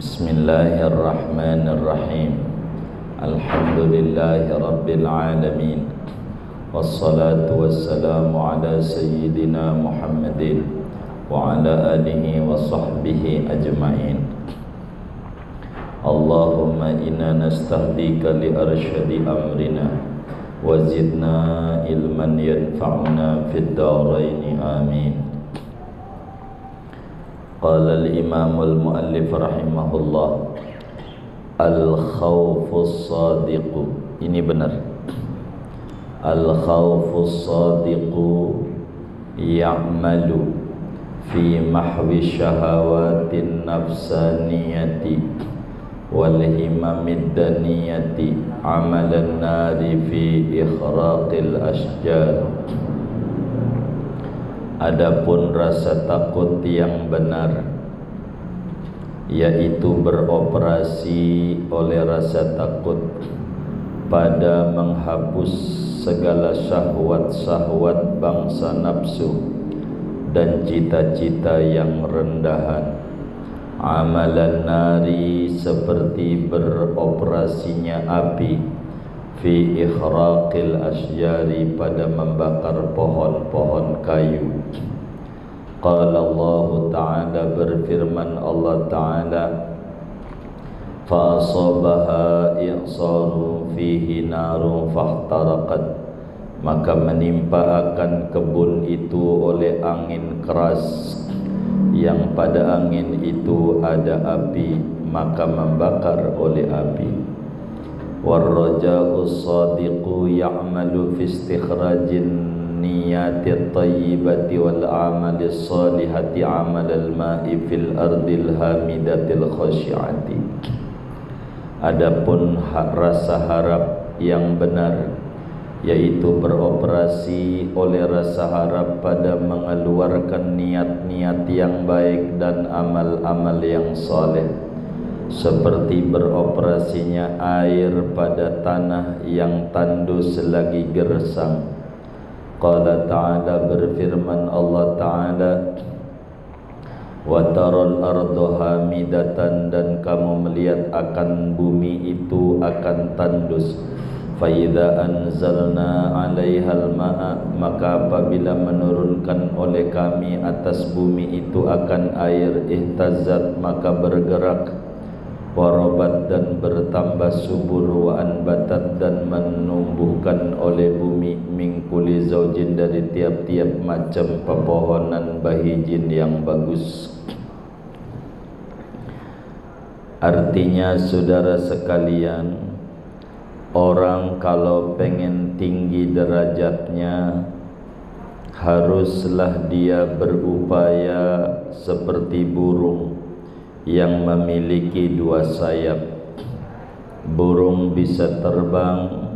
Bismillahirrahmanirrahim. Alhamdulillahirabbil alamin. Wassalatu wassalamu ala sayyidina Muhammadin wa ala alihi wa sahbihi ajma'in. Allahumma inna nastahdika li arsyadi amrina wa zidna ilman yanfa'una fid daraini amin. Qala al-imam al-muallif rahimahullah, al-khawfus sadiqu. Ini benar. Al-khawfus sadiqu ya'malu fi mahwi syahawatin nafsaniyati wal himamid daniyati amalan nari fi ikhraqil asjar. Adapun rasa takut yang benar, yaitu beroperasi oleh rasa takut pada menghapus segala syahwat-syahwat bangsa nafsu dan cita-cita yang rendahan, amalan nari, seperti beroperasinya api, fi ikhraqil asyari, pada membakar pohon-pohon kayu. Qala Allah Ta'ala, berfirman Allah Ta'ala, fa'asabaha i'sarun fihi narun fahtaraqat, maka menimpa akan kebun itu oleh angin keras, yang pada angin itu ada api, maka membakar oleh api. Warraja'u sadiqu ya'malu fi istikhrajin niyatit tayyibati wal amali salihati amalal ma'i fil ardil hamidatil khasyi'ati. Adapun rasa harap yang benar, yaitu beroperasi oleh rasa harap pada mengeluarkan niat-niat yang baik dan amal-amal yang soleh, seperti beroperasinya air pada tanah yang tandus lagi gersang. Qala Ta'ala, berfirman Allah Ta'ala, wa taral ardu hamidatan, dan kamu melihat akan bumi itu akan tandus. Fa idza anzalna 'alaihal ma'a, maka apabila menurunkan oleh kami atas bumi itu akan air, ihtazzat, maka bergerak, warabat, dan bertambah subur, wa anbatat, dan menumbuhkan oleh bumi, min kulli zaujin, dari tiap-tiap macam pepohonan bahijin yang bagus. Artinya, saudara sekalian, orang kalau pengen tinggi derajatnya, haruslah dia berupaya seperti burung yang memiliki dua sayap. Burung bisa terbang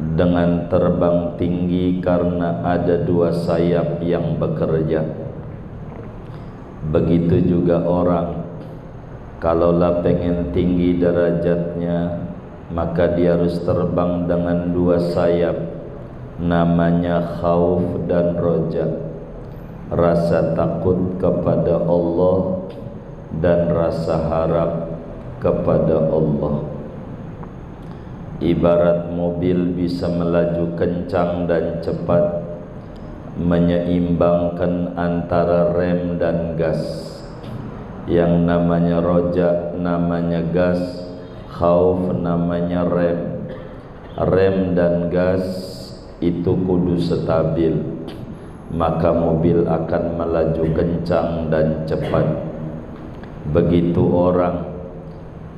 dengan terbang tinggi karena ada dua sayap yang bekerja. Begitu juga orang, kalaulah pengen tinggi derajatnya, maka dia harus terbang dengan dua sayap, namanya khauf dan roja, rasa takut kepada Allah dan rasa harap kepada Allah. Ibarat mobil bisa melaju kencang dan cepat, menyeimbangkan antara rem dan gas. Yang namanya roja namanya gas, khauf namanya rem. Rem dan gas itu kudu stabil, maka mobil akan melaju kencang dan cepat. Begitu orang,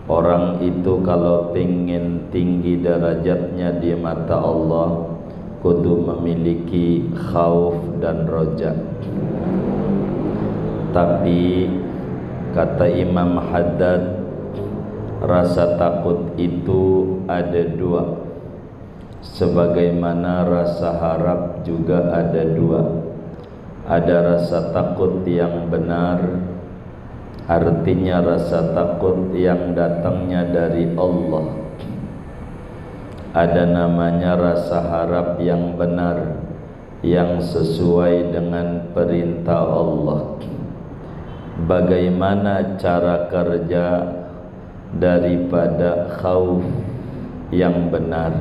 orang itu kalau ingin tinggi derajatnya di mata Allah, kudu memiliki khauf dan roja. Tapi kata Imam Al-Haddad, rasa takut itu ada dua, sebagaimana rasa harap juga ada dua. Ada rasa takut yang benar, artinya rasa takut yang datangnya dari Allah. Ada namanya rasa harap yang benar, yang sesuai dengan perintah Allah. bagaimana cara kerja daripada khauf yang benar.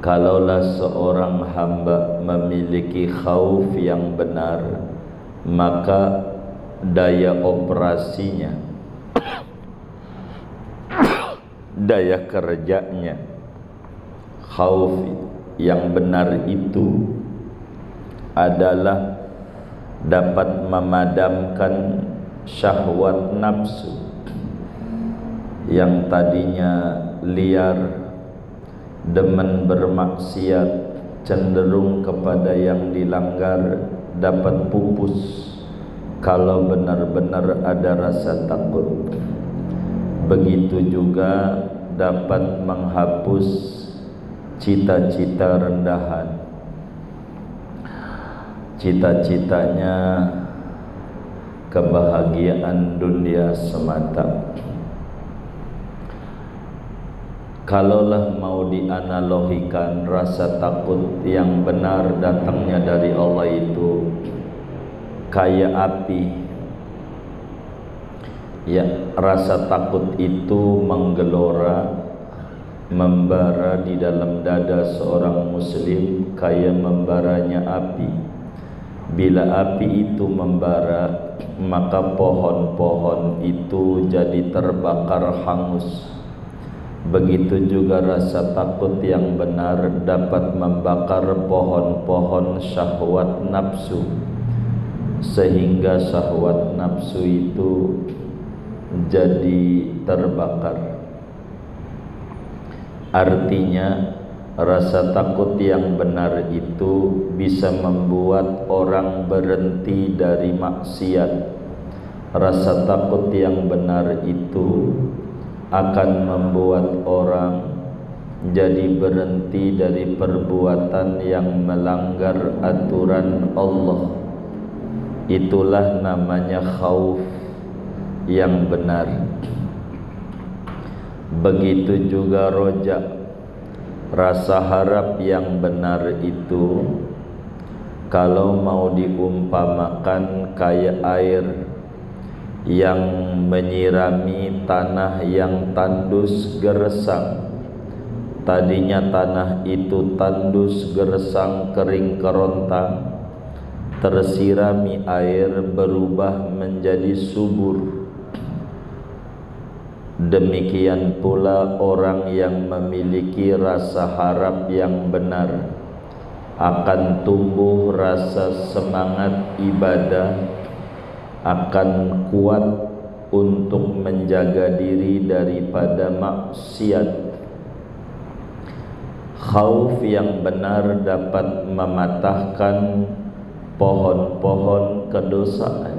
Kalaulah seorang hamba memiliki khauf yang benar, maka daya operasinya, daya kerjanya, khauf yang benar itu adalah dapat memadamkan syahwat nafsu yang tadinya liar, demen bermaksiat, cenderung kepada yang dilanggar, dapat pupus kalau benar-benar ada rasa takut. Begitu juga dapat menghapus cita-cita rendahan. Cita-citanya kebahagiaan dunia semata. Kalaulah mau dianalogikan, rasa takut yang benar datangnya dari Allah itu kayak api. Ya, rasa takut itu menggelora, membara di dalam dada seorang muslim kayak membaranya api. Bila api itu membara, maka pohon-pohon itu jadi terbakar hangus. Begitu juga rasa takut yang benar dapat membakar pohon-pohon syahwat nafsu, sehingga syahwat nafsu itu jadi terbakar. Artinya, rasa takut yang benar itu bisa membuat orang berhenti dari maksiat. Rasa takut yang benar itu akan membuat orang jadi berhenti dari perbuatan yang melanggar aturan Allah. Itulah namanya khauf yang benar. Begitu juga roja, rasa harap yang benar itu kalau mau diumpamakan kayak air yang menyirami tanah yang tandus gersang. Tadinya tanah itu tandus gersang, kering kerontang, tersirami air berubah menjadi subur. Demikian pula orang yang memiliki rasa harap yang benar akan tumbuh rasa semangat ibadah, akan kuat untuk menjaga diri daripada maksiat. Khauf yang benar dapat mematahkan pohon-pohon kedosaan,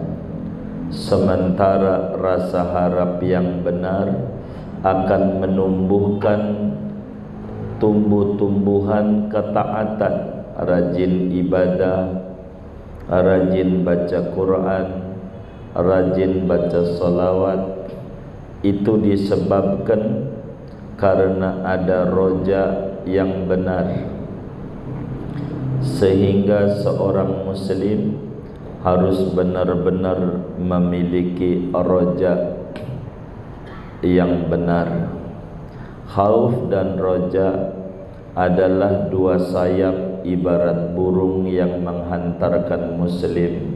sementara rasa harap yang benar akan menumbuhkan tumbuh-tumbuhan ketaatan, rajin ibadah, rajin baca Quran, rajin baca salawat. Itu disebabkan karena ada roja yang benar, sehingga seorang muslim harus benar-benar memiliki roja yang benar. Khauf dan roja adalah dua sayap ibarat burung yang menghantarkan muslim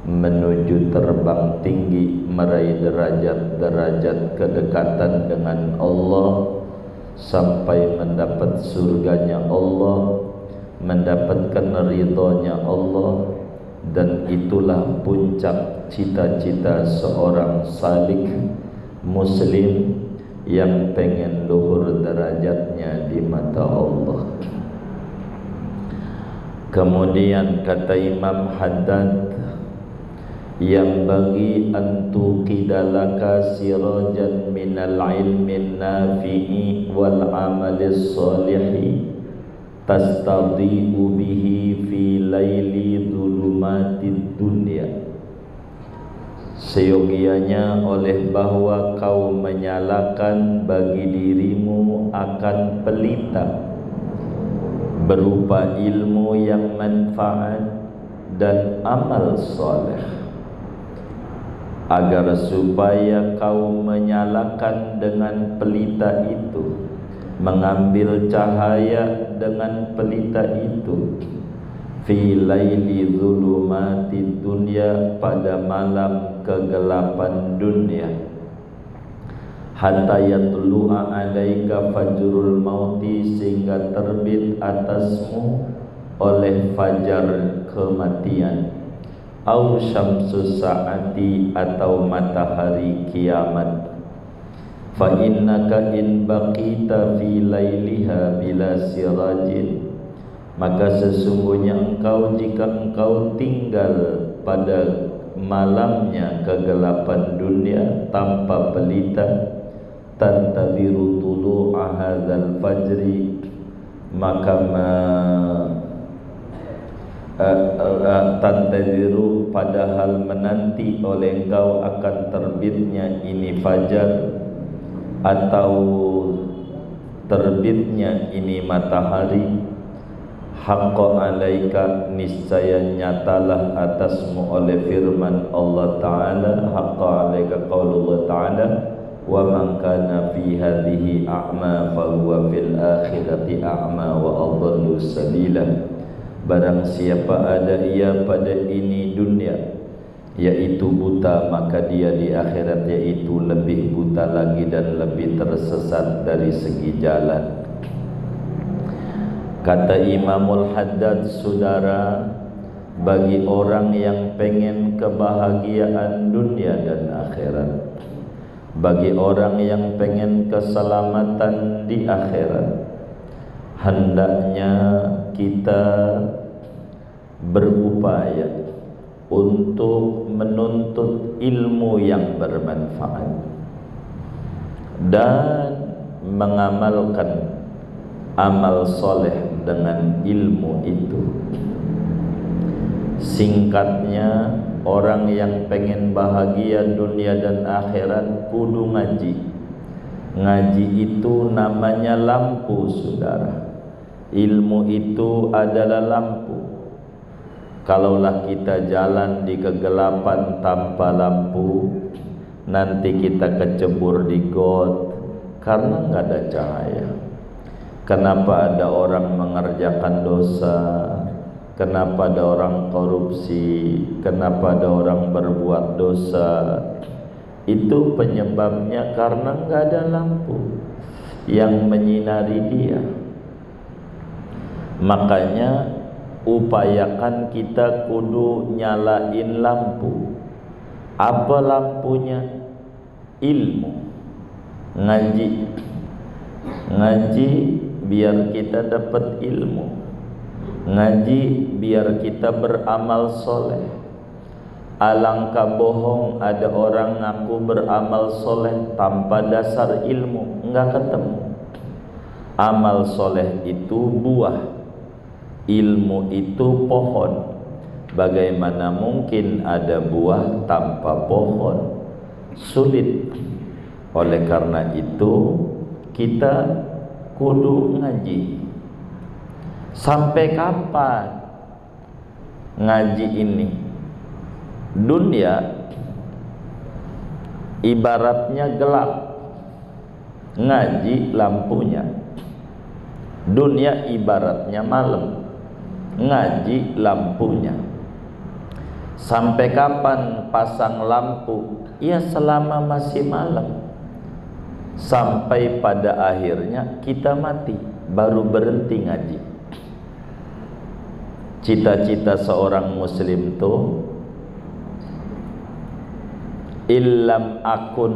menuju terbang tinggi, meraih derajat-derajat kedekatan dengan Allah, sampai mendapat surganya Allah, mendapatkan ridhonya Allah. Dan itulah puncak cita-cita seorang salik muslim yang pengen luhur derajatnya di mata Allah. Kemudian kata Imam Haddad, yang bagi antu qidalaka sirajan minal ilmin nafi'i wal amalis salihi tastadhi'u bihi fi laili dhulumatid dunya. Seyogianya oleh bahwa kau menyalakan bagi dirimu akan pelita berupa ilmu yang manfaat dan amal soleh. agar supaya kau menyalakan dengan pelita itu, mengambil cahaya dengan pelita itu, fi laili zulumati dunya, pada malam kegelapan dunia, hatta yatlu'a alaika fajrul mauti, sehingga terbit atasmu oleh fajar kematian, au syamsus saati, atau matahari kiamat. Fa innaka in baqita fi lailiha bila sirajin, maka sesungguhnya engkau jika engkau tinggal pada malamnya kegelapan dunia tanpa pelita, tantadiru tulu ahadzal fajri, maka tantadiru, padahal menanti oleh engkau akan terbitnya ini fajar, atau terbitnya ini matahari. Haqqa alaika, niscaya nyatalah atasmu oleh firman Allah Ta'ala, haqqa alaika qaulullah Ta'ala, wa man kana fi hadhihi a'ma fahuwa fil akhirati a'ma wa adallu sabila, barang siapa ada ia pada ini dunia yaitu buta, maka dia di akhirat yaitu lebih buta lagi dan lebih tersesat dari segi jalan. Kata Imam Al-Haddad, saudara, bagi orang yang pengen kebahagiaan dunia dan akhirat, bagi orang yang pengen keselamatan di akhirat, hendaknya kita berupaya untuk menuntut ilmu yang bermanfaat dan mengamalkan amal soleh dengan ilmu itu. Singkatnya, orang yang pengen bahagia dunia dan akhirat kudu ngaji. Ngaji itu namanya lampu, saudara. Ilmu itu adalah lampu. Kalaulah kita jalan di kegelapan tanpa lampu, nanti kita kecebur di got karena nggak ada cahaya. Kenapa ada orang mengerjakan dosa? Kenapa ada orang korupsi? Kenapa ada orang berbuat dosa? Itu penyebabnya karena nggak ada lampu yang menyinari dia. Makanya upayakan kita kudu nyalain lampu. Apa lampunya? Ilmu. Ngaji. Ngaji biar kita dapat ilmu. Ngaji biar kita beramal soleh. Alangkah bohong ada orang ngaku beramal soleh tanpa dasar ilmu, nggak ketemu. Amal soleh itu buah, ilmu itu pohon. Bagaimana mungkin ada buah tanpa pohon? Sulit. Oleh karena itu kita kudu ngaji. Sampai kapan ngaji ini? Dunia ibaratnya gelap, ngaji lampunya. Dunia ibaratnya malam, ngaji lampunya. Sampai kapan pasang lampu? Ya selama masih malam, sampai pada akhirnya kita mati baru berhenti ngaji. Cita-cita seorang muslim tuh, illam akun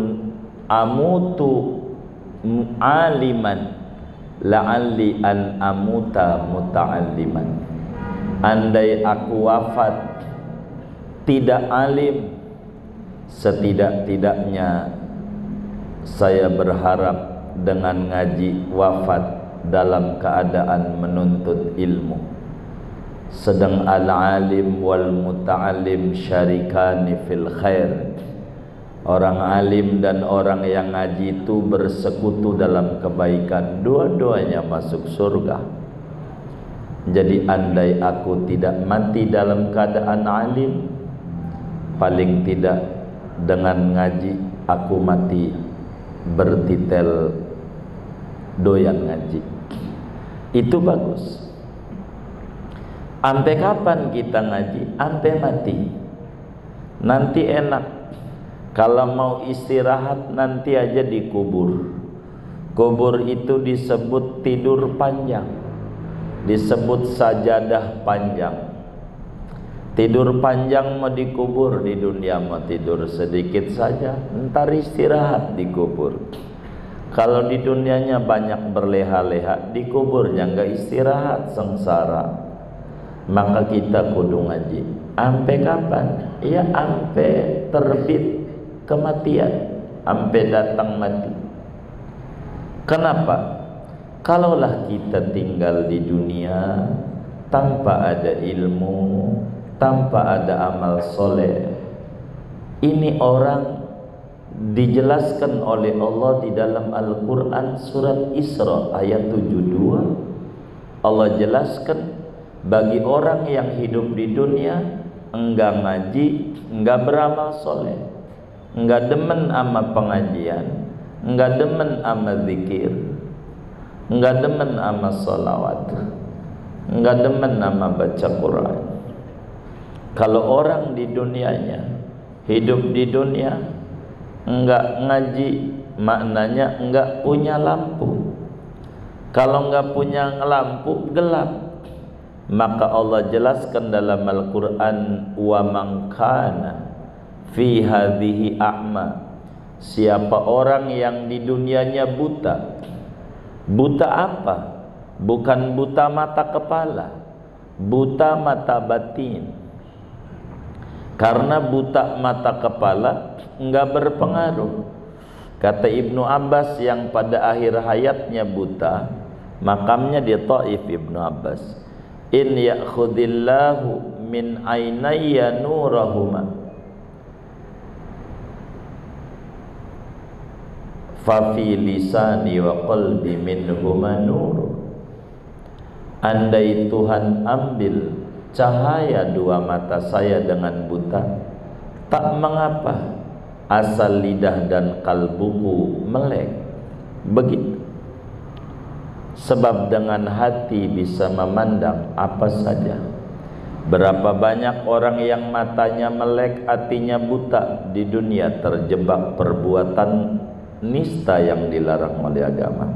amutu aliman la'alli an amuta muta'alliman, andai aku wafat tidak alim, setidak-tidaknya saya berharap dengan ngaji wafat dalam keadaan menuntut ilmu. Sedang al-alim wal muta'alim syarikani fil khair. Orang alim dan orang yang ngaji itu bersekutu dalam kebaikan, dua-duanya masuk surga. Jadi andai aku tidak mati dalam keadaan alim, paling tidak dengan ngaji aku mati bertitel doyan ngaji. Itu bagus. Ante kapan kita ngaji? Ante mati. Nanti enak. Kalau mau istirahat nanti aja dikubur. Kubur itu disebut tidur panjang, disebut sajadah panjang. Tidur panjang mau dikubur, di dunia mau tidur sedikit saja, ntar istirahat dikubur. Kalau di dunianya banyak berleha-leha, dikuburnya nggak istirahat, sengsara. Maka kita kudu ngaji. Ampe kapan? Ya ampe terbit kematian, ampe datang mati. Kenapa? Kalaulah kita tinggal di dunia tanpa ada ilmu, tanpa ada amal soleh, ini orang dijelaskan oleh Allah di dalam Al-Quran surat Isra ayat 72. Allah jelaskan bagi orang yang hidup di dunia enggak ngaji, enggak beramal soleh, enggak demen ama pengajian, enggak demen ama zikir, enggak demen ama solawat, enggak demen ama baca Quran. Kalau orang di dunianya, hidup di dunia, enggak ngaji, maknanya enggak punya lampu. Kalau enggak punya lampu, gelap. Maka Allah jelaskan dalam Al-Quran, wa man kana fi hadhihi a'ma. Siapa orang yang di dunianya buta. Buta apa? Bukan buta mata kepala, buta mata batin. Karena buta mata kepala enggak berpengaruh. Kata Ibn Abbas yang pada akhir hayatnya buta, makamnya di Taif Ibn Abbas. In ya'khudillahu min aynaya nurahuma fa fi lisani wa qalbi minhuma nur. Andai Tuhan ambil cahaya dua mata saya dengan buta, tak mengapa, asal lidah dan kalbuku melek. Begitu. Sebab dengan hati bisa memandang apa saja. Berapa banyak orang yang matanya melek, hatinya buta, di dunia terjebak perbuatan nista yang dilarang oleh agama.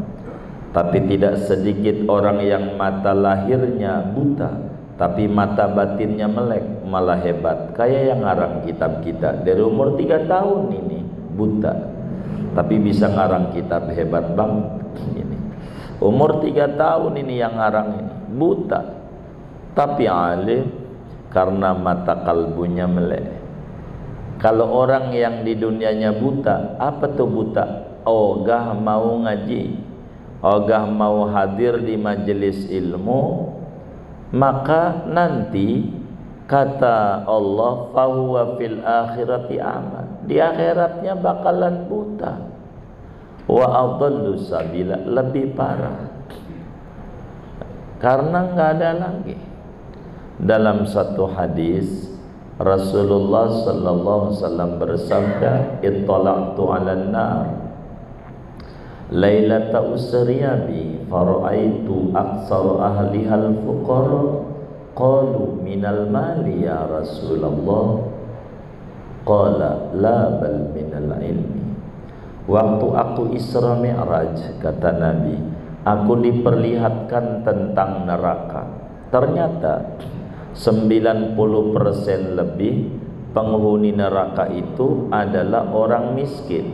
Tapi tidak sedikit orang yang mata lahirnya buta tapi mata batinnya melek, malah hebat. Kayak yang ngarang kitab kita, dari umur 3 tahun ini buta, tapi bisa ngarang kitab, hebat banget ini. Umur 3 tahun ini yang ngarang ini buta, tapi alim karena mata kalbunya melek. Kalau orang yang di dunianya buta, apa tuh buta? Ogah mau ngaji, ogah mau hadir di majelis ilmu. Maka nanti kata Allah, fahuwa fil akhirati ama, di akhiratnya bakalan buta. Wa adallu sabila, lebih parah. Karena enggak ada lagi. Dalam satu hadis Rasulullah sallallahu alaihi wasallam bersabda, "Ittala'tu 'alan nar lailata usriya bi faraitu aksar ahlihal fuqara qalu minal mali ya Rasulullah qala la bal minal ilmi." Waktu aku Isra Mi'raj, kata Nabi, aku diperlihatkan tentang neraka. Ternyata 90% lebih penghuni neraka itu adalah orang miskin.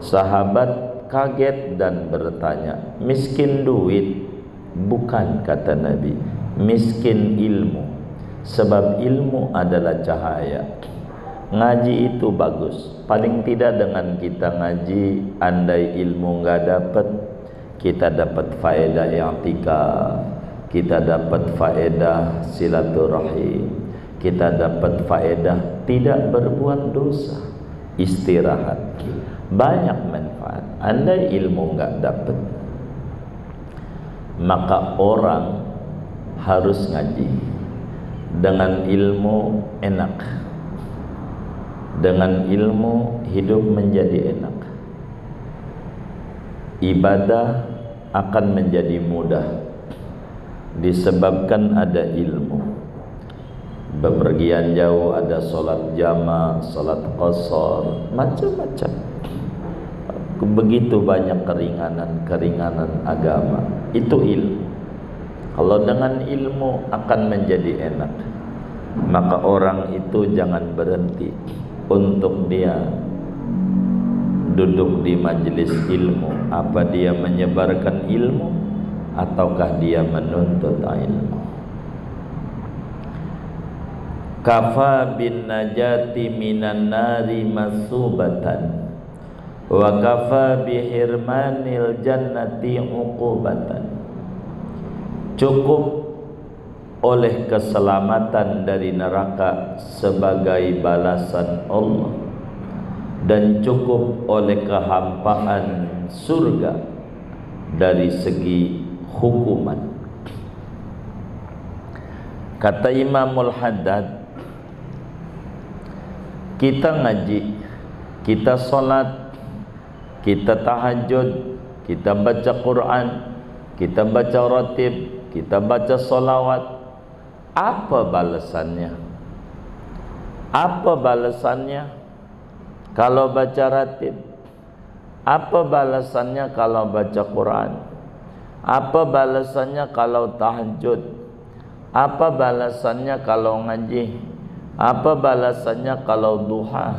Sahabat kaget dan bertanya, miskin duit? Bukan, kata Nabi, miskin ilmu. Sebab ilmu adalah cahaya. Ngaji itu bagus. Paling tidak dengan kita ngaji, andai ilmu nggak dapat, kita dapat faedah i'tikaf, kita dapat faedah silaturahim, kita dapat faedah tidak berbuat dosa, istirahat. Banyak manfaat. Andai ilmu enggak dapat, maka orang harus ngaji. Dengan ilmu enak, Dengan ilmu hidup menjadi enak, ibadah akan menjadi mudah disebabkan ada ilmu. Bepergian jauh ada solat jama', solat qasar, macam-macam. Begitu banyak keringanan-keringanan agama. Itu ilmu. Kalau dengan ilmu akan menjadi enak, maka orang itu jangan berhenti untuk dia duduk di majelis ilmu. Apa dia menyebarkan ilmu ataukah dia menuntut ilmu? Kafa bin najati minan nari masubatan, wa kafa bihirmanil jannati uqubatan. Cukup oleh keselamatan dari neraka sebagai balasan Allah, dan cukup oleh kehampaan surga dari segi hukuman. Kata Imam Al-Haddad, kita ngaji, kita solat, kita tahajud, kita baca Quran, kita baca ratib, kita baca solawat, apa balasannya? Apa balasannya kalau baca ratib? Apa balasannya kalau baca Quran? Apa balasannya kalau tahajud? Apa balasannya kalau ngaji? Apa balasannya kalau duha?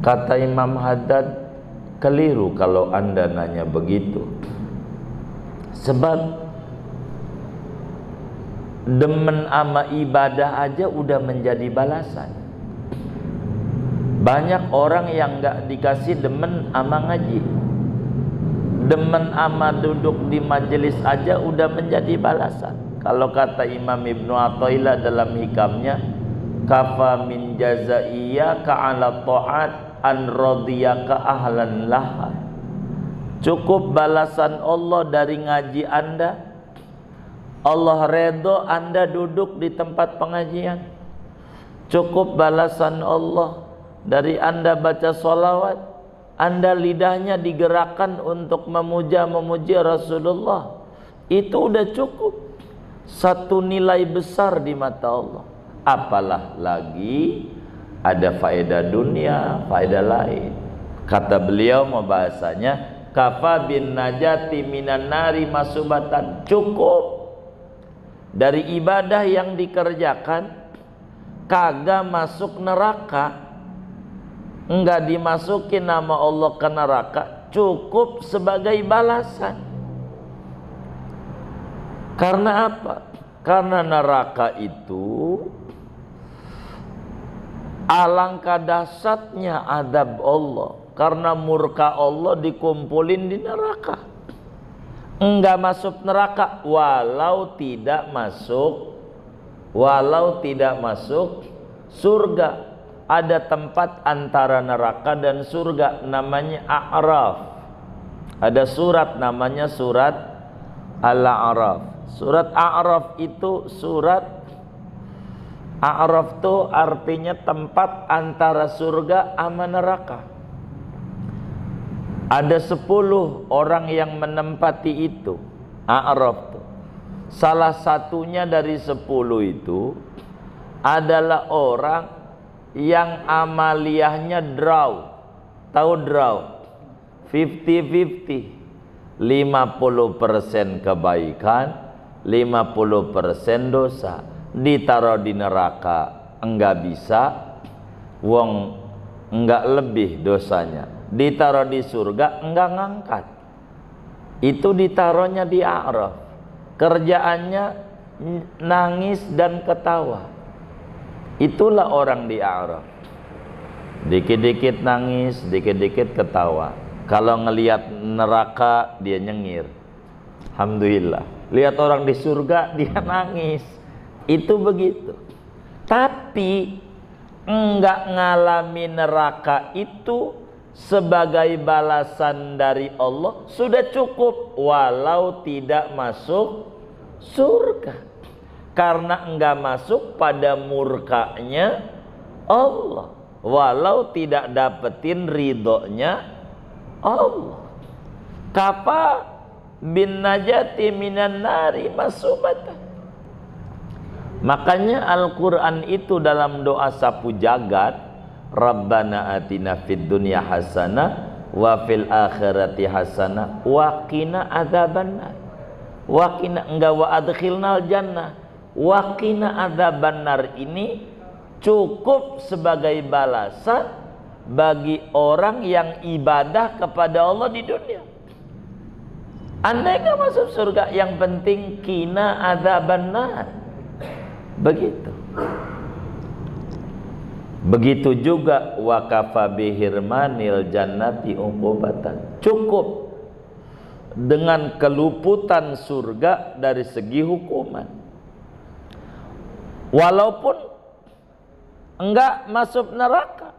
Kata Imam Haddad, keliru kalau anda nanya begitu. Sebab demen ama ibadah aja udah menjadi balasan. Banyak orang yang gak dikasih demen ama ngaji, demen ama duduk di majelis aja udah menjadi balasan. Kalau kata Imam Ibn Attaillah dalam hikamnya, kafa min jazaiya ka'ala ta'at an radiyaka ahlan laha. Cukup balasan Allah dari ngaji anda. Allah redho anda duduk di tempat pengajian. Cukup balasan Allah dari anda baca solawat, anda lidahnya digerakkan untuk memuja-memuji Rasulullah. Itu udah cukup, satu nilai besar di mata Allah. Apalah lagi ada faedah dunia, faedah lain. Kata beliau mau bahasanya, kafa bin najati minan nari masubatan. Cukup dari ibadah yang dikerjakan, kagak masuk neraka, enggak dimasukin nama Allah ke neraka. Cukup sebagai balasan. Karena apa? Karena neraka itu alangkah dahsyatnya adab Allah, karena murka Allah dikumpulin di neraka. Enggak masuk neraka walau tidak masuk surga. Ada tempat antara neraka dan surga namanya A'raf. Ada surat namanya surat Al-A'raf. Surat A'raf itu surat A'raf itu artinya tempat antara surga sama neraka. Ada 10 orang yang menempati itu A'raf itu. Salah satunya dari 10 itu adalah orang yang amaliyahnya draw. Tahu draw? 50-50, 50% kebaikan, 50% dosa. Ditaruh di neraka enggak bisa, wong enggak lebih dosanya. Ditaruh di surga enggak ngangkat. Itu ditaruhnya di A'raf. Kerjaannya nangis dan ketawa. Itulah orang di A'raf. Dikit-dikit nangis, dikit-dikit ketawa. Kalau ngelihat neraka dia nyengir, alhamdulillah. Lihat orang di surga dia nangis. Itu begitu. Tapi enggak ngalami neraka itu sebagai balasan dari Allah sudah cukup walau tidak masuk surga. karena enggak masuk pada murkanya Allah, walau tidak dapetin ridhonya Allah. Kafa bin najati minan nari masubata. Makanya Al-Quran itu dalam doa sapu jagat, Rabbana atina fid dunya hasanah wa fil akhirati hasanah wa qina adzabannar. Wa qina enggak wa adkhilnal jannah. Wa qina adzabannar ini cukup sebagai balasan bagi orang yang ibadah kepada Allah di dunia. Andai enggak masuk surga, yang penting qina adzabannar. Begitu. Begitu juga wakafa bihirmanil jannati uqubatan. Cukup dengan keluputan surga dari segi hukuman. Walaupun enggak masuk neraka.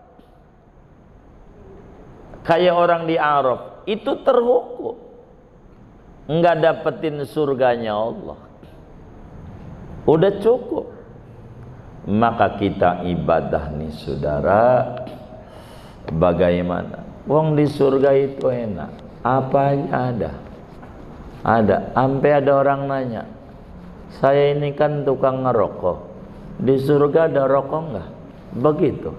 Kayak orang di Arab itu terhukum, enggak dapetin surganya Allah. Udah cukup. Maka kita ibadah nih saudara, bagaimana? Wong di surga itu enak, apanya ada. Ada, sampai ada orang nanya, saya ini kan tukang ngerokok, di surga ada rokok nggak? Begitu.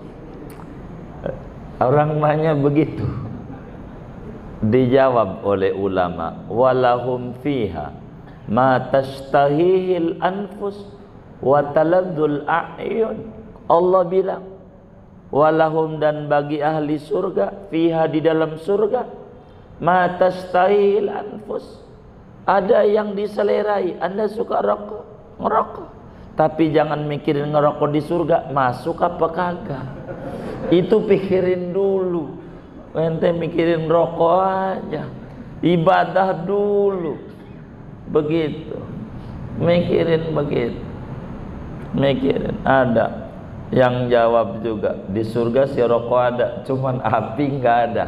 Orang nanya begitu. Dijawab oleh ulama, walahum fiha ma tashtahihil anfus wa taladdul a'yun. Allah bilang walahum, dan bagi ahli surga, fiha di dalam surga, ma tastahil anfus, ada yang diselerai. Anda suka rokok, ngerokok, tapi jangan mikirin ngerokok di surga masuk apa kagak. Itu pikirin dulu, ente mikirin rokok aja, ibadah dulu. Begitu mikirin, begitu mikirin. Ada yang jawab juga, di surga si rokok ada, cuman api nggak ada,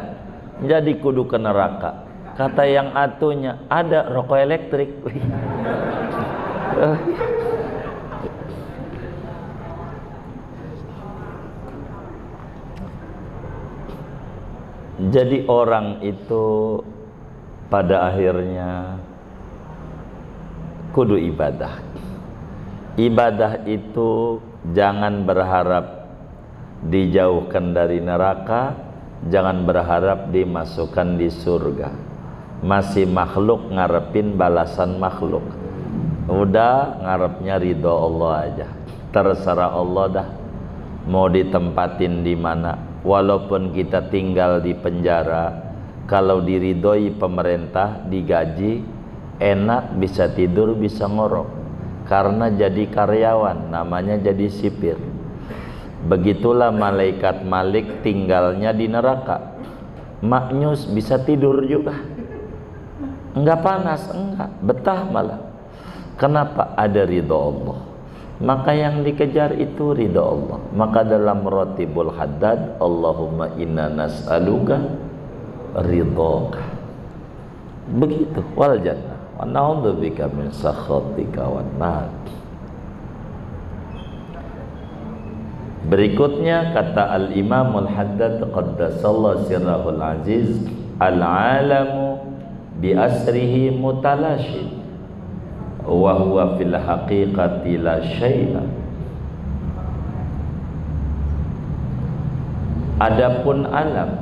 jadi kudu ke neraka. Kata yang atunya, ada rokok elektrik. Jadi orang itu pada akhirnya kudu ibadah. Ibadah itu jangan berharap dijauhkan dari neraka, jangan berharap dimasukkan di surga. Masih makhluk ngarepin balasan makhluk. Udah ngarepnya ridho Allah aja. Terserah Allah dah mau ditempatin di mana. Walaupun kita tinggal di penjara, kalau diridhoi pemerintah, digaji, enak, bisa tidur, bisa ngorok. Karena jadi karyawan, namanya jadi sipir. Begitulah malaikat Malik tinggalnya di neraka. Maknyus, bisa tidur juga. Enggak panas, enggak, betah malah. Kenapa? Ada ridho Allah. Maka yang dikejar itu ridho Allah. Maka dalam Ratibul Haddad, Allahumma inna nas'aluka ridhoka. Begitu, wal jannah. Wanaudzubillah min sakhatika wan nar. Berikutnya kata Al-Imam Al-Haddad qaddasallahu sirrahul aziz, al-alamu bi asrihi mutalashid wa huwa fil haqiqati la syai'a. Adapun alam,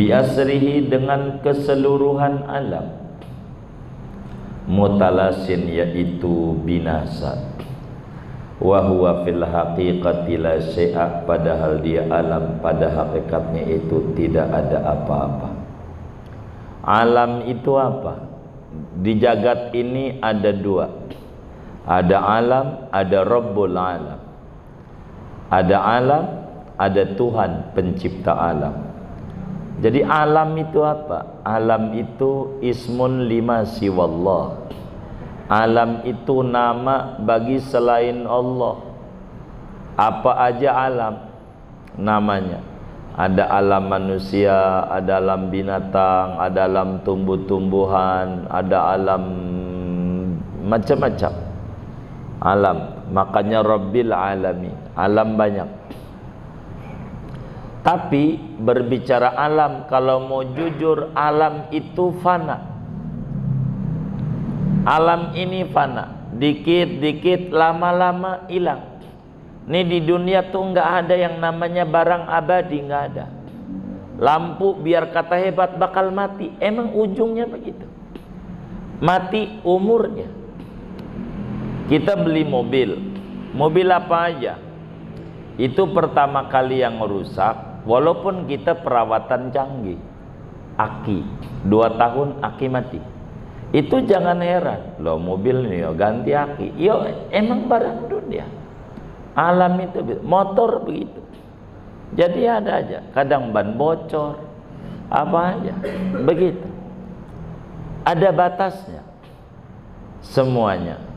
bi asrihi, dengan keseluruhan alam, mutalasin, yaitu binasa, wa huwa fil haqiqati la syai'a, padahal dia alam, pada hakikatnya itu tidak ada apa-apa. Alam itu apa? Di jagat ini ada dua, ada alam, ada Rabbul Alam. Ada alam, ada Tuhan pencipta alam. Jadi alam itu apa? Alam itu ismun lima siwallah. Alam itu nama bagi selain Allah. Apa aja alam namanya. Ada alam manusia, ada alam binatang, ada alam tumbuh-tumbuhan, ada alam macam-macam. alam, makanya Rabbil Alamin, alam banyak. Tapi berbicara alam, kalau mau jujur, alam itu fana. Alam ini fana, dikit-dikit, lama-lama hilang. Ini di dunia tuh nggak ada yang namanya barang abadi, nggak ada. Lampu biar kata hebat bakal mati, emang ujungnya begitu. Mati umurnya. Kita beli mobil, mobil apa aja, itu pertama kali yang rusak, walaupun kita perawatan canggih, aki 2 tahun aki mati. Itu jangan heran, loh mobil nih yo ganti aki, yo emang barang dunia. Alam itu, motor begitu. Jadi ada aja, kadang ban bocor, apa aja, begitu. Ada batasnya, semuanya.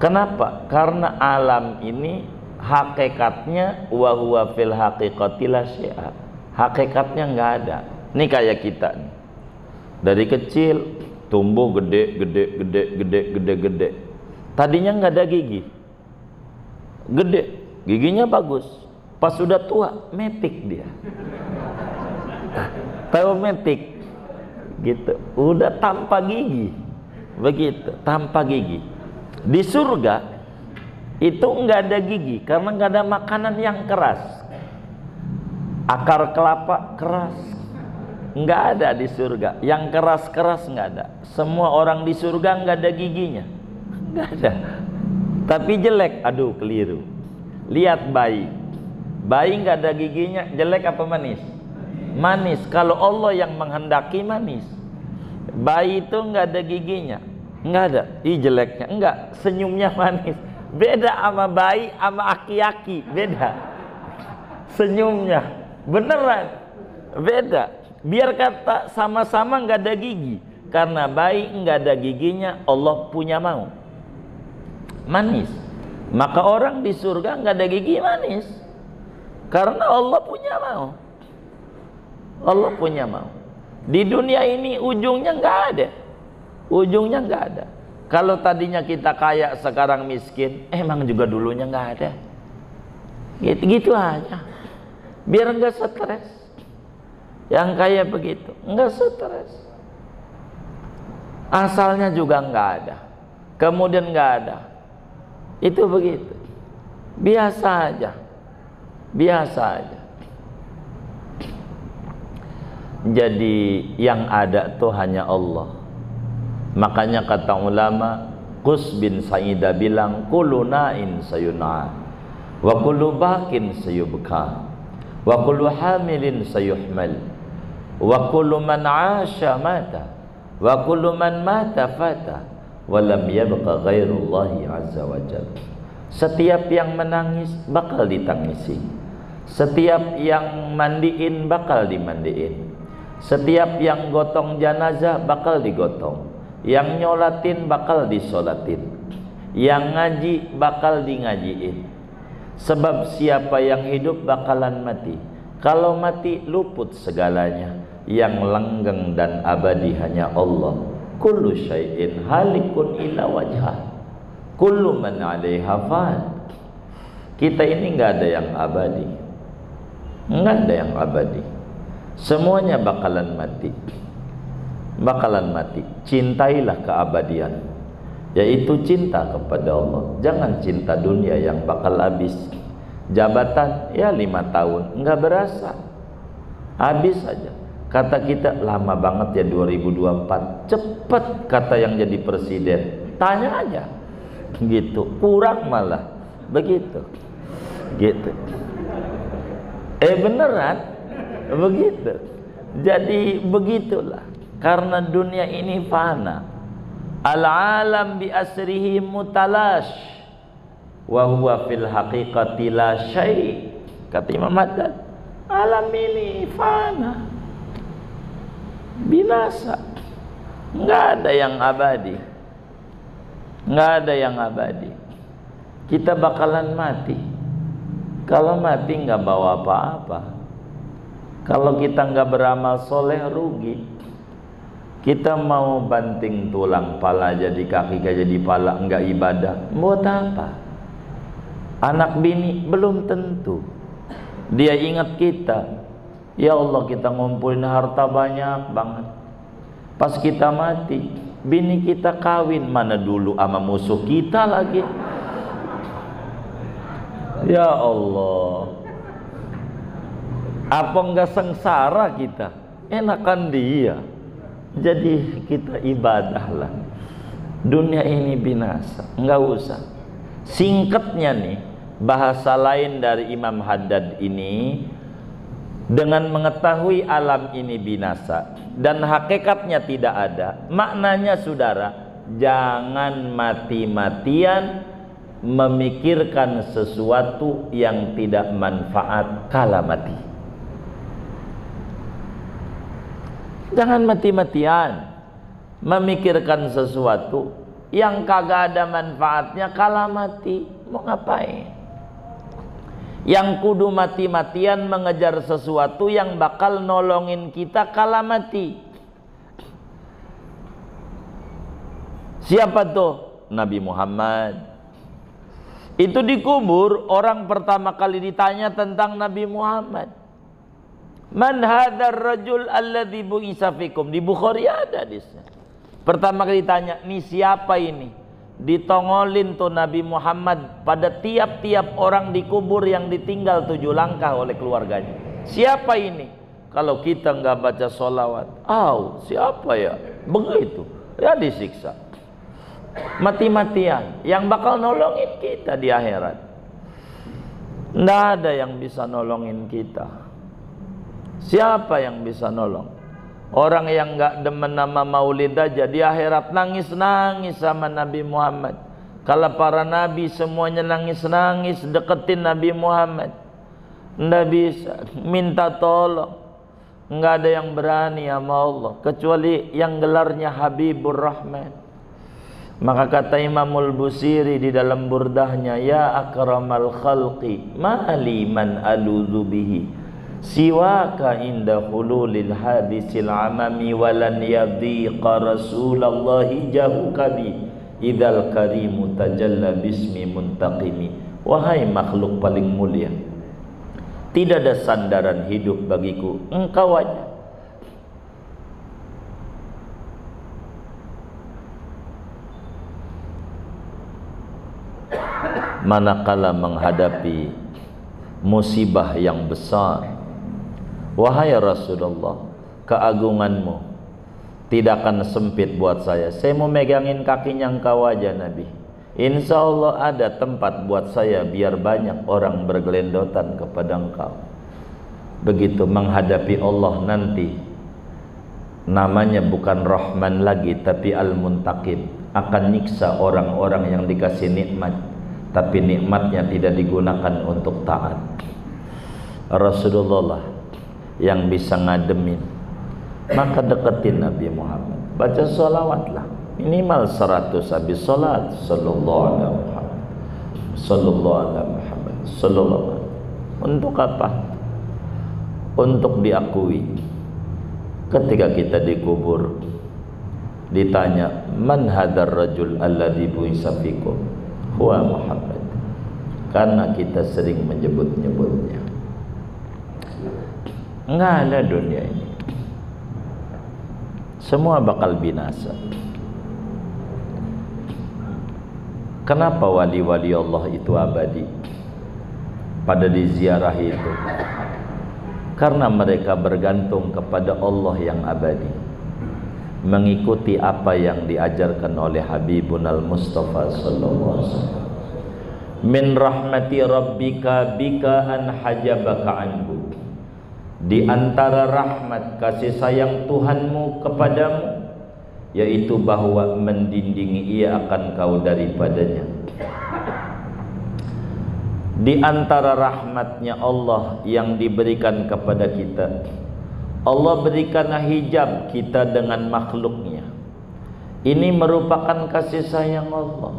Kenapa? Karena alam ini hakikatnya wa huwa fil haqiqati la syai'a. Hakikatnya nggak ada. Ini kayak kita nih. Dari kecil tumbuh gede. Tadinya nggak ada gigi. Gede, giginya bagus. Pas sudah tua metik dia. Tahu metik? Gitu. Udah tanpa gigi. Begitu, tanpa gigi. Di surga itu nggak ada gigi karena nggak ada makanan yang keras. Akar kelapa keras nggak ada di surga, yang keras-keras nggak ada. Semua orang di surga nggak ada giginya, nggak ada. Tapi jelek, aduh keliru. Lihat bayi, bayi nggak ada giginya, jelek apa manis? Manis. Kalau Allah yang menghendaki manis. Bayi itu nggak ada giginya. Enggak ada, ih jeleknya, enggak, senyumnya manis. Beda sama bayi sama aki-aki, beda senyumnya, beneran beda. Biar kata sama-sama enggak ada gigi, karena bayi enggak ada giginya, Allah punya mau manis. Maka orang di surga enggak ada gigi manis, karena Allah punya mau. Allah punya mau. Di dunia ini ujungnya enggak ada. Ujungnya nggak ada. Kalau tadinya kita kaya sekarang miskin, emang juga dulunya nggak ada. Gitu-gitu aja. Biar nggak stres. Yang kaya begitu, nggak stres. Asalnya juga nggak ada. Kemudian nggak ada. Itu begitu. Biasa aja. Biasa aja. Jadi yang ada tuh hanya Allah. Makanya kata ulama, Qus bin Sa'idah bilang, kullu na'in sayun'an wa kullu bakin sayubka wa kullu hamilin sayuhmal wa kullu man 'asha mata wa kullu man mata fata wa lam yabqa ghairullahi 'azza wa jalla. Setiap yang menangis bakal ditangisi, setiap yang mandiin bakal dimandiin, setiap yang gotong jenazah bakal digotong, yang nyolatin bakal disolatin, yang ngaji bakal dingajiin. Sebab siapa yang hidup bakalan mati. Kalau mati luput segalanya. Yang langgeng dan abadi hanya Allah. Kullu syai'in halikun illa wajhah, kullu man 'alaiha fan. Kita ini nggak ada yang abadi, nggak ada yang abadi. Semuanya bakalan mati. Bakalan mati. Cintailah keabadian, yaitu cinta kepada Allah. Jangan cinta dunia yang bakal habis. Jabatan ya 5 tahun, nggak berasa, habis aja. Kata kita lama banget ya 2024. Cepet kata yang jadi presiden. Tanya aja, gitu. Kurang malah, begitu, gitu. Beneran, begitu. Jadi begitulah. Karena dunia ini fana. Al-alam bi asrihi mutalash wa huwa fil haqiqati la syai'. Kata Imam Al-Haddad, alam ini fana, binasa. Nggak ada yang abadi. Nggak ada yang abadi. Kita bakalan mati. Kalau mati nggak bawa apa-apa. Kalau kita nggak beramal soleh rugi. Kita mau banting tulang, pala jadi kaki, kaki jadi pala, enggak ibadah. Buat apa? Anak bini belum tentu dia ingat kita. Ya Allah, kita ngumpulin harta banyak banget. Pas kita mati, bini kita kawin, mana dulu sama musuh kita lagi. Ya Allah, apa enggak sengsara kita? Enakan dia. Jadi kita ibadahlah. Dunia ini binasa, enggak usah. Singkatnya nih, bahasa lain dari Imam Haddad ini, dengan mengetahui alam ini binasa dan hakikatnya tidak ada, maknanya saudara, jangan mati-matian memikirkan sesuatu yang tidak manfaat kala mati. Jangan mati-matian memikirkan sesuatu yang kagak ada manfaatnya kala mati. Mau ngapain? Yang kudu mati-matian mengejar sesuatu yang bakal nolongin kita kala mati. Siapa tuh? Nabi Muhammad. Itu dikubur, orang pertama kali ditanya tentang Nabi Muhammad. Man hadzal rajul alladzi bu'itsa fikum. Di Bukhari ada hadisnya. Pertama kali ditanya, "Nih siapa ini?" Ditongolin tuh Nabi Muhammad pada tiap-tiap orang dikubur yang ditinggal 7 langkah oleh keluarganya. Siapa ini? Kalau kita nggak baca sholawat, siapa ya? Begitu ya disiksa. Mati-matian yang bakal nolongin kita di akhirat. Nggak ada yang bisa nolongin kita. Siapa yang bisa nolong? Orang yang nggak demen nama maulid aja, di akhirat nangis-nangis sama Nabi Muhammad. Kalau para nabi semuanya nangis-nangis deketin Nabi Muhammad, nggak bisa, minta tolong. Nggak ada yang berani sama Allah kecuali yang gelarnya Habibur Rahman. Maka kata Imamul Busiri di dalam burdahnya, ya akramal khalqi ma'ali man aludhu bihi siwaka inda hululil hadisil amami walan yadhiqa rasulallahi jahukabi idal karimu tajalla bismi muntaqimi. Wahai makhluk paling mulia, tidak ada sandaran hidup bagiku engkau aja. Manakala menghadapi musibah yang besar, wahai Rasulullah, keagunganmu tidak akan sempit buat saya. Saya mau megangin kakinya engkau aja, Nabi. Insya Allah ada tempat buat saya biar banyak orang bergelendotan kepada engkau. Begitu menghadapi Allah nanti, namanya bukan Rahman lagi, tapi Al-Muntaqim. Akan nyiksa orang-orang yang dikasih nikmat, tapi nikmatnya tidak digunakan untuk taat. Rasulullah lah yang bisa ngademin, maka deketin Nabi Muhammad, baca sholawatlah minimal 100 habis sholat. Sallallahu alaihi Muhammad, sallallahu alaihi Muhammad, sallallahu alaihi. Untuk apa? Untuk diakui ketika kita dikubur, ditanya man hadzal rajul alladzi bu'itsa fikum, huwa Muhammad, karena kita sering menyebut-nyebutnya. Nggak ada dunia ini, semua bakal binasa. Kenapa wali-wali Allah itu abadi pada diziarahi itu? Karena mereka bergantung kepada Allah yang abadi, mengikuti apa yang diajarkan oleh Habibun al-Mustafa sallallahu alaihi wasallam. Min rahmati rabbika bika an hajabaka anhu. Di antara rahmat kasih sayang Tuhanmu kepadamu, yaitu bahwa mendindingi ia akan kau daripadanya. Di antara rahmatnya Allah yang diberikan kepada kita, Allah berikan hijab kita dengan makhluknya. Ini merupakan kasih sayang Allah.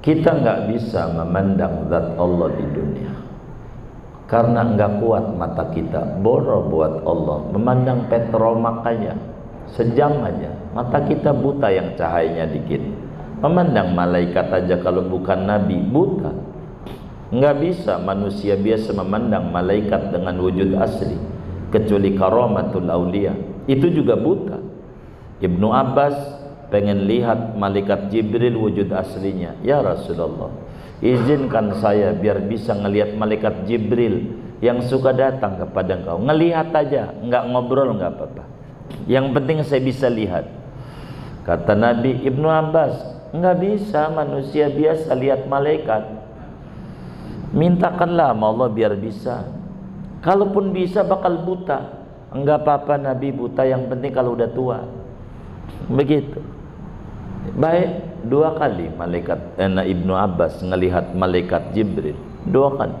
Kita nggak bisa memandang zat Allah di dunia. Karena enggak kuat mata kita, boro buat Allah, memandang petromak aja, sejam aja. Mata kita buta yang cahayanya dikit. Memandang malaikat aja kalau bukan Nabi, buta. Enggak bisa manusia biasa memandang malaikat dengan wujud asli, kecuali karamatul aulia. Itu juga buta. Ibn Abbas pengen lihat malaikat Jibril wujud aslinya. Ya Rasulullah, izinkan saya biar bisa ngelihat malaikat Jibril yang suka datang kepada engkau. Ngelihat aja, enggak ngobrol, enggak apa-apa. Yang penting saya bisa lihat. Kata Nabi, Ibnu Abbas, enggak bisa manusia biasa lihat malaikat. Mintakanlah sama Allah biar bisa. Kalaupun bisa bakal buta. Enggak apa-apa Nabi buta, yang penting kalau udah tua. Begitu. Baik. Dua kali malaikat Ibnu Abbas ngelihat malaikat Jibril, dua kali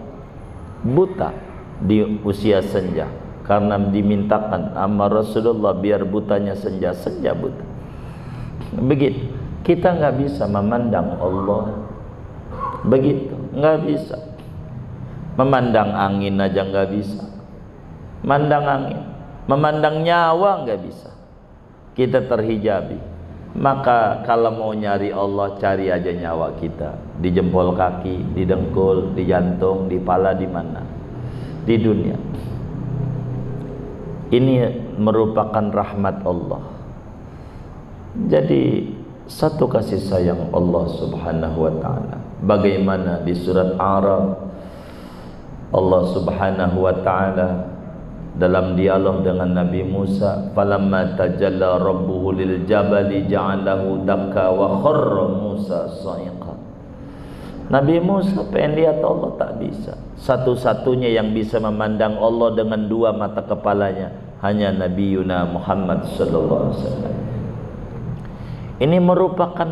buta di usia senja, karena dimintakan sama Rasulullah biar butanya senja, senja buta. Begitu. Kita nggak bisa memandang Allah, begitu, nggak bisa. Memandang angin aja nggak bisa, mandang angin, memandang nyawa nggak bisa. Kita terhijabi. Maka kalau mau nyari Allah, cari aja nyawa kita di jempol kaki, di dengkul, di jantung, di pala, di mana, di dunia. Ini merupakan rahmat Allah. Jadi satu kasih sayang Allah Subhanahu wa taala. Bagaimana di surat Araf Allah Subhanahu wa taala dalam dialog dengan Nabi Musa, falamma tajalla rabbuhu lil jabali ja'alahu dakka wa kharra Musa sa'iqa. Nabi Musa pengen lihat Allah, tak bisa. Satu-satunya yang bisa memandang Allah dengan dua mata kepalanya hanya Nabi Yuna Muhammad sallallahu alaihi wasallam. Ini merupakan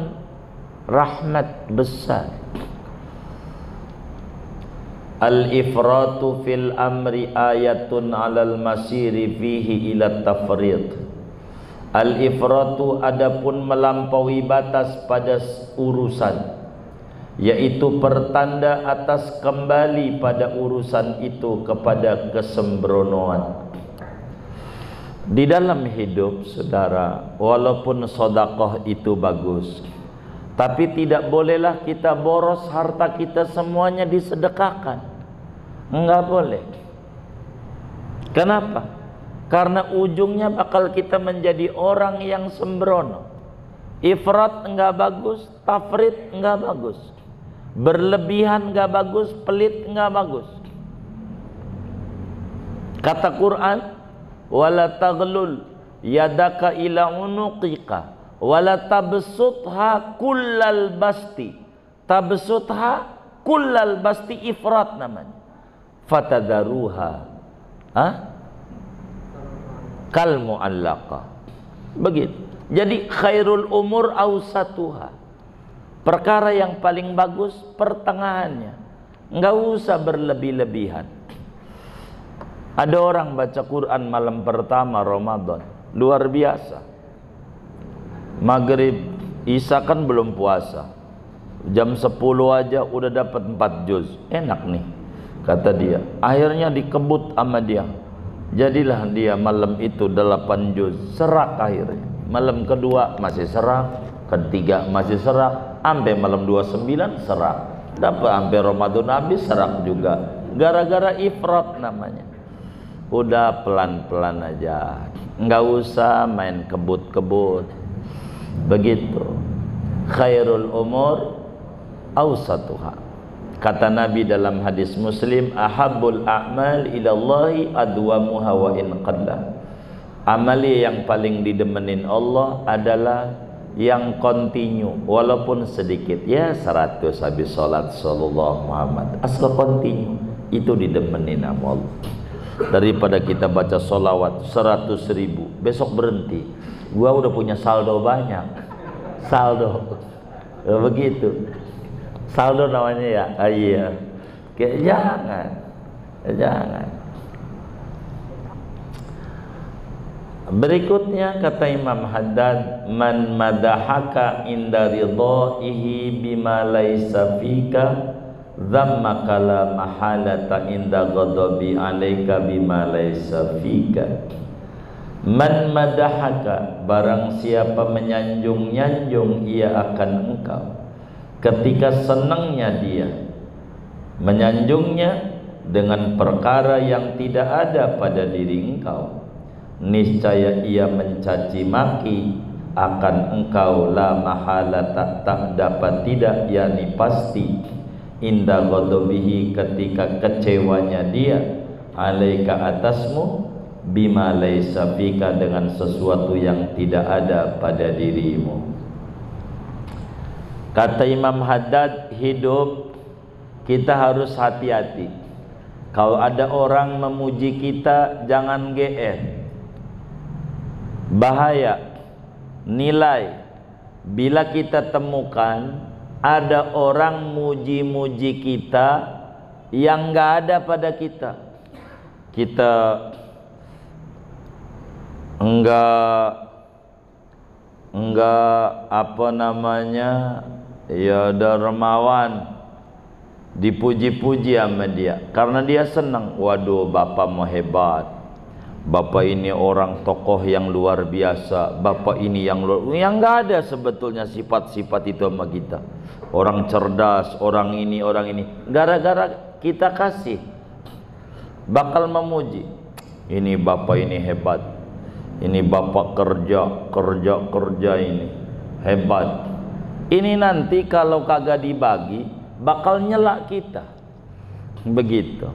rahmat besar. Al-ifratu fil amri ayatun alal masiri fihi ila tafrid. Al-ifratu adapun melampaui batas pada urusan, yaitu pertanda atas kembali pada urusan itu kepada kesembronoan. Di dalam hidup saudara, walaupun sedekah itu bagus, tapi tidak bolehlah kita boros harta kita semuanya disedekahkan. Enggak boleh. Kenapa? Karena ujungnya bakal kita menjadi orang yang sembrono. Ifrat enggak bagus, tafrid enggak bagus, berlebihan enggak bagus, pelit enggak bagus. Kata Quran, wala taghlul yadaka ila unuqika wala tabsutha kullal basti. Tabsutha kullal basti ifrat namanya. Fatadaruha kalmu allaqa. Begitu. Jadi khairul umur ausatuha, perkara yang paling bagus pertengahannya. Enggak usah berlebih-lebihan. Ada orang baca Quran malam pertama Ramadan, luar biasa. Maghrib Isya kan belum puasa, jam 10 aja udah dapat 4 juz. Enak nih, kata dia. Akhirnya dikebut sama dia, jadilah dia malam itu 8 juz. Serak akhirnya. Malam kedua masih serak, ketiga masih serak, sampai malam 29 serak. Dapat sampai Ramadan habis serak juga. Gara-gara ifrat namanya. Udah pelan-pelan aja, nggak usah main kebut-kebut. Begitu. Khairul umur ausatuha. Kata Nabi dalam hadis Muslim, ahabbul a'mal ilallahi adwamuha wa in qalla. Amali yang paling didemenin Allah adalah yang kontinu walaupun sedikit. Ya 100 habis salat sallallahu Muhammad. Asal kontinu itu didemenin sama Allah. Daripada kita baca solawat 100 ribu, besok berhenti. Gua udah punya saldo banyak. Saldo. Begitu. Saldo namanya ya, iya. Kayak jangan, jangan. Berikutnya kata Imam Haddad, man madahaka inda ridaihi bima laisa fika dhamma kala mahalata inda ghadabi alaika bima laysa fika. Man madahaka, barang siapa menyanjung-nyanjung ia akan engkau ketika senangnya dia menyanjungnya dengan perkara yang tidak ada pada diri engkau, niscaya ia mencaci maki akan engkau, la mahala tak dapat tidak, yakni pasti, inda ghadabihi ketika kecewanya dia, alaika atasmu, bima laisa fika dengan sesuatu yang tidak ada pada dirimu. Kata Imam Haddad, hidup kita harus hati-hati. Kalau ada orang memuji kita, jangan GR. Bahaya nilai bila kita temukan ada orang muji-muji kita yang nggak ada pada kita. Kita enggak apa namanya, ya dermawan, dipuji-puji sama dia karena dia senang. Waduh, bapak mau hebat, bapak ini orang tokoh yang luar biasa, bapak ini yang luar, yang enggak ada sebetulnya sifat-sifat itu sama kita. Orang cerdas, orang ini, gara-gara kita kasih bakal memuji. Ini bapak ini hebat, ini bapak kerja ini hebat. Ini nanti kalau kagak dibagi bakal nyelak kita. Begitu.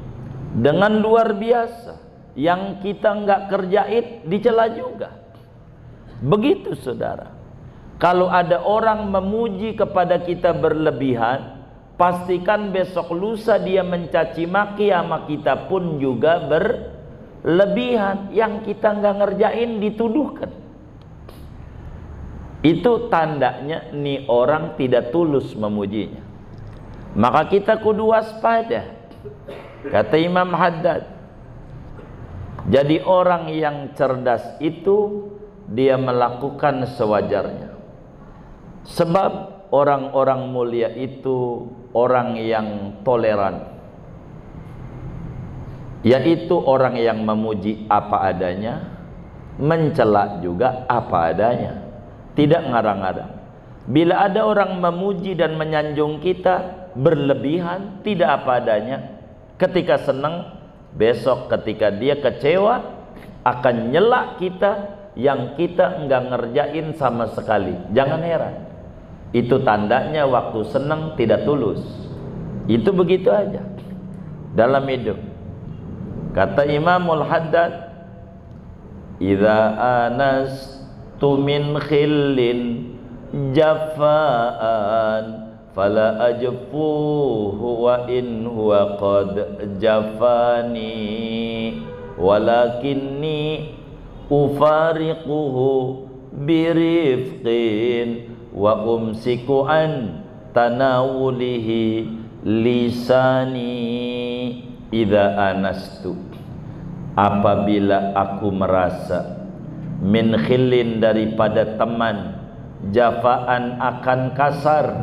Dengan luar biasa yang kita nggak kerjain dicela juga. Begitu saudara. Kalau ada orang memuji kepada kita berlebihan, pastikan besok lusa dia mencaci maki sama kita pun juga berlebihan. Yang kita nggak ngerjain dituduhkan. Itu tandanya nih orang tidak tulus memujinya. Maka kita kudu waspada. Kata Imam Haddad, jadi orang yang cerdas itu dia melakukan sewajarnya. Sebab orang-orang mulia itu orang yang toleran, yaitu orang yang memuji apa adanya, mencela juga apa adanya, tidak ngarang-ngarang. Bila ada orang memuji dan menyanjung kita berlebihan, tidak apa adanya, ketika senang, besok ketika dia kecewa akan nyelak kita yang kita enggak ngerjain sama sekali. Jangan heran. Itu tandanya waktu senang tidak tulus. Itu begitu aja dalam hidup. Kata Imam Al-Haddad, idza anastu min khillin jafaan fala ajfuhu wa in huwa qad jafani walakinni ufariquhu birifqin wa umsiku an tanawulihi lisani. Idza anastu, apabila aku merasa, min khillin daripada teman, jafaan akan kasar,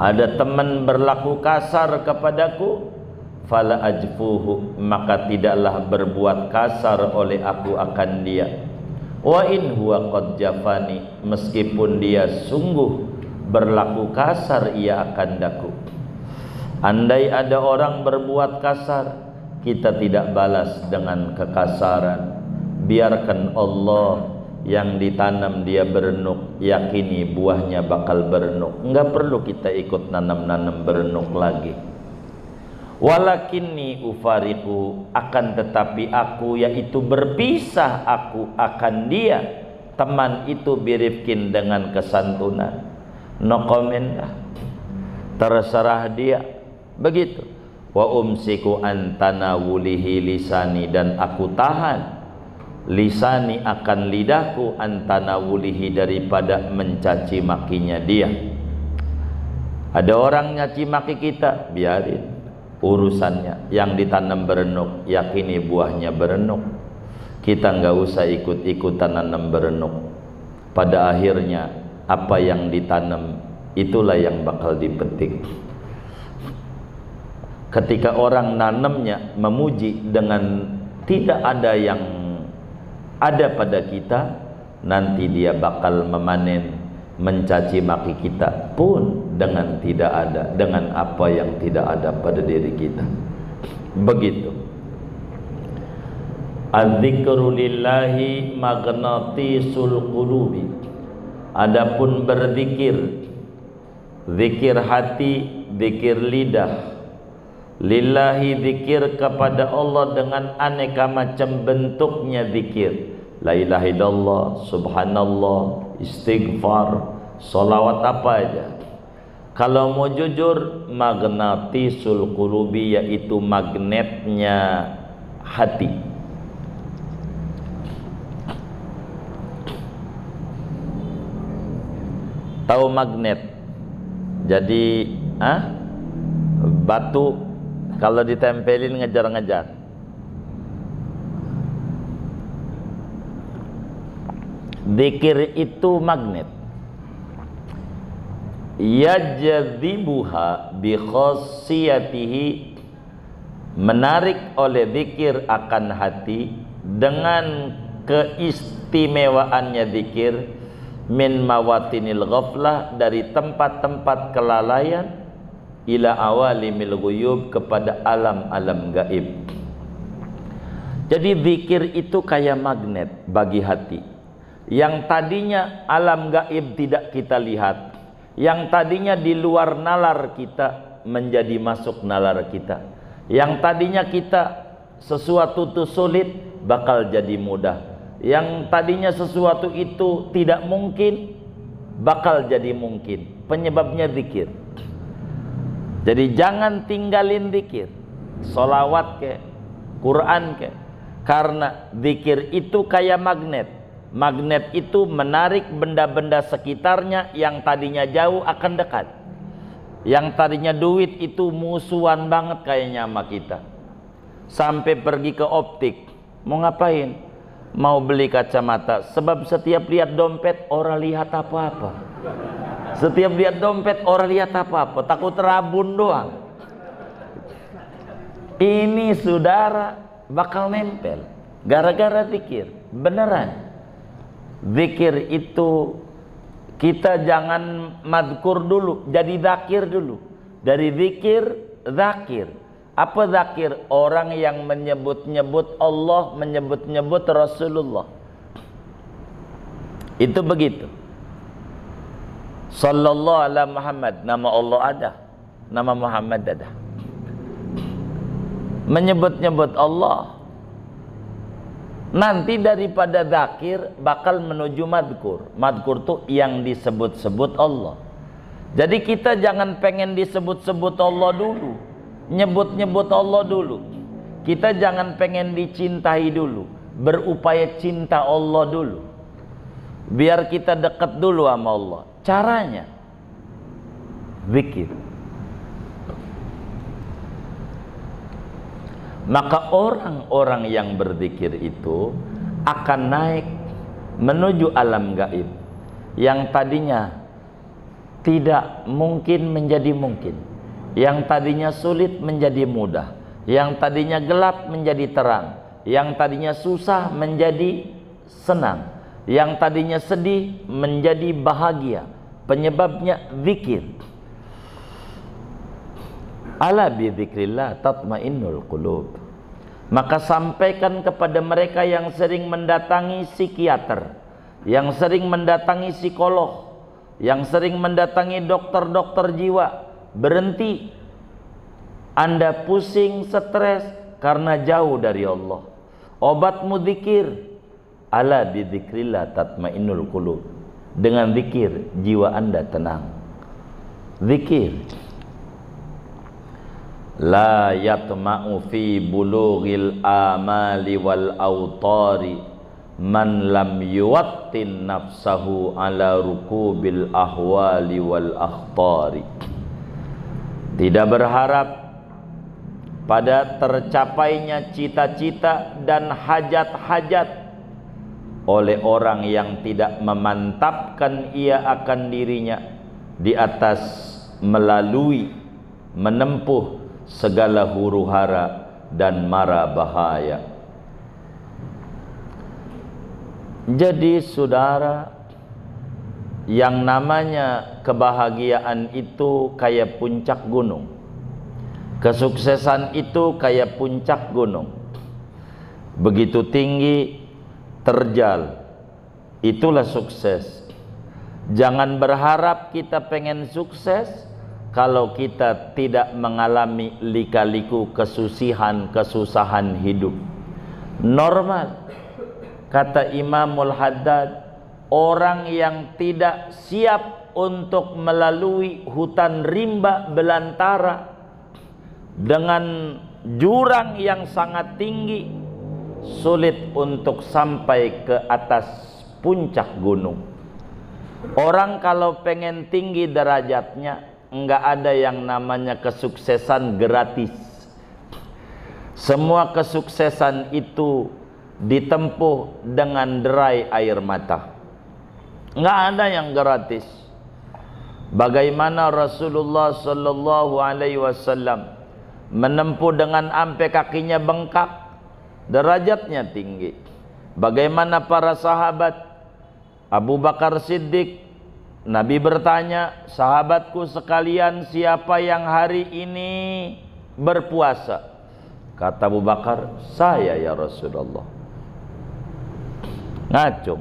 ada teman berlaku kasar kepadaku, fala ajfuhu, maka tidaklah berbuat kasar oleh aku akan dia, wa in huwa qad jafani, meskipun dia sungguh berlaku kasar ia akan daku. Andai ada orang berbuat kasar, kita tidak balas dengan kekasaran. Biarkan Allah yang ditanam dia berenuk, yakini buahnya bakal berenuk. Enggak perlu kita ikut nanam-nanam berenuk lagi. Walakinni ufariku, akan tetapi aku, yaitu berpisah aku akan dia, teman itu, birifkin dengan kesantunan. No comment lah, terserah dia. Begitu. Wa umsiku an tanawulihi lisani, dan aku tahan lisani akan lidahku, an tanawulihi daripada mencaci makinya dia. Ada orang nyaci maki kita, biarin urusannya. Yang ditanam berenuk, yakini buahnya berenuk. Kita nggak usah ikut-ikutan nanam berenuk. Pada akhirnya apa yang ditanam itulah yang bakal dipetik. ketika orang nanamnya memuji dengan tidak ada yang ada pada kita, nanti dia bakal memanen mencaci maki kita pun dengan tidak ada, dengan apa yang tidak ada pada diri kita. Begitu. Adzikru lillahi magnatisul qulubi. Adapun berzikir, zikir hati, zikir lidah. Lillahi zikir kepada Allah dengan aneka macam bentuknya zikir. La ilaha illallah, subhanallah, istighfar, salawat apa aja. Kalau mau jujur, magnatisul qulubi, yaitu magnetnya hati. Tahu magnet? Jadi batu kalau ditempelin ngejar-ngejar. Zikir itu magnet. Yajadhibuha bi khasiyatihi, menarik oleh zikir akan hati dengan keistimewaannya zikir, min mawatinil ghaflah, dari tempat-tempat kelalaian, ila awalimil ghuyub, kepada alam-alam gaib. Jadi zikir itu kayak magnet bagi hati. Yang tadinya alam gaib tidak kita lihat, yang tadinya di luar nalar kita, menjadi masuk nalar kita. Yang tadinya kita sesuatu itu sulit, bakal jadi mudah. Yang tadinya sesuatu itu tidak mungkin, bakal jadi mungkin. Penyebabnya zikir. Jadi jangan tinggalin zikir, solawat ke, Quran ke, karena zikir itu kayak magnet. Magnet itu menarik benda-benda sekitarnya, yang tadinya jauh akan dekat. Yang tadinya duit itu musuhan banget kayaknya sama kita. Sampai pergi ke optik, mau ngapain? Mau beli kacamata, sebab setiap lihat dompet orang lihat apa-apa. Setiap lihat dompet orang lihat apa-apa, takut rabun doang. Ini saudara bakal nempel gara-gara zikir. Beneran zikir itu kita jangan madkur dulu, jadi zakir dulu. Dari zikir, zakir. Apa zakir? Orang yang menyebut-nyebut Allah, menyebut-nyebut Rasulullah. Itu begitu. Sallallahu ala Muhammad, nama Allah ada, nama Muhammad ada. Menyebut-nyebut Allah, nanti daripada dzakir bakal menuju madkur. Madkur tuh yang disebut-sebut Allah. Jadi kita jangan pengen disebut-sebut Allah dulu, nyebut-nyebut Allah dulu. Kita jangan pengen dicintai dulu, berupaya cinta Allah dulu, biar kita dekat dulu sama Allah. Caranya zikir. Maka orang-orang yang berzikir itu akan naik menuju alam gaib, yang tadinya tidak mungkin menjadi mungkin, yang tadinya sulit menjadi mudah, yang tadinya gelap menjadi terang, yang tadinya susah menjadi senang, yang tadinya sedih menjadi bahagia. Penyebabnya zikir. Ala bi dzikrillah tatmainnul qulub. Maka sampaikan kepada mereka yang sering mendatangi psikiater, yang sering mendatangi psikolog, yang sering mendatangi dokter-dokter jiwa, berhenti. Anda pusing, stres karena jauh dari Allah. Obatmu zikir. Ala bi dzikrillah tatmainnul qulub. Dengan zikir jiwa Anda tenang. Zikir. La yatma'u fi bulughil amali wal awtari man lam yuwattin nafsahu ala rukubil ahwali wal akhtari. Tidak berharap pada tercapainya cita-cita dan hajat-hajat oleh orang yang tidak memantapkan ia akan dirinya di atas melalui, menempuh segala huru hara dan mara bahaya. Jadi saudara, yang namanya kebahagiaan itu kayak puncak gunung, kesuksesan itu kayak puncak gunung, begitu tinggi terjal. Itulah sukses. Jangan berharap kita pengen sukses kalau kita tidak mengalami lika-liku kesusahan hidup. Normal. Kata Imam Al-Haddad, orang yang tidak siap untuk melalui hutan rimba belantara dengan jurang yang sangat tinggi, sulit untuk sampai ke atas puncak gunung. Orang kalau pengen tinggi derajatnya, enggak ada yang namanya kesuksesan gratis. Semua kesuksesan itu ditempuh dengan derai air mata. Nggak ada yang gratis. Bagaimana Rasulullah Sallallahu Alaihi Wasallam menempuh dengan ampe kakinya bengkak, derajatnya tinggi. Bagaimana para sahabat? Abu Bakar Siddiq, Nabi bertanya, sahabatku sekalian, siapa yang hari ini berpuasa? Kata Abu Bakar, saya ya Rasulullah. Ngacung.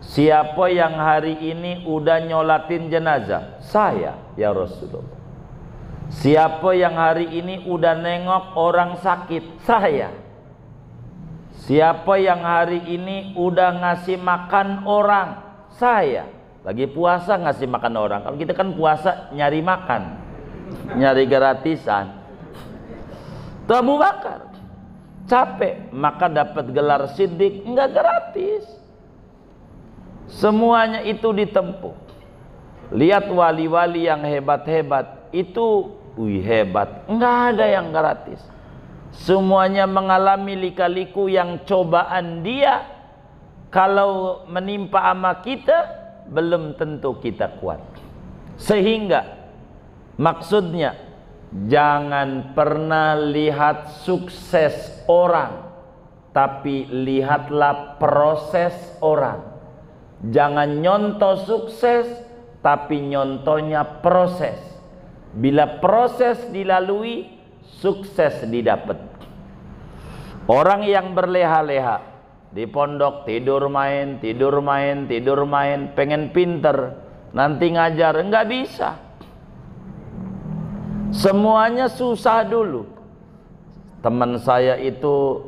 Siapa yang hari ini udah nyolatin jenazah? Saya ya Rasulullah. Siapa yang hari ini udah nengok orang sakit? Saya. Siapa yang hari ini udah ngasih makan orang? Saya. Lagi puasa ngasih makan orang. Kalau kita kan puasa nyari makan, nyari gratisan. Tuh Abu Bakar capek, maka dapat gelar siddiq, enggak gratis. Semuanya itu ditempuh. Lihat wali-wali yang hebat-hebat itu, hebat, nggak ada yang gratis. Semuanya mengalami lika-liku yang cobaan dia. Kalau menimpa ama kita, belum tentu kita kuat. Sehingga maksudnya, jangan pernah lihat sukses orang, tapi lihatlah proses orang. Jangan nyontoh sukses, tapi nyontohnya proses. Bila proses dilalui, sukses didapat. Orang yang berleha-leha di pondok, tidur main, tidur main, tidur main, pengen pinter, nanti ngajar, enggak bisa. Semuanya susah dulu. Teman saya itu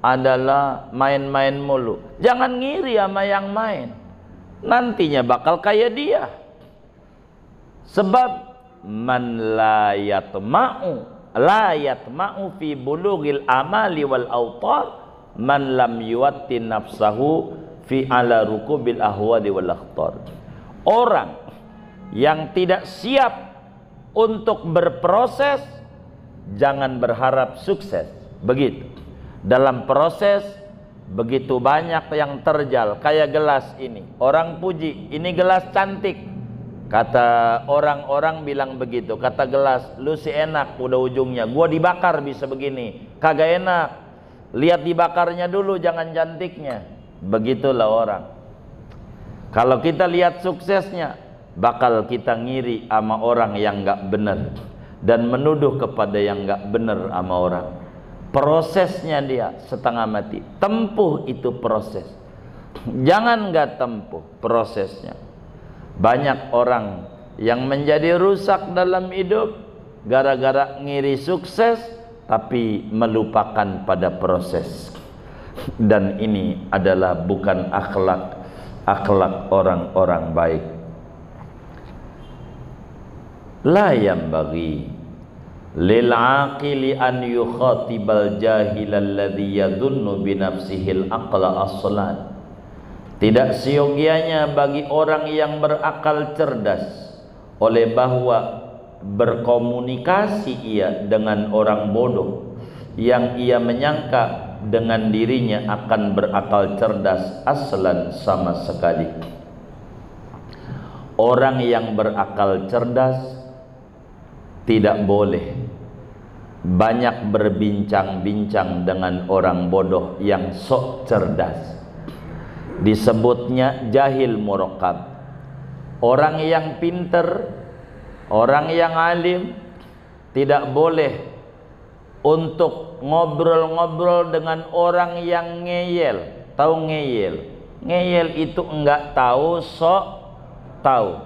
adalah main-main mulu. Jangan ngiri sama yang main, nantinya bakal kayak dia. Sebab man la yatma'u fi bulughil amali wal awtar man lam yuwatti nafsahu fi ala rukubil ahwali wal akhtar. Orang yang tidak siap untuk berproses, jangan berharap sukses. Begitu. Dalam proses begitu banyak yang terjal, kayak gelas ini. Orang puji, ini gelas cantik. Kata orang-orang bilang begitu. Kata gelas, lu si enak udah ujungnya. Gua dibakar bisa begini. Kagak enak. Lihat dibakarnya dulu, jangan cantiknya. Begitulah orang. Kalau kita lihat suksesnya, bakal kita ngiri sama orang yang gak bener, dan menuduh kepada yang gak bener sama orang. Prosesnya dia setengah mati. Tempuh itu proses. Jangan gak tempuh prosesnya. Banyak orang yang menjadi rusak dalam hidup gara-gara ngiri sukses, tapi melupakan pada proses. Dan ini adalah bukan akhlak orang-orang baik. La yang bagi lil aqili an yukhatibal jahil alladhi yadhunnu bi nafsihil aqla aslan. Tidak seyogianya bagi orang yang berakal cerdas oleh bahwa berkomunikasi ia dengan orang bodoh yang ia menyangka dengan dirinya akan berakal cerdas aslan sama sekali. Orang yang berakal cerdas tidak boleh banyak berbincang-bincang dengan orang bodoh yang sok cerdas. Disebutnya jahil murakkab. Orang yang pinter, orang yang alim, tidak boleh untuk ngobrol-ngobrol dengan orang yang ngeyel. Tahu ngeyel? Ngeyel itu enggak tahu, sok tahu.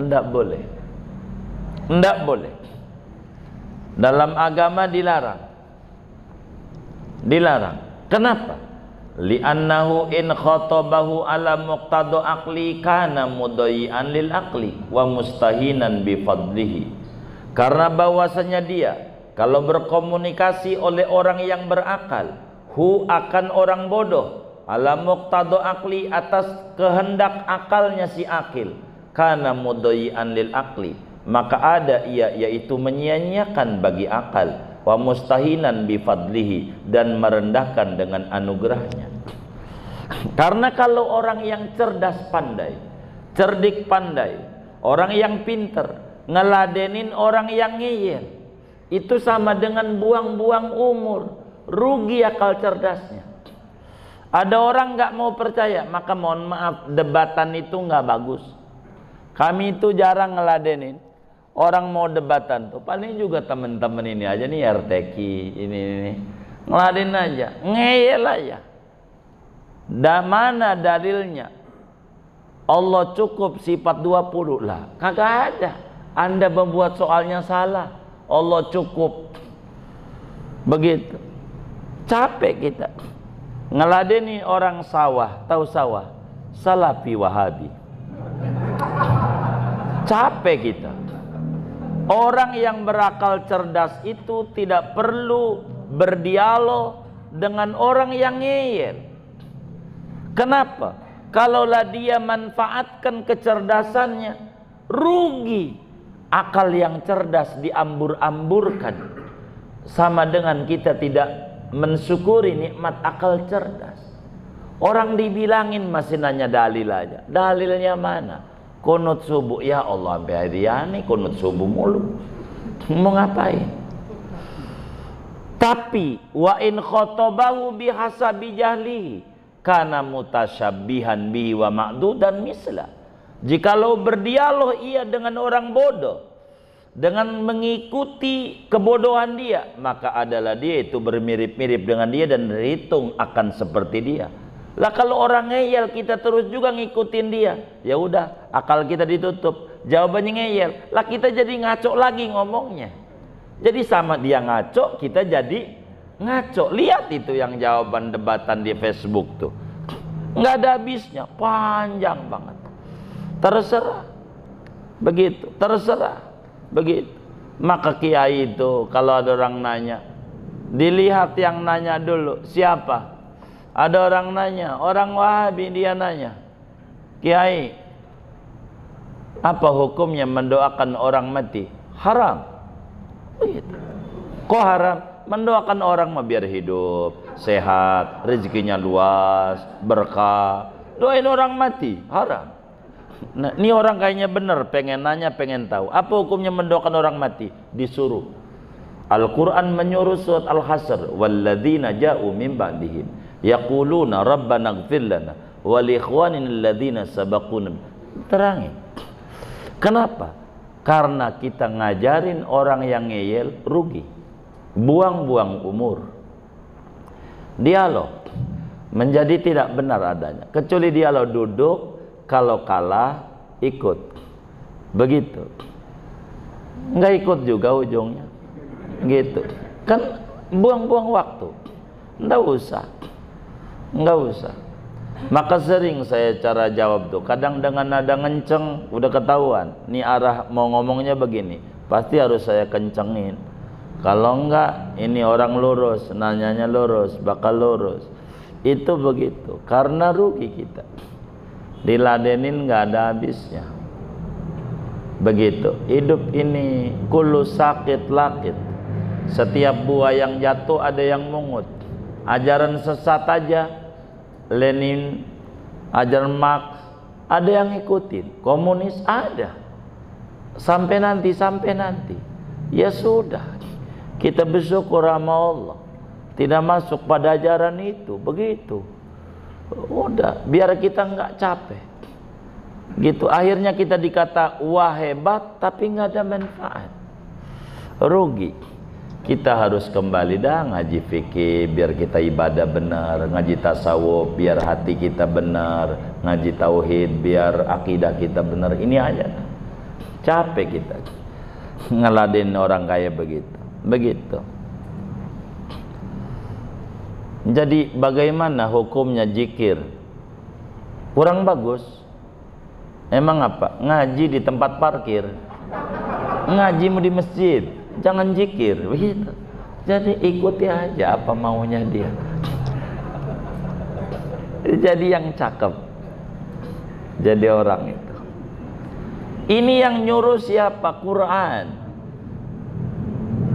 Enggak boleh. Enggak boleh. Dalam agama dilarang. Dilarang. Kenapa? Li'annahu in khotobahu ala muqtadu aqli kana mudayi'an lil aqli wa mustahinan bifadlihi. Karena bahwasanya dia kalau berkomunikasi oleh orang yang berakal, hu akan orang bodoh, ala muqtadu aqli, atas kehendak akalnya si akil, kana mudayi'an lil aqli, maka ada ia yaitu menyia-nyiakan bagi akal, wa mustahinan bifadlihi, dan merendahkan dengan anugerahnya. Karena kalau orang yang cerdas pandai, cerdik pandai, orang yang pinter ngeladenin orang yang ngeyel, itu sama dengan buang-buang umur, rugi akal cerdasnya. Ada orang nggak mau percaya, maka mohon maaf, debatan itu nggak bagus. Kami itu jarang ngeladenin orang mau debatan tuh, paling juga temen-temen ini aja nih, RTK ini ngeladen aja, ngeyel aja. Da mana dalilnya? Allah cukup sifat 20 lah, kagak ada. Anda membuat soalnya salah, Allah cukup. Begitu. Capek kita ngeladeni orang sawah, tahu sawah? Salafi Wahabi. Capek kita. Orang yang berakal cerdas itu tidak perlu berdialog dengan orang yang ngeyel. Kenapa? Kalaulah dia manfaatkan kecerdasannya, rugi. Akal yang cerdas diambur-amburkan, sama dengan kita tidak mensyukuri nikmat akal cerdas. Orang dibilangin masih nanya dalil aja. Dalilnya mana? Kunut subuh, ya Allah, sampai hari ini kunut subuh mulu, mau ngapain? Tapi wa in khotobahu bihasabi jahlihi kana mutasyabihan bihi wa ma'du dan mislah. Jikalau berdialog ia dengan orang bodoh dengan mengikuti kebodohan dia, maka adalah dia itu bermirip-mirip dengan dia dan dihitung akan seperti dia. Lah kalau orang ngeyel kita terus juga ngikutin dia, ya udah akal kita ditutup, jawabannya ngeyel. Lah kita jadi ngaco lagi ngomongnya. Jadi sama dia ngaco, kita jadi ngaco. Lihat itu yang jawaban debatan di Facebook tuh, nggak ada habisnya, panjang banget. Terserah, begitu. Terserah, begitu. Maka kiai itu kalau ada orang nanya, dilihat yang nanya dulu siapa. Ada orang nanya, orang Wahabi, dia nanya, "Kiai, apa hukumnya mendoakan orang mati?" Haram. Begitu. Kok haram? Mendoakan orang mah biar hidup, sehat, rezekinya luas, berkah. Doain orang mati, haram. Nah, ini orang kayaknya bener, pengen nanya, pengen tahu. Apa hukumnya mendoakan orang mati? Disuruh. Al-Quran menyuruh surat Al-Hasr, "Walladzina ja'u min ba'dihim yaquluna rabbana ighfir lana wa li ikhwanina alladzina sabaquna." Terangin. Kenapa? Karena kita ngajarin orang yang ngeyel, rugi. Buang-buang umur. Dialog menjadi tidak benar adanya. Kecuali dialog duduk, kalau kalah ikut. Begitu. Enggak ikut juga ujungnya. Gitu. Kan buang-buang waktu. Enggak usah. Nggak usah. Maka sering saya cara jawab tuh, kadang dengan nada ngenceng, udah ketahuan nih arah mau ngomongnya begini, pasti harus saya kencengin. Kalau enggak, ini orang lurus, nanyanya lurus, bakal lurus. Itu begitu, karena rugi kita. Diladenin nggak ada habisnya. Begitu, hidup ini kullu sakit lakit. Setiap buah yang jatuh ada yang mungut. Ajaran sesat aja, Lenin, ajaran Marx, ada yang ngikutin. Komunis ada. Sampai nanti, sampai nanti. Ya sudah, Kita bersyukur sama Allah tidak masuk pada ajaran itu. Begitu. Udah, biar kita nggak capek. Gitu. Akhirnya kita dikata wah hebat, tapi nggak ada manfaat. Rugi. Kita harus kembali dah ngaji fikih biar kita ibadah benar, ngaji tasawuf biar hati kita benar, ngaji tauhid biar akidah kita benar. Ini aja. Capek kita ngeladen orang kaya begitu. Begitu. Jadi bagaimana hukumnya zikir? Kurang bagus. Emang apa? Ngaji di tempat parkir. Ngaji di masjid. Jangan zikir, begitu. Jadi ikuti aja apa maunya dia. Jadi yang cakep, jadi orang itu. Ini yang nyuruh siapa? Quran.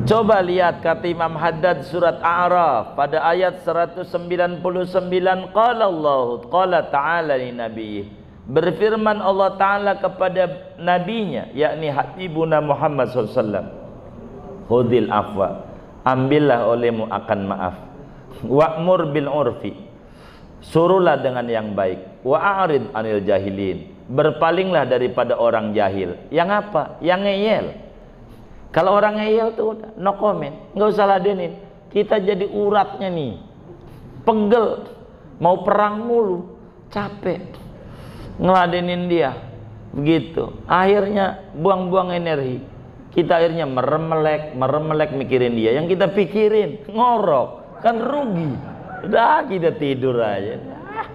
Coba lihat kata Imam Haddad surat A'raf pada ayat 199. Qala Allahu, qala ta'ala li nabiyih. Berfirman Allah Ta'ala kepada nabinya, yakni Habibuna Muhammad sallallahu alaihi wasallam. Khudil afwa, ambillah olehmu akan maaf. Wa'mur bil urfi, suruhlah dengan yang baik. Wa'arid anil jahilin, berpalinglah daripada orang jahil. Yang apa? Yang ngeyel. Kalau orang ngeyel tuh udah, no comment, nggak usah ladenin. Kita jadi uratnya nih, penggel, mau perang mulu, capek ngeladenin dia, begitu. Akhirnya buang-buang energi. Kita akhirnya meremelek mikirin dia. Yang kita pikirin ngorok, kan rugi. Udah kita tidur aja. Nah,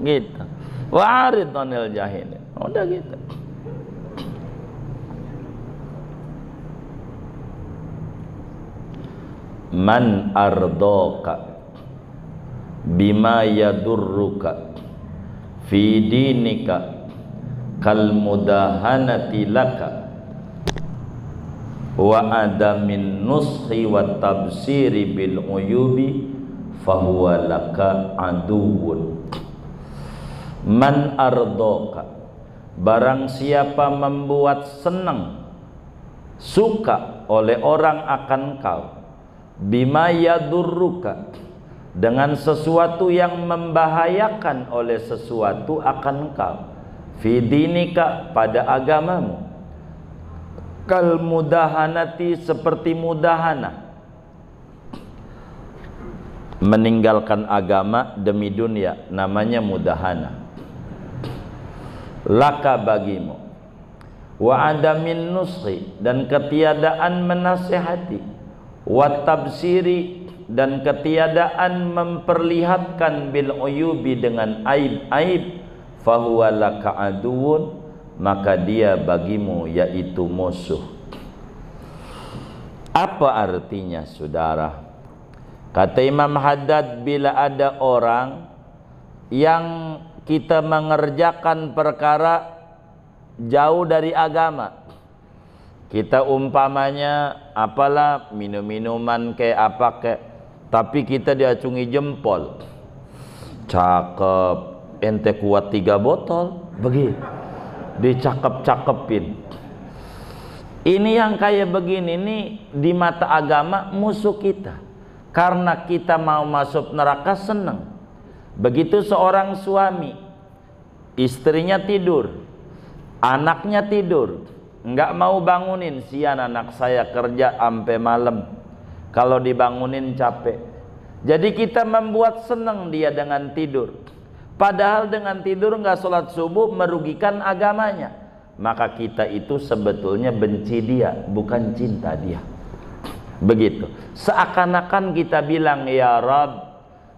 gitu. Warid anil jahil. Udah gitu. Man ardoka bima yadurruka fi dinika kal mudahanati laka wa adamin nushi wa tabsiri bil uyubi fahuwa laka aduwun. Man ardoka, barang siapa membuat senang, suka oleh orang akan kau, bima yadurruka, dengan sesuatu yang membahayakan oleh sesuatu akan kau, fi dinika, pada agamamu, kal mudahanati, seperti mudahana, meninggalkan agama demi dunia, namanya mudahana. Laka bagimu, wa adamin nushi, dan ketiadaan menasehati, wa tabsiri, dan ketiadaan memperlihatkan bil uyubi, dengan aib-aib, fahuwa laka aduun, maka dia bagimu yaitu musuh. Apa artinya, saudara? Kata Imam Haddad, bila ada orang yang kita mengerjakan perkara jauh dari agama, kita umpamanya apalah, minum-minuman kayak apa kayak, tapi kita diacungi jempol. Cakep, ente kuat 3 botol, begitu. Dicakep-cakepin. Ini yang kayak begini nih di mata agama musuh kita, karena kita mau masuk neraka seneng. Begitu seorang suami, istrinya tidur, anaknya tidur, nggak mau bangunin, sian anak saya kerja sampai malam, kalau dibangunin capek. Jadi kita membuat seneng dia dengan tidur. Padahal dengan tidur nggak sholat subuh merugikan agamanya. Maka kita itu sebetulnya benci dia, bukan cinta dia. Begitu. Seakan-akan kita bilang, ya Rabb,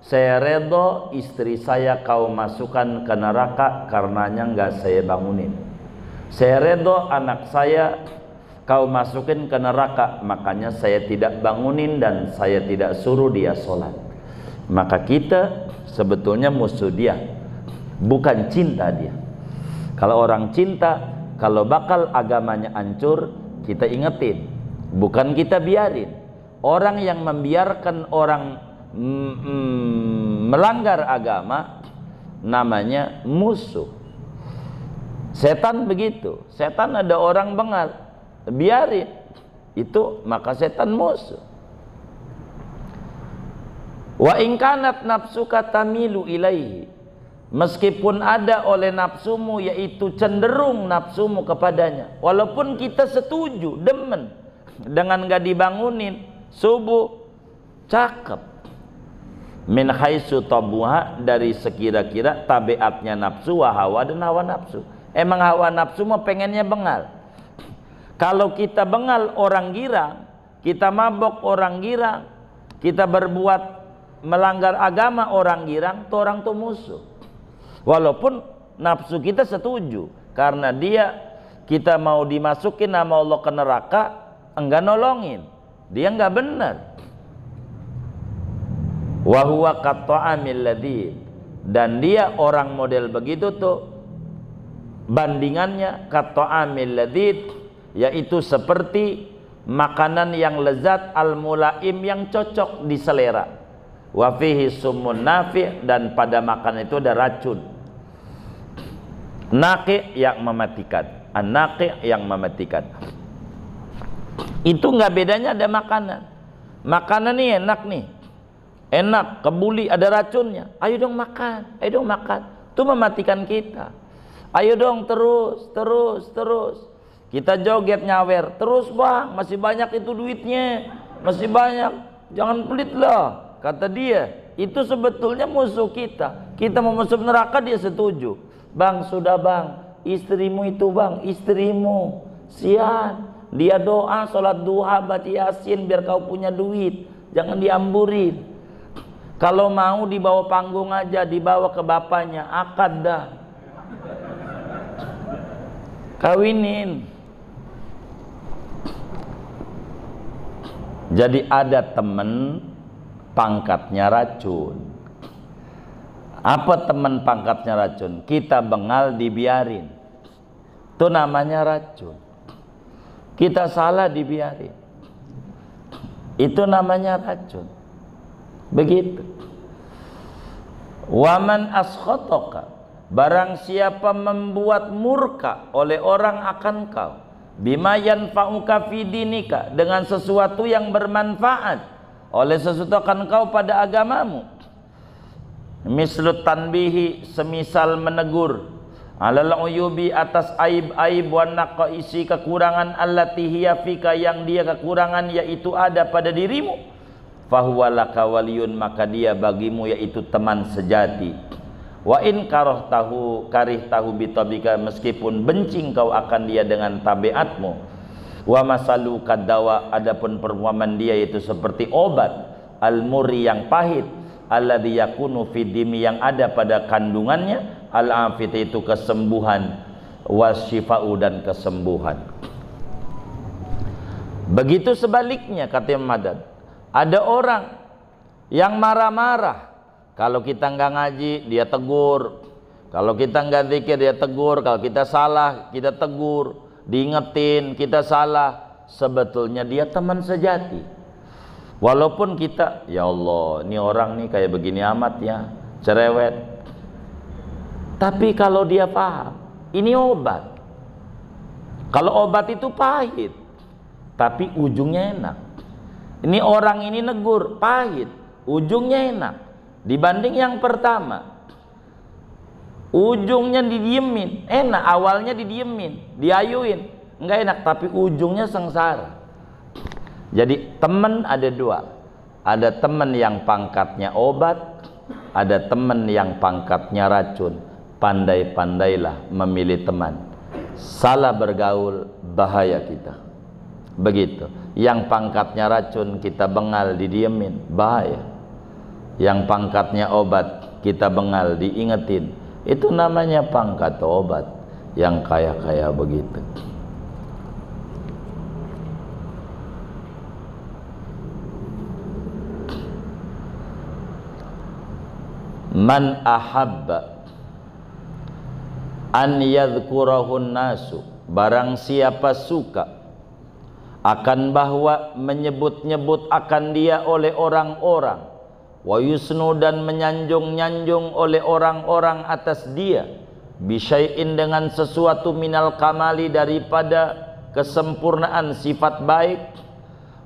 saya redho istri saya kau masukkan ke neraka, karenanya nggak saya bangunin. Saya redho anak saya kau masukin ke neraka, makanya saya tidak bangunin dan saya tidak suruh dia sholat. Maka kita sebetulnya musuh dia, bukan cinta dia. Kalau orang cinta, kalau bakal agamanya hancur, kita ingetin, bukan kita biarin. Orang yang membiarkan orang melanggar agama namanya musuh. Setan begitu. Setan ada orang bengal, biarin. itu maka setan musuh. Wa in kanat nafsuka tamilu ilaihi, meskipun ada oleh nafsumu, yaitu cenderung nafsumu kepadanya, walaupun kita setuju, demen dengan gak dibangunin subuh, cakep, min haisu tabuha, dari sekira-kira tabiatnya nafsu, wahawa, dan hawa nafsu. Emang hawa nafsu mau pengennya bengal. Kalau kita bengal orang girang, kita mabok orang girang, kita berbuat melanggar agama orang girang, tuh orang tuh musuh. Walaupun nafsu kita setuju, karena dia, kita mau dimasukin nama Allah ke neraka, enggak nolongin, dia enggak benar. Wa huwa qatta'amil ladin, dan dia orang model begitu tuh bandingannya qatta'amil ladin, yaitu seperti makanan yang lezat, al-mulaim, yang cocok di selera. Wa fihi summun nafi', dan pada makanan itu ada racun. Naqi' yang mematikan, an-naqi' yang mematikan. Itu nggak bedanya ada makanan. Makanan ini enak nih, enak, kebuli, ada racunnya. Ayo dong makan, ayo dong makan. Itu mematikan kita. Ayo dong terus, terus, terus. Kita joget nyawer, terus bang, masih banyak itu duitnya, masih banyak. Jangan pelit lah, kata dia. Itu sebetulnya musuh kita. Kita mau masuk neraka, dia setuju. Bang, sudah bang, istrimu itu bang, istrimu sian, dia doa sholat duha baca yasin biar kau punya duit, jangan diamburin. Kalau mau dibawa panggung aja, dibawa ke bapaknya, akad dah, kawinin. Jadi ada temen pangkatnya racun. Apa teman pangkatnya racun? Kita bengal dibiarin, itu namanya racun. Kita salah dibiarin, itu namanya racun. Begitu. Waman askhotaka, barang siapa membuat murka oleh orang akan kau, bimayan fa'uka fidinika, dengan sesuatu yang bermanfaat oleh sesuatu akan kau pada agamamu. Mislut tanbihi, semisal menegur, alal uyubi, atas aib-aib, wa naqaisi, kekurangan, allati hiya fika, yang dia kekurangan yaitu ada pada dirimu. Fahuwa laka waliyun, maka dia bagimu yaitu teman sejati. Wa in karahtahu karihtahu bitabika, meskipun benci kau akan dia dengan tabiatmu. Wa masalu kadawa, adapun perumpamaan dia yaitu seperti obat al-muri yang pahit, alladhi yakunu fidimi, yang ada pada kandungannya, al-afita, itu kesembuhan, wasyifa'u, dan kesembuhan. Begitu sebaliknya kata Imam Al-Haddad, ada orang yang marah-marah, kalau kita nggak ngaji dia tegur, kalau kita nggak zikir dia tegur, kalau kita salah kita tegur, diingetin kita salah. Sebetulnya dia teman sejati. Walaupun kita, ya Allah, ini orang nih kayak begini amat ya, cerewet. Tapi kalau dia paham, ini obat. Kalau obat itu pahit, tapi ujungnya enak. Ini orang ini negur, pahit, ujungnya enak. Dibanding yang pertama, ujungnya didiemin, enak. Awalnya didiemin, diayuin, nggak enak, tapi ujungnya sengsara. Jadi teman ada dua, ada teman yang pangkatnya obat, ada teman yang pangkatnya racun. Pandai-pandailah memilih teman. Salah bergaul bahaya kita. Begitu. Yang pangkatnya racun kita bengal didiemin, bahaya. Yang pangkatnya obat kita bengal diingetin, itu namanya pangkat obat yang kaya-kaya begitu. Man ahabba an yadhkurahun nasu, barang siapa suka akan bahwa menyebut-nyebut akan dia oleh orang-orang, wa yusnu, dan menyanjung-nyanjung oleh orang-orang atas dia, bisyai'in, dengan sesuatu minal kamali, daripada kesempurnaan sifat baik,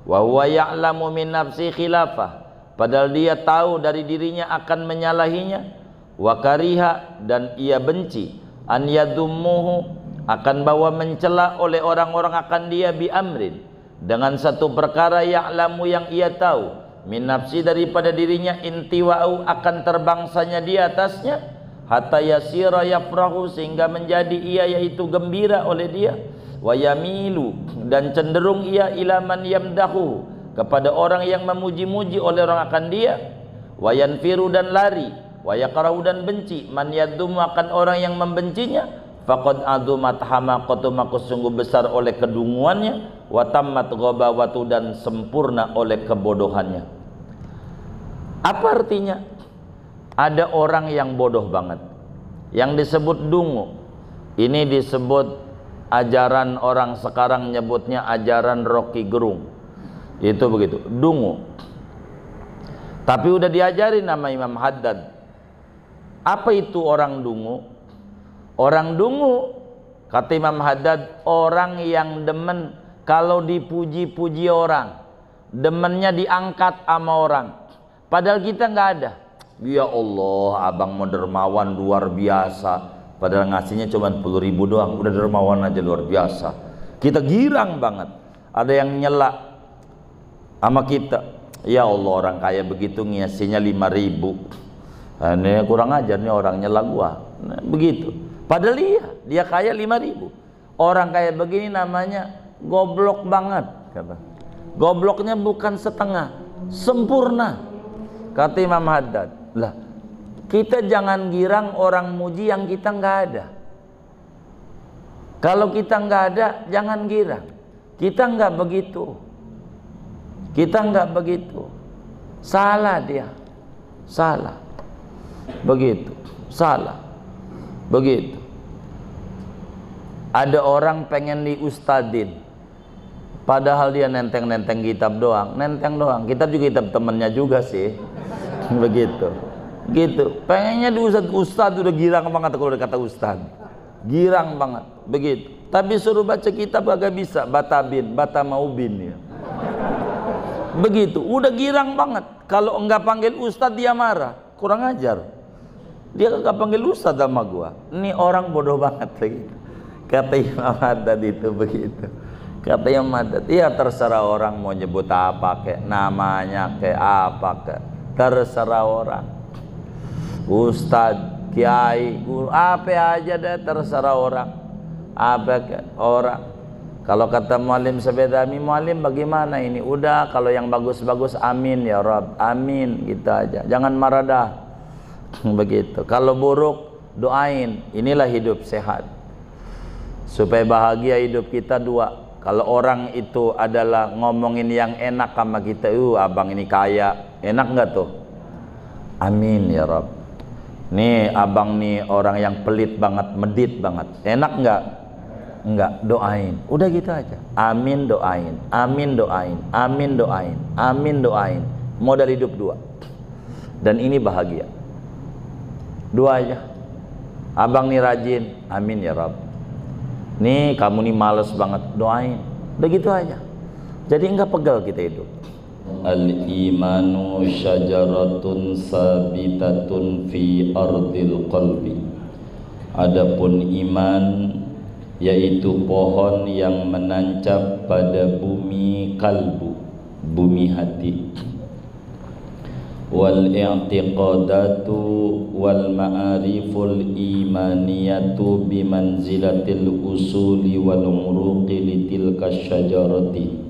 wa huwa ya'lamu min nafsi khilafah, padahal dia tahu dari dirinya akan menyalahinya, wa kariha, dan ia benci an yadummuhu, akan bawa mencela oleh orang-orang akan dia bi amrin, dengan satu perkara ya'lamu yang ia tahu min nafsi daripada dirinya, intiwa'u, akan terbangsanya di atasnya, hatta yasira yafrahu, sehingga menjadi ia yaitu gembira oleh dia, wa yamilu, dan cenderung ia ilaman yamdahu, kepada orang yang memuji-muji oleh orang akan dia, wa yanfiru, dan lari, wa yaqrau, dan benci, man yadum, akan orang yang membencinya, faqad adumat hamaqatu, maka sungguh besar oleh kedunguannya, wa tammat ghabawatu, dan sempurna oleh kebodohannya. Apa artinya? Ada orang yang bodoh banget yang disebut dungu. Ini disebut ajaran, orang sekarang nyebutnya ajaran Rocky Gerung. Itu begitu, dungu. Tapi udah diajarin nama Imam Haddad. Apa itu orang dungu? Orang dungu, kata Imam Haddad, orang yang demen kalau dipuji-puji orang, demennya diangkat sama orang, padahal kita nggak ada. Ya Allah, abang mau dermawan luar biasa, padahal ngasihnya cuma 10.000 doang, udah dermawan aja luar biasa. Kita girang banget. Ada yang nyela sama kita, ya Allah orang kaya begitu ngasihnya 5.000, ini kurang ajar nih orang, nyela gua. Nah, begitu, padahal dia kaya 5.000. Orang kaya begini namanya goblok banget, kata. Gobloknya bukan setengah, sempurna, kata Imam Haddad. Lah, kita jangan girang orang muji yang kita nggak ada. Kalau kita nggak ada, jangan girang. Kita nggak begitu. Kita nggak begitu. Salah dia. Salah. Begitu. Salah. Begitu. Ada orang pengen diustadin, padahal dia nenteng-nenteng kitab doang. Nenteng doang. Kitab juga kitab temennya juga sih. Begitu. Gitu, pengennya di ustad udah girang banget kalau udah kata ustad, girang banget, begitu. Tapi suruh baca kitab agak bisa, batabin, batamaubin ya. Begitu, udah girang banget. Kalau enggak panggil ustad dia marah, kurang ajar. Dia enggak panggil ustad sama gua. Ini orang bodoh banget lagi. Kata Imam Haddad itu begitu. Kata Imam Haddad, ya terserah orang mau nyebut apa kayak namanya kayak apa kayak, terserah orang. Ustadz, kiai, guru, apa aja deh terserah orang. Apa orang? Kalau kata mualim sebedami, mualim bagaimana ini? Udah, kalau yang bagus-bagus amin ya Rob, amin gitu aja. Jangan marah dah. Begitu. Kalau buruk doain. Inilah hidup sehat. Supaya bahagia hidup kita dua. Kalau orang itu adalah ngomongin yang enak sama kita, abang ini kaya, enak nggak tuh? Amin ya Rob. Nih abang nih orang yang pelit banget, medit banget, enak nggak? Nggak, doain. Udah gitu aja. Amin doain, amin doain, amin doain, amin doain. Modal hidup dua. Dan ini bahagia. Dua aja. Abang nih rajin, amin ya Rabb. Nih kamu nih males banget, doain. Udah gitu aja. Jadi nggak pegel kita hidup. Al-imanu syajaratun sabitatun fi ardil qalbi. Adapun iman yaitu pohon yang menancap pada bumi kalbu, bumi hati. Wal i'tiqadatu wal ma'ariful imaniyatu bimanzilatil usuli wal uruqi litilka syajarati.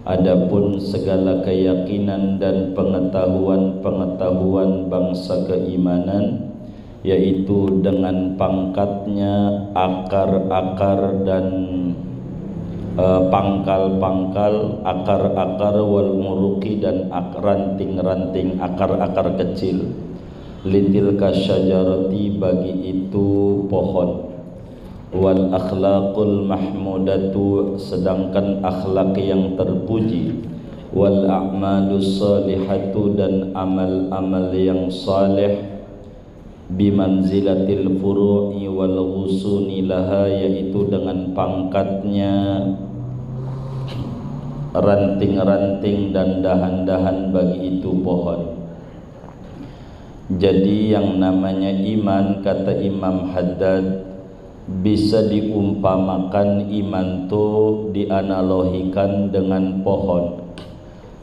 Adapun segala keyakinan dan pengetahuan bangsa keimanan, yaitu dengan pangkatnya, akar-akar dan pangkal-pangkal, akar-akar wal muruqi, dan ranting-ranting akar-akar kecil, litilka syajarati, bagi itu pohon. Wal akhlaqul mahmudatu, sedangkan akhlak yang terpuji, wal a'malus salihatu, dan amal-amal yang saleh, bimanzilatil furu'i wal ghusuni laha, yaitu dengan pangkatnya ranting-ranting dan dahan-dahan bagi itu pohon. Jadi yang namanya iman, kata Imam Haddad, bisa diumpamakan iman itu dianalogikan dengan pohon.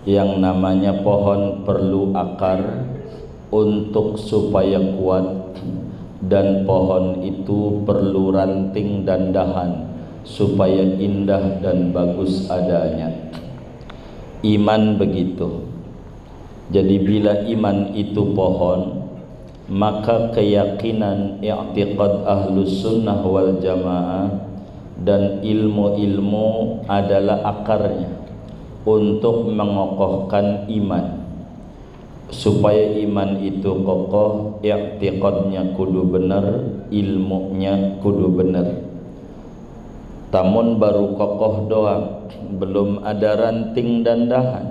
Yang namanya pohon perlu akar untuk supaya kuat, dan pohon itu perlu ranting dan dahan supaya indah dan bagus adanya. Iman begitu. Jadi bila iman itu pohon, maka keyakinan i'tiqad ahlus sunnah wal jamaah dan ilmu-ilmu adalah akarnya untuk mengokohkan iman. Supaya iman itu kokoh, i'tiqadnya kudu benar, ilmunya kudu benar. Tamun baru kokoh doang, belum ada ranting dan dahan.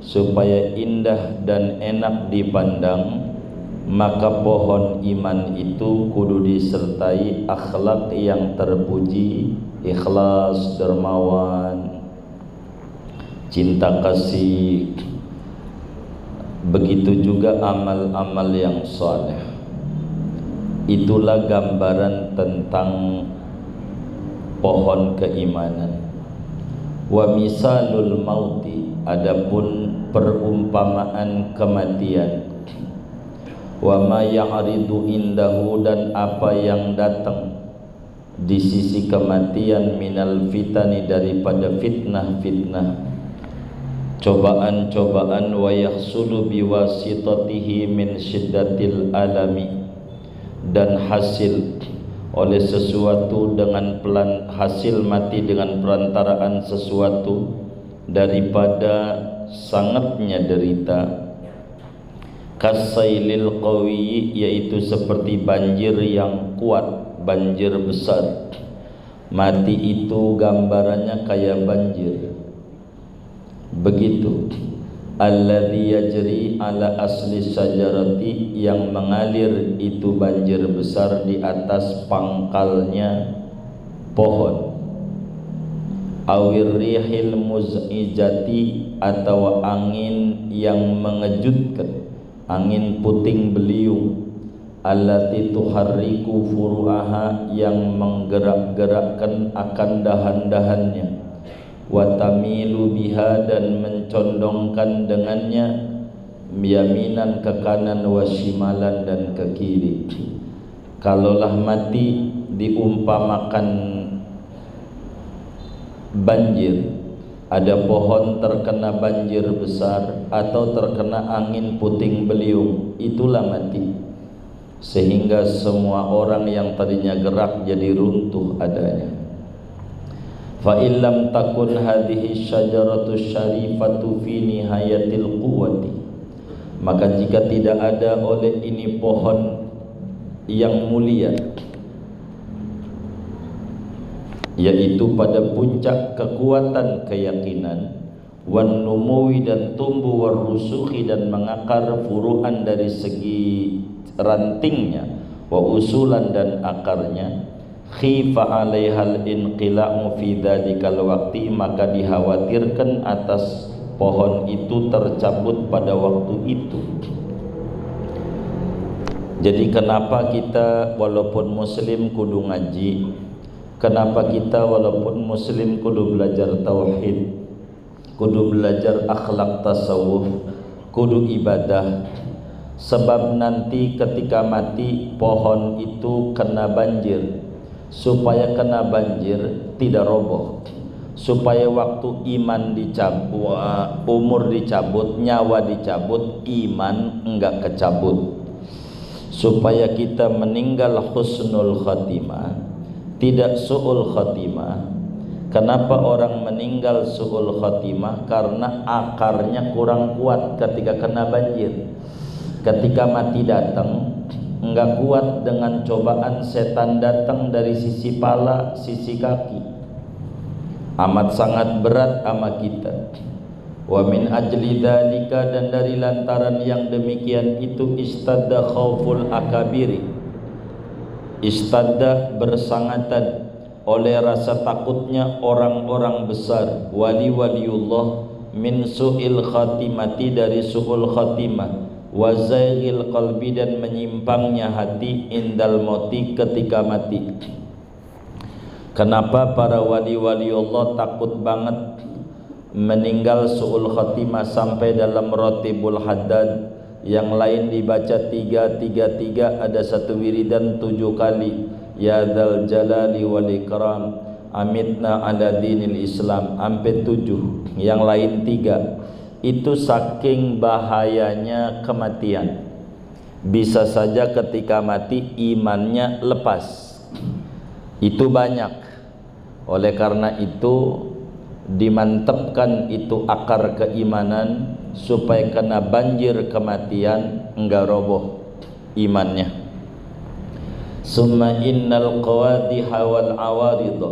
Supaya indah dan enak dipandang, maka pohon iman itu kudu disertai akhlak yang terpuji, ikhlas, dermawan, cinta kasih. Begitu juga amal-amal yang saleh. Itulah gambaran tentang pohon keimanan. Wa misalul mauti, adapun perumpamaan kematian. Wa ma ya'ridu indahu, dan apa yang datang di sisi kematian minal fitani, daripada fitnah-fitnah, cobaan-cobaan. Wa yahsulu biwasitatihi min syiddatil alami, dan hasil oleh sesuatu dengan hasil mati dengan perantaraan sesuatu daripada sangatnya derita. Kasailil qawi, yaitu seperti banjir yang kuat, banjir besar. Mati itu gambarannya kayak banjir. Begitu. Alladhi yajri ala asli sajarati, yang mengalir itu banjir besar di atas pangkalnya pohon. Awir rihil muz'ijati, atau angin yang mengejutkan, angin puting beliung. Allati tuharriku furu'aha, yang menggerak-gerakkan akan dahan-dahannya. Watamilu biha, dan mencondongkan dengannya yaminan ke kanan, washimalan, dan ke kiri. Kalaulah mati diumpamakan banjir, ada pohon terkena banjir besar atau terkena angin puting beliung, itulah mati. Sehingga semua orang yang tadinya gerak jadi runtuh adanya. Fa illam takun hadhihi syajaratu syarifatu fi nihayatil quwwati, maka jika tidak ada oleh ini pohon yang mulia, yaitu pada puncak kekuatan keyakinan, wan numuwi, dan tumbuh, war rusukhi, dan mengakar, furu'an, dari segi rantingnya, wa usulan, dan akarnya. Khifa alaihal inqila'u fi dhalikal waqti, maka dikhawatirkan atas pohon itu tercabut pada waktu itu. Jadi kenapa kita walaupun muslim kudu ngaji? Kenapa kita walaupun muslim kudu belajar tauhid, kudu belajar akhlak tasawuf, kudu ibadah? Sebab nanti ketika mati pohon itu kena banjir. Supaya kena banjir tidak roboh, supaya waktu iman dicabut, umur dicabut, nyawa dicabut, iman enggak kecabut. Supaya kita meninggal husnul khatimah, tidak su'ul khatimah. Kenapa orang meninggal su'ul khatimah? Karena akarnya kurang kuat ketika kena banjir. Ketika mati datang, enggak kuat dengan cobaan setan datang dari sisi pala, sisi kaki. Amat sangat berat ama kita. Wa min ajli dzalika, dan dari lantaran yang demikian itu, istadda khauful akabiri, istadda bersangatan, oleh rasa takutnya orang-orang besar, wali-waliullah, min su'il khatimati, dari su'ul khatimah, wa zaghil qalbi, dan menyimpangnya hati, indal mauti, ketika mati. Kenapa para wali-waliullah takut banget meninggal su'ul khatimah? Sampai dalam Ratibul Haddad yang lain dibaca 333, ada satu wiridan 7 kali, ya dzal jalali wal ikram, amitna ala dinil Islam, sampai 7, yang lain 3. Itu saking bahayanya kematian. Bisa saja ketika mati imannya lepas. Itu banyak. Oleh karena itu dimantapkan itu akar keimanan supaya kena banjir kematian enggak roboh imannya. Summa innal qawadiha wal awaridha,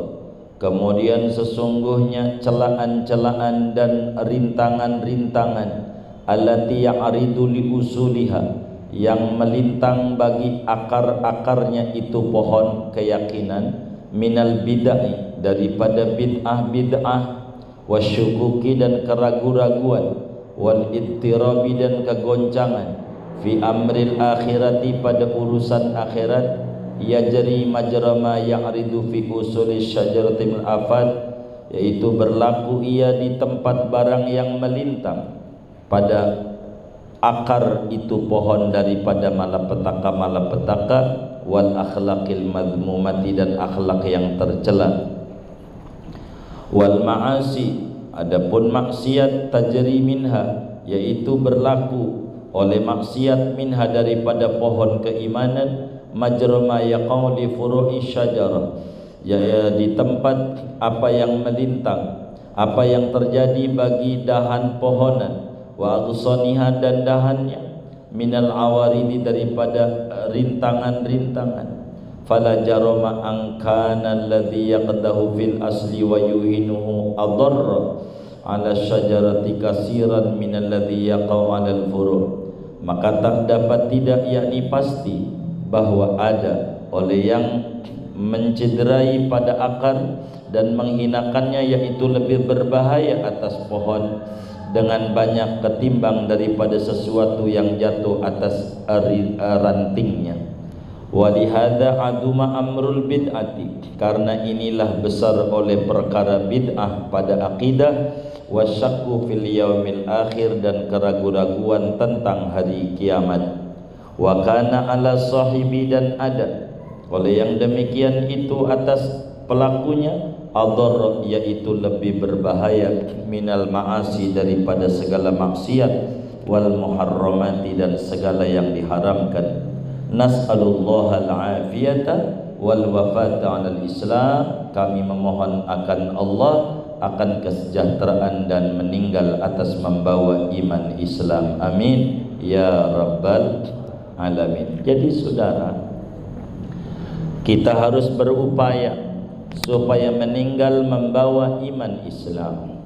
kemudian sesungguhnya celaan-celaan dan rintangan-rintangan, allati ya'ridu li usuliha, yang melintang bagi akar-akarnya itu pohon keyakinan, minal bid'ah, daripada bid'ah-bid'ah, wasyukuki, dan keraguan-raguan, wal ittirabi, dan kegoncangan, fi amril akhirati, pada urusan akhirat, yajri majrama ya'ridu fi usulis syajaratil afad, yaitu berlaku ia di tempat barang yang melintang pada akar itu pohon daripada malapetaka-malapetaka, wal akhlaqil madhmumati, dan akhlak yang tercela, wal ma'asi, adapun maksiat, tajri minha, yaitu berlaku oleh maksiat, minha, daripada pohon keimanan, majrama yaqauli furu'i syajarah, ya di tempat apa yang melintang, apa yang terjadi bagi dahan pohonan, wa aghsaniha, dan dahannya, minal awaridi, daripada rintangan-rintangan, fala jarama angkana alladhi yaqdahu fil asli wa yuhinuhu adarra ala syajarati kasiran minalladhi yaqaw alal furu', maka tak dapat tidak, yakni pasti, bahwa ada oleh yang mencederai pada akar dan menghinakannya, yaitu lebih berbahaya atas pohon dengan banyak ketimbang daripada sesuatu yang jatuh atas rantingnya. Walihada aduma amrul bid'ati, karena inilah besar oleh perkara bid'ah pada akidah, wasyakku fil yaumil akhir, dan keraguan-raguan tentang hari kiamat, wa kana ala sahibi, dan ada oleh yang demikian itu atas pelakunya, adar, yaitu lebih berbahaya, minal ma'asi, daripada segala maksiat, wal muharramati, dan segala yang diharamkan. Nas'alullah al-afiyata wal wafata ala al-islam, kami memohon akan Allah akan kesejahteraan dan meninggal atas membawa iman Islam, amin ya rabbal alamin. Jadi saudara, kita harus berupaya supaya meninggal membawa iman Islam.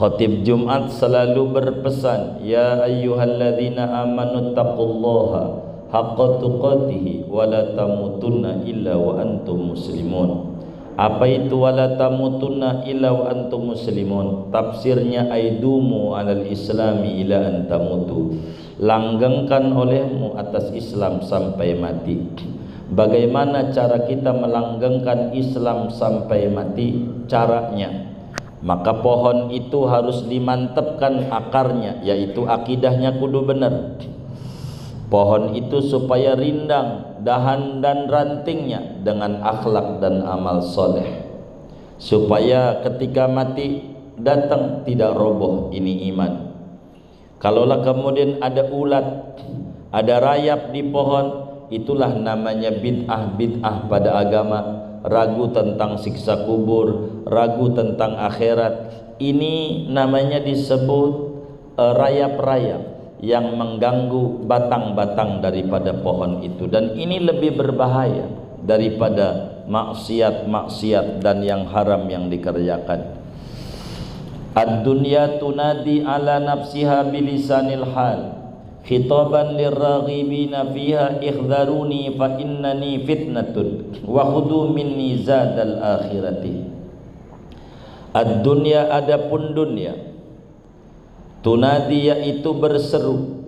Khatib Jumat selalu berpesan, ya ayyuhalladzina amanu taqullaha haqqa tuqatih wa la tamutunna illa wa antum muslimun. Apa itu wa la tamutunna illa wa antum muslimun? Tafsirnya aidumu alal islami ila an tamutu, langgengkan olehmu atas Islam sampai mati. Bagaimana cara kita melanggengkan Islam sampai mati? Caranya, maka pohon itu harus dimantapkan akarnya, yaitu akidahnya kudu benar. Pohon itu supaya rindang dahan dan rantingnya dengan akhlak dan amal soleh, supaya ketika mati datang tidak roboh ini iman. Kalaulah kemudian ada ulat, ada rayap di pohon, itulah namanya bid'ah-bid'ah pada agama, ragu tentang siksa kubur, ragu tentang akhirat. Ini namanya disebut rayap-rayap yang mengganggu batang-batang daripada pohon itu, dan ini lebih berbahaya daripada maksiat-maksiat dan yang haram yang dikerjakan. Ad-dunya tunadi ala nafsiha bilisanil hal, khitaban lirraghibina fiha ikhzaruni fa innani fitnatun wa khudhu minni zadal akhirati ad-dunya. Adapun dunia, tunadi yaitu berseru,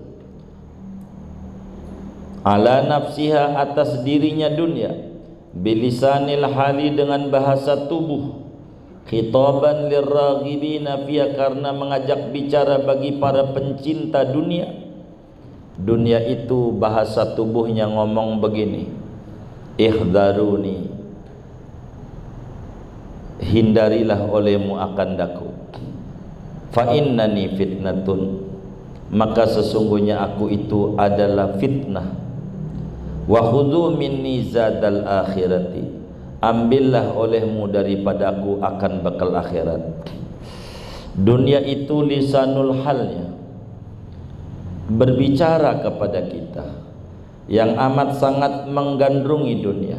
ala nafsiha, atas dirinya dunia, bilisanil hali, dengan bahasa tubuh, khitaban lirraghibina fiha, karena mengajak bicara bagi para pencinta dunia. Dunia itu bahasa tubuhnya ngomong begini, ikhdaruni, hindarilah olehmu akan daku, fa innani fitnatun, maka sesungguhnya aku itu adalah fitnah, wa khudhu minni zadal akhirati, ambillah olehmu daripada aku akan bekal akhirat. Dunia itu lisanul halnya berbicara kepada kita yang amat sangat menggandrungi dunia.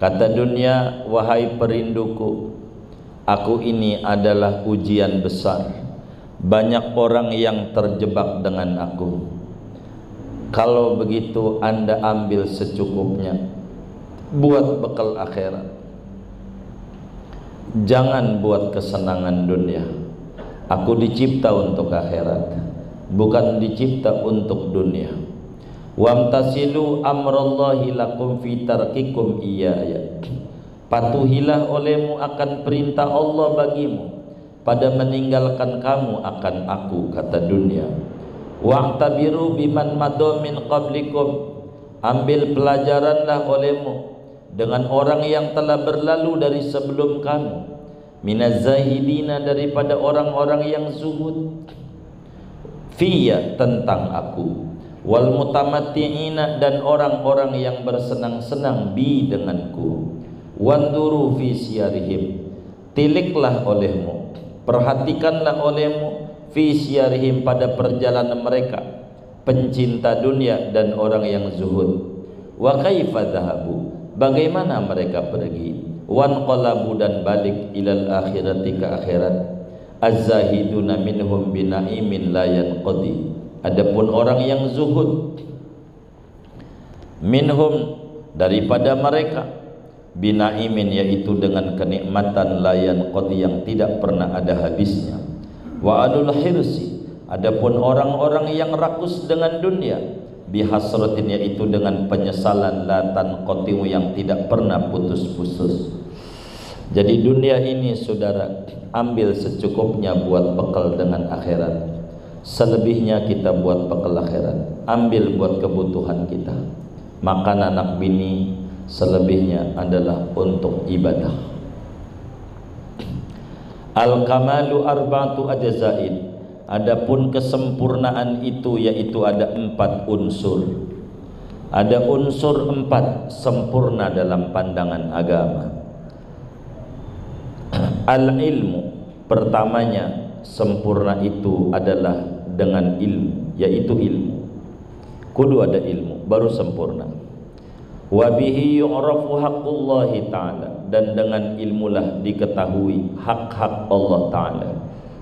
Kata dunia, wahai perinduku, aku ini adalah ujian besar, banyak orang yang terjebak dengan aku, kalau begitu anda ambil secukupnya buat bekal akhirat, jangan buat kesenangan dunia. Aku dicipta untuk akhirat, bukan dicipta untuk dunia. Wamtasilu amrallahi lakum fi tarkikum iyaya, patuhilah olehmu akan perintah Allah bagimu pada meninggalkan kamu akan aku, kata dunia. Waqtabiru biman madum min qablikum, ambil pelajaranlah olehmu dengan orang yang telah berlalu dari sebelum kamu, minazahidina, daripada orang-orang yang zuhud, fiya, tentang aku, wal mutamatti'ina, dan orang-orang yang bersenang-senang bi, denganku. Wanduru fi siyarihim, tiliklah olehmu, perhatikanlah olehmu, fi siyarihim, pada perjalanan mereka, pencinta dunia dan orang yang zuhud. Wa kaifa dhahabu, bagaimana mereka pergi, wan qalabu, dan balik, ilal akhirati, ke akhirat. Az-zahiduna minhum binaimin la yanqadi, adapun orang yang zuhud, minhum, daripada mereka, binaimin, yaitu dengan kenikmatan, la yanqadi, yang tidak pernah ada habisnya. Wa adul hirsi, adapun orang-orang yang rakus dengan dunia, bihasratin, yaitu dengan penyesalan, la tanqadi, yang tidak pernah putus-putus. Jadi dunia ini saudara, ambil secukupnya buat bekal dengan akhirat, selebihnya kita buat bekal akhirat, ambil buat kebutuhan kita, makan anak bini, selebihnya adalah untuk ibadah. Al-kamalu arba'atu ajza'in, adapun kesempurnaan itu yaitu ada 4 unsur. Ada unsur 4 sempurna dalam pandangan agama. Al-ilmu, pertamanya sempurna itu adalah dengan ilmu, yaitu ilmu. Kudu ada ilmu baru sempurna. Wa bihi yu'rafu haqqullahi ta'ala, dan dengan ilmulah diketahui hak-hak Allah Ta'ala.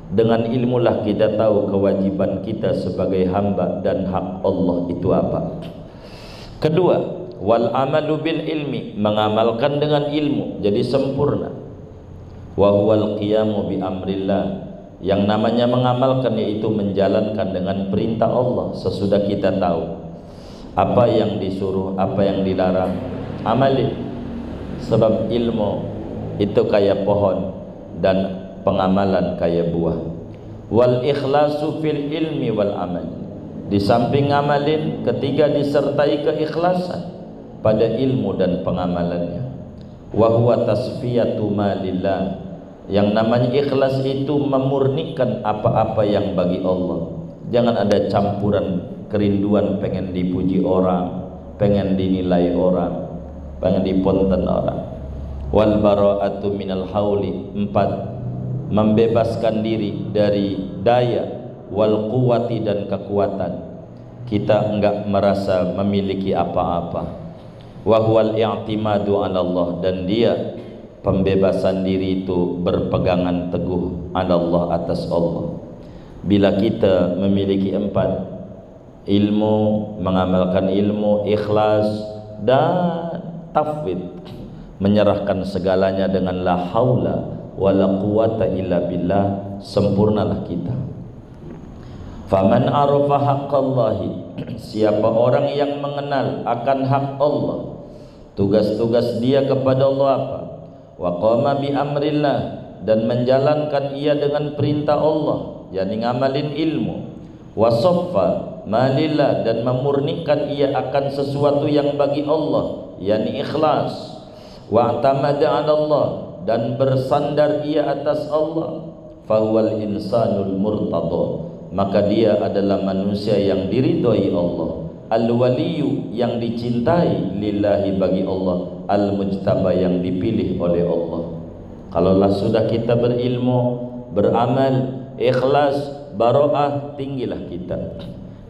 Dengan ilmulah kita tahu kewajiban kita sebagai hamba dan hak Allah itu apa. Kedua, wal amalu bil ilmi, mengamalkan dengan ilmu, jadi sempurna. Wa huwal qiyamu bi amrillah, yang namanya mengamalkan yaitu menjalankan dengan perintah Allah sesudah kita tahu apa yang disuruh, apa yang dilarang, amali. Sebab ilmu itu kayak pohon dan pengamalan kayak buah. Wal ikhlasu fil ilmi wal amal, di samping amalin, ketiga disertai keikhlasan pada ilmu dan pengamalannya. Wa huwa tasfiyatu ma lillah, yang namanya ikhlas itu memurnikan apa-apa yang bagi Allah. Jangan ada campuran kerinduan pengen dipuji orang, pengen dinilai orang, pengen diponten orang. Wal bara'atu minal hauli, 4, membebaskan diri dari daya, wal quwati, dan kekuatan. Kita enggak merasa memiliki apa-apa. Wa huwal i'timadu 'ala Allah, dan dia pembebasan diri itu berpegangan teguh 'ala Allah, atas Allah. Bila kita memiliki 4, ilmu, mengamalkan ilmu, ikhlas, dan tafwid, menyerahkan segalanya dengan la haula wala quwata illa billah, sempurnalah kita. Faman arafa haqqallahi, siapa orang yang mengenal akan hak Allah, tugas-tugas dia kepada Allah apa? Wa qama bi amrillah, dan menjalankan ia dengan perintah Allah, yakni ngamalin ilmu. Wa saffa malillah, dan memurnikan ia akan sesuatu yang bagi Allah, yakni ikhlas. Wa tamada 'ala Allah, dan bersandar ia atas Allah. Fahuwal insanul murtadha, maka dia adalah manusia yang diridhai Allah. Al-waliyu, yang dicintai lillahi bagi Allah. Al-mujtaba, yang dipilih oleh Allah. Kalaulah sudah kita berilmu, beramal, ikhlas, baroah, tinggilah kita.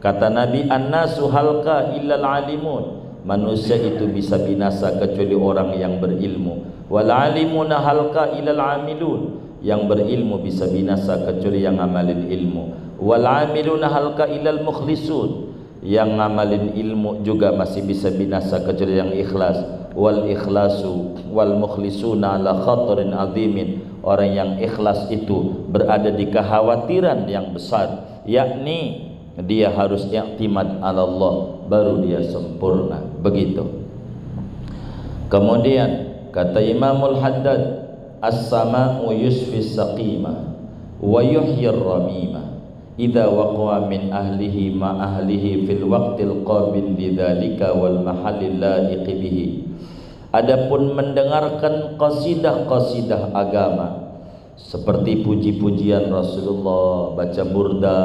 Kata Nabi, an-nasu halqa illal alimun, manusia itu bisa binasa kecuali orang yang berilmu. Wal alimuna halqa ilal amilun, yang berilmu bisa binasa kecuali yang amalin ilmu. Wal amiluna halqa ilal mukhlisun, yang amalin ilmu juga masih bisa binasa kecuali yang ikhlas. Wal ikhlasu wal mukhlisuna ala khatarin azimin, orang yang ikhlas itu berada di kekhawatiran yang besar, yakni dia harus i'timad ala Allah, baru dia sempurna. Begitu. Kemudian kata Imam Al-Haddad, as-sama'u yusfis saqimah wa yuhyir ramimah idza waqa'a min ahlihi ma ahlihi fil waqtil qabil lidzalika wal mahallil la'iq bihi. Adapun mendengarkan qasidah-qasidah agama seperti puji-pujian Rasulullah, baca burda,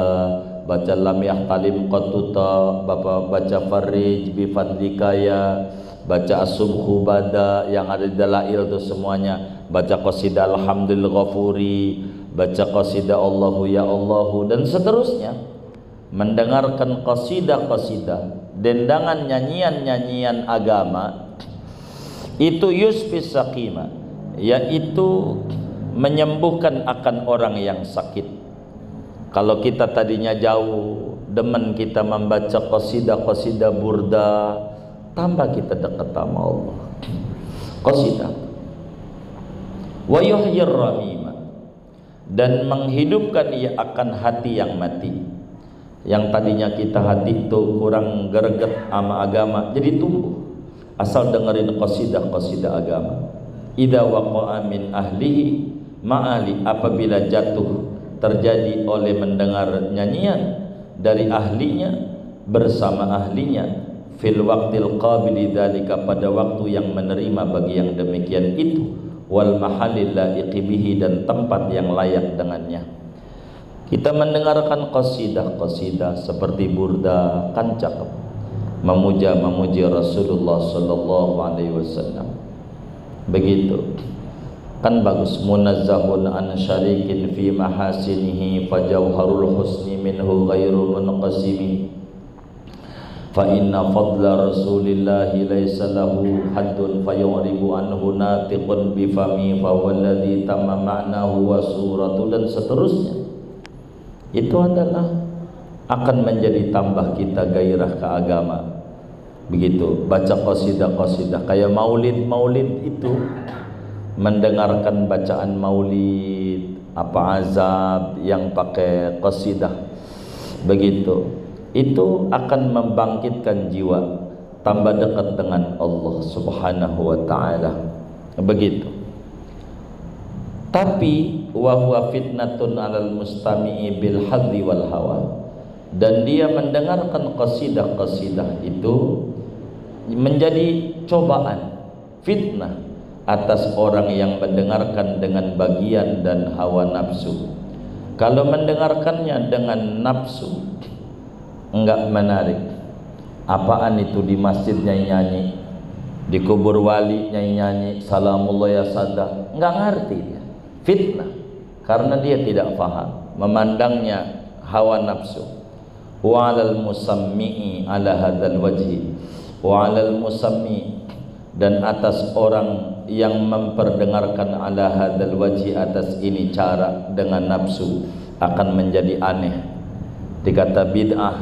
baca lam yahtalim qatuta, baca farij bifadlikaya, baca as-subhu bada, yang ada di dalail itu semuanya, baca qasidah alhamdulillah ghafuri, baca qasidah Allahu ya Allahu, dan seterusnya. Mendengarkan qasidah-qasidah, dendangan, nyanyian-nyanyian agama itu yusfis saqima, yaitu menyembuhkan akan orang yang sakit. Kalau kita tadinya jauh, demen kita membaca qasidah-qasidah burda, tambah kita dekat sama Allah. Qasidah wa yuhyir ramimah, dan menghidupkan ia akan hati yang mati. Yang tadinya kita hati itu kurang greget sama agama, jadi tumbuh asal dengerin qasidah-qasidah agama. Idza waqa'a min ahlihi ma'ali, apabila jatuh terjadi oleh mendengar nyanyian dari ahlinya bersama ahlinya, fil waqtil qabil dzalika, pada waktu yang menerima bagi yang demikian itu, wal mahallil laiq bihi, dan tempat yang layak dengannya. Kita mendengarkan qasidah-qasidah seperti burda, kan cakep, memuji Rasulullah sallallahu alaihi wasallam. Begitu. Kan bagus, munazzahun an syarikin fi mahasinihi fajauharul husni minhu ghairu munqasimi fa inna fadla rasulillahi laysa lahu haddun fayuribu anhu natiqun bifami fa walladhi tamma ma'nahu wa suratu, dan seterusnya. Itu adalah akan menjadi tambah kita gairah ke agama. Begitu, baca qasidah-qasidah kayak maulid-maulid itu, mendengarkan bacaan maulid, apa azab yang pakai qasidah, begitu, itu akan membangkitkan jiwa, tambah dekat dengan Allah subhanahu wa ta'ala. Begitu. Tapi wa huwa fitnatun alal mustami'i bil haddi wal hawa, dan dia mendengarkan qasidah-qasidah itu menjadi cobaan, fitnah atas orang yang mendengarkan dengan bagian dan hawa nafsu. Kalau mendengarkannya dengan nafsu, enggak menarik. Apaan itu di masjid nyanyi-nyanyi, di kubur wali nyanyi-nyanyi, salamullah ya sadah, enggak ngerti dia. Fitnah, karena dia tidak faham, memandangnya hawa nafsu. Wa alal musammi'i ala hadzal wajhi, wa alal musammi, dan atas orang yang memperdengarkan ala hadal wajhi, atas ini cara dengan nafsu, akan menjadi aneh. Dikata bid'ah,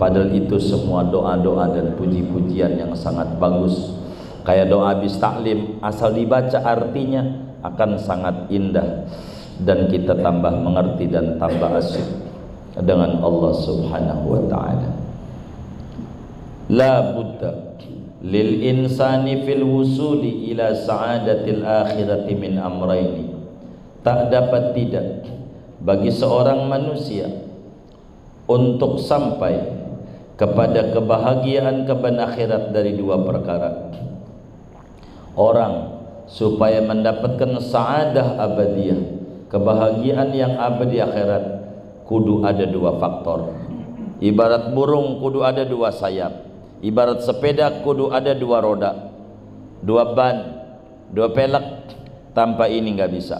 Padahal itu semua doa-doa dan puji-pujian yang sangat bagus. Kayak doa habis taklim, asal dibaca artinya akan sangat indah dan kita tambah mengerti dan tambah asyik dengan Allah Subhanahu wa taala. La budda lil insani fil wusuli ila sa'adatil akhirati min amraini. Tak dapat tidak bagi seorang manusia untuk sampai kepada kebahagiaan kepada akhirat dari dua perkara. Orang supaya mendapatkan sa'adah abadiyah, kebahagiaan yang abadi akhirat, kudu ada dua faktor. Ibarat burung kudu ada dua sayap, ibarat sepeda kudu ada dua roda, dua ban, dua pelek. Tanpa ini nggak bisa.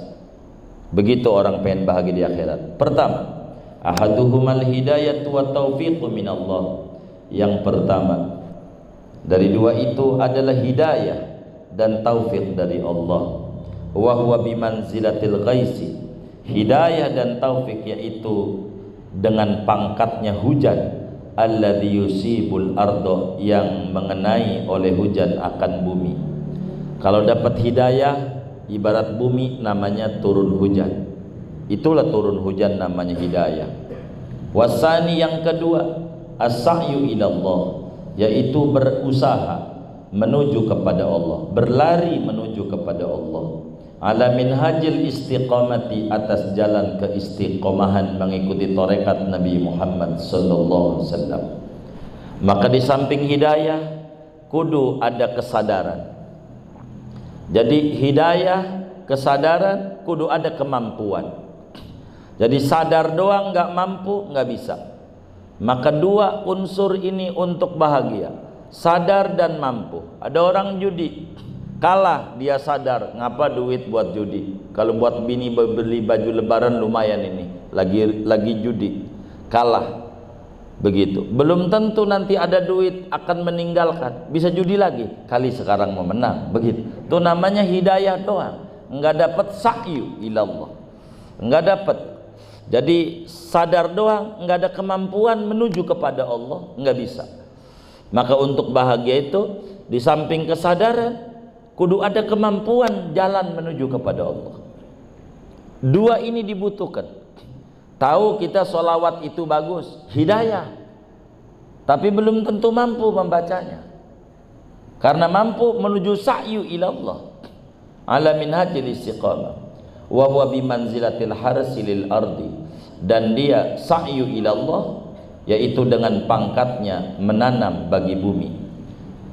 Begitu orang pengen bahagia di akhirat. Pertama, ahaduhumal hidayatu wa taufiqu minallah. Yang pertama dari dua itu adalah hidayah dan taufik dari Allah. Wa huwa bimanzilatil ghaisi. Hidayah dan taufik yaitu dengan pangkatnya hujan, alladzi yusibul ardo, yang mengenai oleh hujan akan bumi. Kalau dapat hidayah ibarat bumi namanya turun hujan. Itulah turun hujan namanya hidayah. Wasani yang kedua, as-sa'yu ilallah, yaitu berusaha menuju kepada Allah, berlari menuju kepada Allah. Ala minhajil istiqamati, atas jalan keistiqomahan mengikuti tarekat Nabi Muhammad sallallahu alaihi wasallam. Maka di samping hidayah kudu ada kesadaran. Jadi hidayah, kesadaran, kudu ada kemampuan. Jadi sadar doang nggak mampu, nggak bisa. Maka dua unsur ini untuk bahagia, sadar dan mampu. Ada orang judi, kalah dia sadar, ngapa duit buat judi? Kalau buat bini beli baju lebaran lumayan ini, lagi judi, kalah. Begitu. Belum tentu nanti ada duit akan meninggalkan, bisa judi lagi, kali sekarang mau menang. Begitu. Itu namanya hidayah doang, nggak dapat sa'yu ilallah, nggak dapat. Jadi sadar doang, nggak ada kemampuan menuju kepada Allah, nggak bisa. Maka untuk bahagia itu di samping kesadaran kudu ada kemampuan jalan menuju kepada Allah. Dua ini dibutuhkan. Tahu kita sholawat itu bagus, hidayah, tapi belum tentu mampu membacanya. Karena mampu menuju sa'yu ilallah, ala minhajil istiqamah. Wa huwa bimanzilatil harsi lil ardi, dan dia sa'yu ilallah yaitu dengan pangkatnya menanam bagi bumi.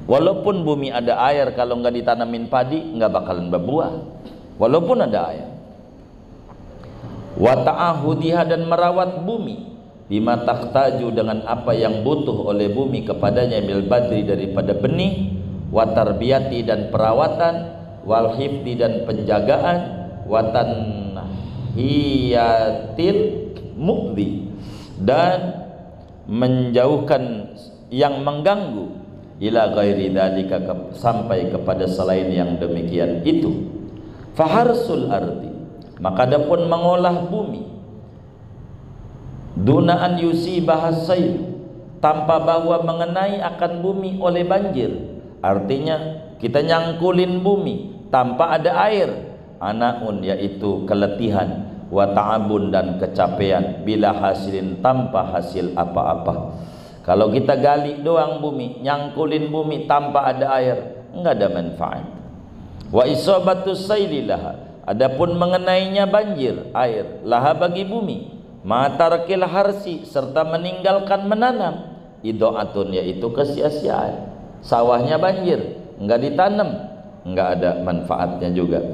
Walaupun bumi ada air, kalau nggak ditanamin padi nggak bakalan berbuah walaupun ada air. Wa ta'ahudiha, dan merawat bumi, bima taktaju, dengan apa yang butuh oleh bumi kepadanya, bil badri, daripada benih, wa tarbiyati, dan perawatan, wal hifdi, dan penjagaan, watan hiyatil mukdi, dan menjauhkan yang mengganggu, ila ghairi dzalika, sampai kepada selain yang demikian itu. Faharsul ardi, maka ada pun mengolah bumi, dunaan yusi bahasai, tanpa bahwa mengenai akan bumi oleh banjir. Artinya kita nyangkulin bumi tanpa ada air. Anaun, yaitu keletihan, wa ta'abun, dan kecapean, bila hasilin, tanpa hasil apa-apa. Kalau kita gali doang bumi, nyangkulin bumi tanpa ada air, enggak ada manfaat. Wa isabatus saililah, adapun mengenainya banjir air, laha bagi bumi, matarkil harsi, serta meninggalkan menanam, idoatun, yaitu kesia-siaan. Sawahnya banjir, enggak ditanam, enggak ada manfaatnya juga.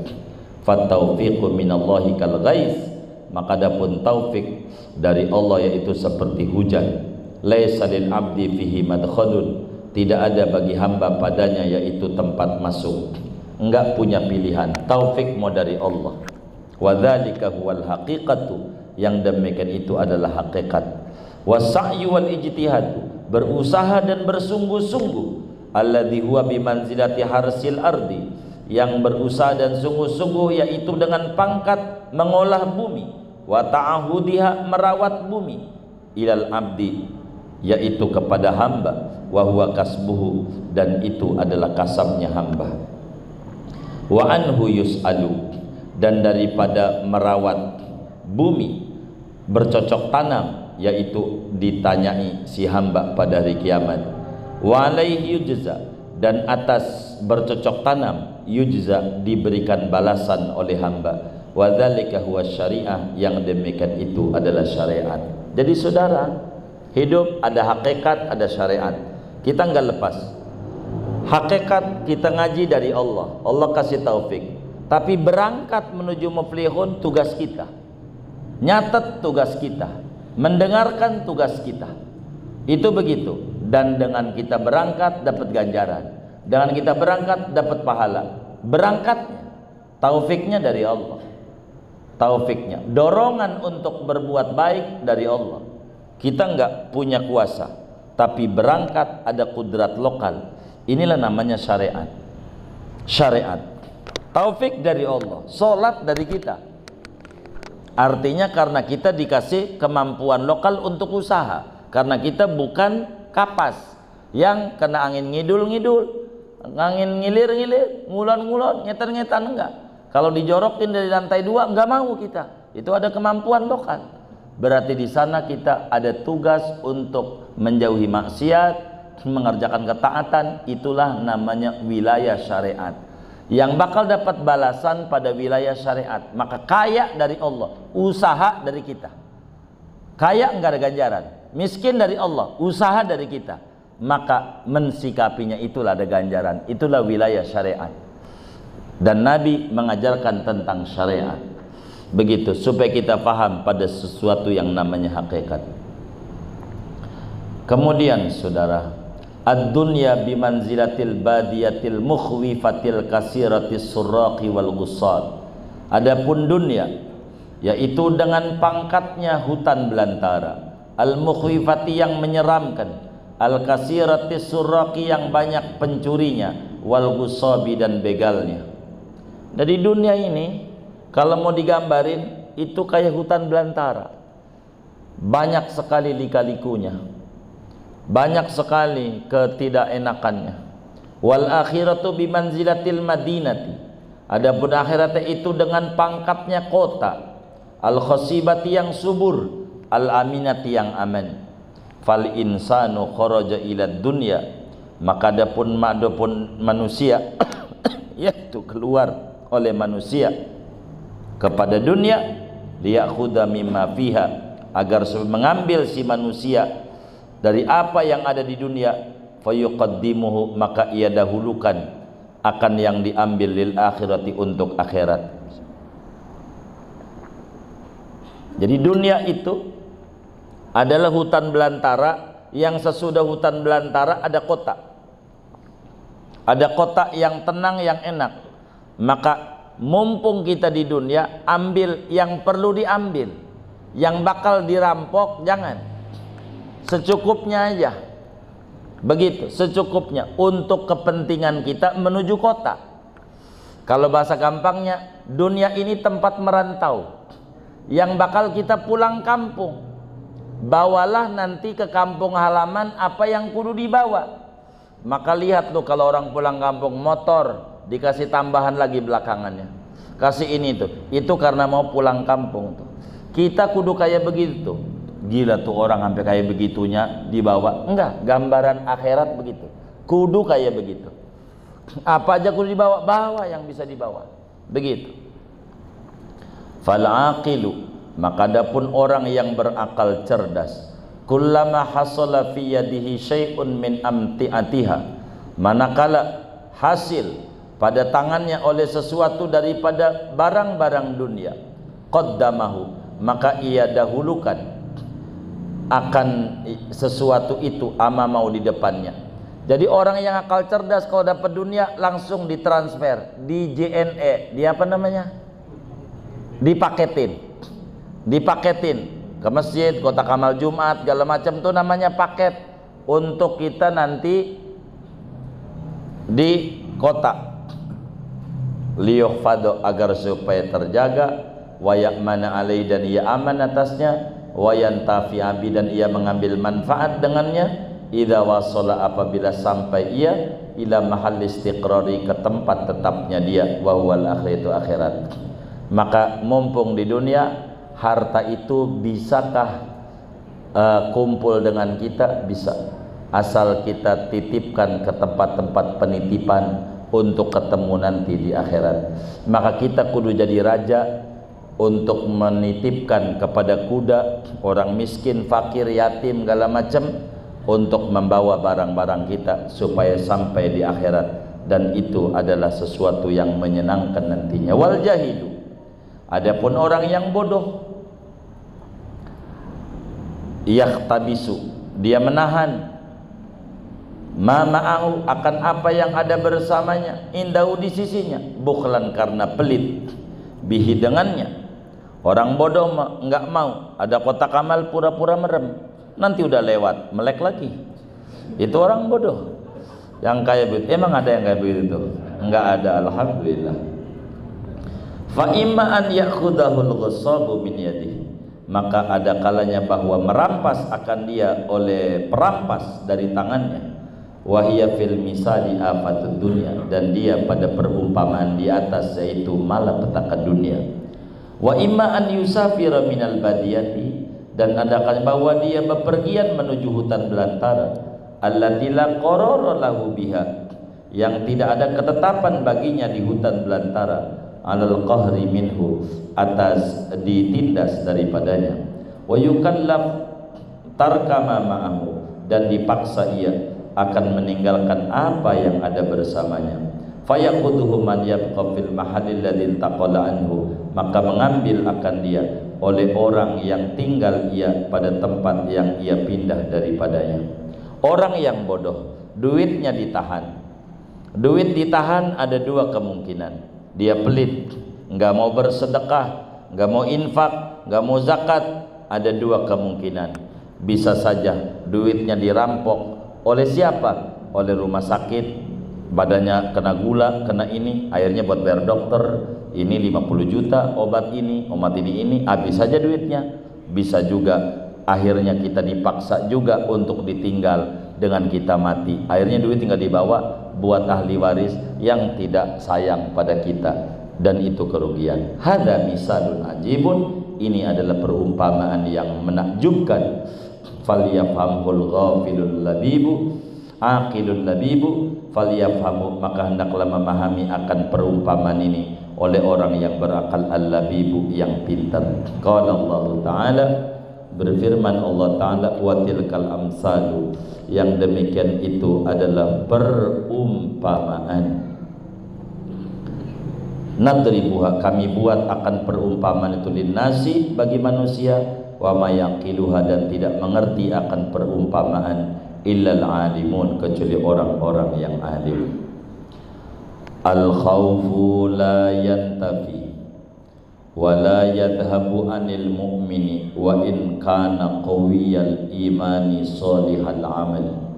Fattaufiqu minallahi kal ghais, maka adapun taufik dari Allah yaitu seperti hujan. Laisa lil abdi fihi madkhulun, tidak ada bagi hamba padanya yaitu tempat masuk. Enggak punya pilihan, taufik mau dari Allah. Wa dzalika huwal haqiqatu, yang demikian itu adalah hakikat. Wasa'yu wal ijtihad, berusaha dan bersungguh-sungguh, alladzi huwa bimanzilati harsil ardi, yang berusaha dan sungguh-sungguh yaitu dengan pangkat mengolah bumi, wa ta'ahudiha, merawat bumi, ilal abdi, yaitu kepada hamba, wa huwa kasbuhu, dan itu adalah kasabnya hamba. Wa anhu yus'alu, dan daripada merawat bumi, bercocok tanam, yaitu ditanyai si hamba pada hari kiamat. Wa alaihi yujza, dan atas bercocok tanam yujza, diberikan balasan oleh hamba. Wa dzalika huwa syariah, yang demikian itu adalah syariat. Jadi saudara, hidup ada hakikat, ada syariat. Kita nggak lepas. Hakikat kita ngaji dari Allah, Allah kasih taufik. Tapi berangkat menuju muflihun tugas kita, nyatet tugas kita, mendengarkan tugas kita. Itu begitu. Dan dengan kita berangkat dapat ganjaran, dengan kita berangkat dapat pahala. Berangkatnya, taufiknya dari Allah, taufiknya, dorongan untuk berbuat baik dari Allah. Kita nggak punya kuasa, tapi berangkat ada kudrat lokal. Inilah namanya syariat. Syariat taufik dari Allah, sholat dari kita. Artinya karena kita dikasih kemampuan lokal untuk usaha, karena kita bukan kapas yang kena angin ngidul-ngidul, angin ngilir-ngilir, ngulon-ngulon, ngeter-ngetan, enggak. Kalau dijorokin dari lantai 2 nggak mau kita. Itu ada kemampuan lokal. Berarti di sana kita ada tugas untuk menjauhi maksiat, mengerjakan ketaatan. Itulah namanya wilayah syariat, yang bakal dapat balasan pada wilayah syariat. Maka kaya dari Allah, usaha dari kita. Kaya nggak ada ganjaran. Miskin dari Allah, usaha dari kita. Maka mensikapinya itulah ada ganjaran. Itulah wilayah syariat. Dan Nabi mengajarkan tentang syariat. Begitu, supaya kita paham pada sesuatu yang namanya hakikat. Kemudian saudara, ad-dunya bimanzilatil badiyatil mukhwifatil kasiratis surraqi wal ghussad. Adapun dunia, yaitu dengan pangkatnya hutan belantara, al-mukhwifati, yang menyeramkan, al-kasiratis surraqi, yang banyak pencurinya, wal ghussabi, dan begalnya. Dari dunia ini kalau mau digambarin, itu kayak hutan belantara. Banyak sekali lika-likunya, banyak sekali ketidakenakannya. Wal akhiratu bimanzilatil madinati, adapun akhiratnya itu dengan pangkatnya kota, al khosibati, yang subur, al aminati, yang aman. Fal insanu kharaja ila dunya, maka adapun manusia yaitu keluar oleh manusia kepada dunia, liyakhudha mimma fiha, agar mengambil si manusia dari apa yang ada di dunia, fayuqaddimuhu, maka ia dahulukan akan yang diambil lil akhirati, untuk akhirat. Jadi dunia itu adalah hutan belantara, yang sesudah hutan belantara ada kota. Ada kota yang tenang, yang enak. Maka mumpung kita di dunia, ambil yang perlu diambil, yang bakal dirampok jangan, secukupnya aja. Begitu, secukupnya untuk kepentingan kita menuju kota. Kalau bahasa gampangnya, dunia ini tempat merantau, yang bakal kita pulang kampung. Bawalah nanti ke kampung halaman apa yang kudu dibawa. Maka lihat tuh kalau orang pulang kampung, motor dikasih tambahan lagi belakangannya, kasih ini tuh, itu karena mau pulang kampung tuh. Kita kudu kayak begitu tuh. Gila tuh orang sampai kayak begitunya dibawa. Enggak, gambaran akhirat begitu. Kudu kayak begitu. Apa aja kudu dibawa, bawa yang bisa dibawa. Begitu. Fal aqilu, maka adapun orang yang berakal cerdas, kullama hasala fi yadihi syai'un min amti'atiha, manakala hasil pada tangannya oleh sesuatu daripada barang-barang dunia, qaddamahu, maka ia dahulukan akan sesuatu itu, ama mau di depannya. Jadi orang yang akal cerdas kalau dapat dunia langsung ditransfer, di JNE, di apa namanya, dipaketin, ke masjid, kotak amal Jumat, segala macam. Itu namanya paket untuk kita nanti di kota. Liyuhfadhu, agar supaya terjaga, wa ya'mana alaih, dan ia aman atasnya, wa yantafi'a bi, dan ia mengambil manfaat dengannya, idza wasala apabila sampai ia ila mahal istiqrari, ke tempat tetapnya dia, wa huwal akhirat. Maka mumpung di dunia, harta itu bisakah kumpul dengan kita? Bisa, asal kita titipkan ke tempat-tempat penitipan untuk ketemu nanti di akhirat. Maka kita kudu jadi raja untuk menitipkan kepada kuda, orang miskin, fakir, yatim, segala macam, untuk membawa barang-barang kita supaya sampai di akhirat, dan itu adalah sesuatu yang menyenangkan nantinya. Wal jahidu, adapun orang yang bodoh, yakhtabisu, dia menahan mama'au, akan apa yang ada bersamanya, indau, di sisinya, bukhlan, karena pelit, bihi, dengannya. Orang bodoh nggak mau ada kotak amal, pura-pura merem, nanti udah lewat melek lagi. Itu orang bodoh. Yang kayak begitu, emang ada yang kayak begitu? Nggak ada, alhamdulillah. Fa imma an ya'khudahul ghassabu min yadihi, maka ada kalanya bahwa merampas akan dia oleh perampas dari tangannya. Wahia fil misali afatud dunia, dan dia pada perumpamaan di atas, yaitu malapetaka dunia. Wa imma an yusafira minal badiyati, dan ada kalanya bahwa dia bepergian menuju hutan belantara, allati la qarara lahu biha, yang tidak ada ketetapan baginya di hutan belantara, alal qahri minhu, atas ditindas daripadanya, wa yukallaf tarkama ma'ahu, dan dipaksa ia akan meninggalkan apa yang ada bersamanya. Fayaqutuhu man yabqa fil mahallil ladzi taqala anhu, maka mengambil akan dia oleh orang yang tinggal ia pada tempat yang ia pindah daripadanya. Orang yang bodoh, duitnya ditahan. Duit ditahan ada dua kemungkinan. Dia pelit, nggak mau bersedekah, nggak mau infak, nggak mau zakat. Ada dua kemungkinan. Bisa saja duitnya dirampok. Oleh siapa? Oleh rumah sakit. Badannya kena gula, kena ini, akhirnya buat bayar dokter. Ini 50 juta obat ini, habis saja duitnya. Bisa juga akhirnya kita dipaksa juga untuk ditinggal dengan kita mati. Akhirnya duit tinggal dibawa buat ahli waris yang tidak sayang pada kita, dan itu kerugian. Hadza misalun ajibun, ini adalah perumpamaan yang menakjubkan. Falyafhamul ghafilul labibu aqilul labibu falyafhamu, maka hendaklah memahami akan perumpamaan ini oleh orang yang berakal, al-labibu, yang pintar. Qala Allah Ta'ala, berfirman Allah Ta'ala, wa tilkal amsalu, yang demikian itu adalah perumpamaan. Nadribuha, kami buat akan perumpamaan itu linnasi, bagi manusia, wa mayaqiluha, dan tidak mengerti akan perumpamaan, illal alimun, kecuali orang-orang yang alim. Al khawfu la yantafi wala yadhabu anil mu'mini wa in kana qawiyal imani solihal amal.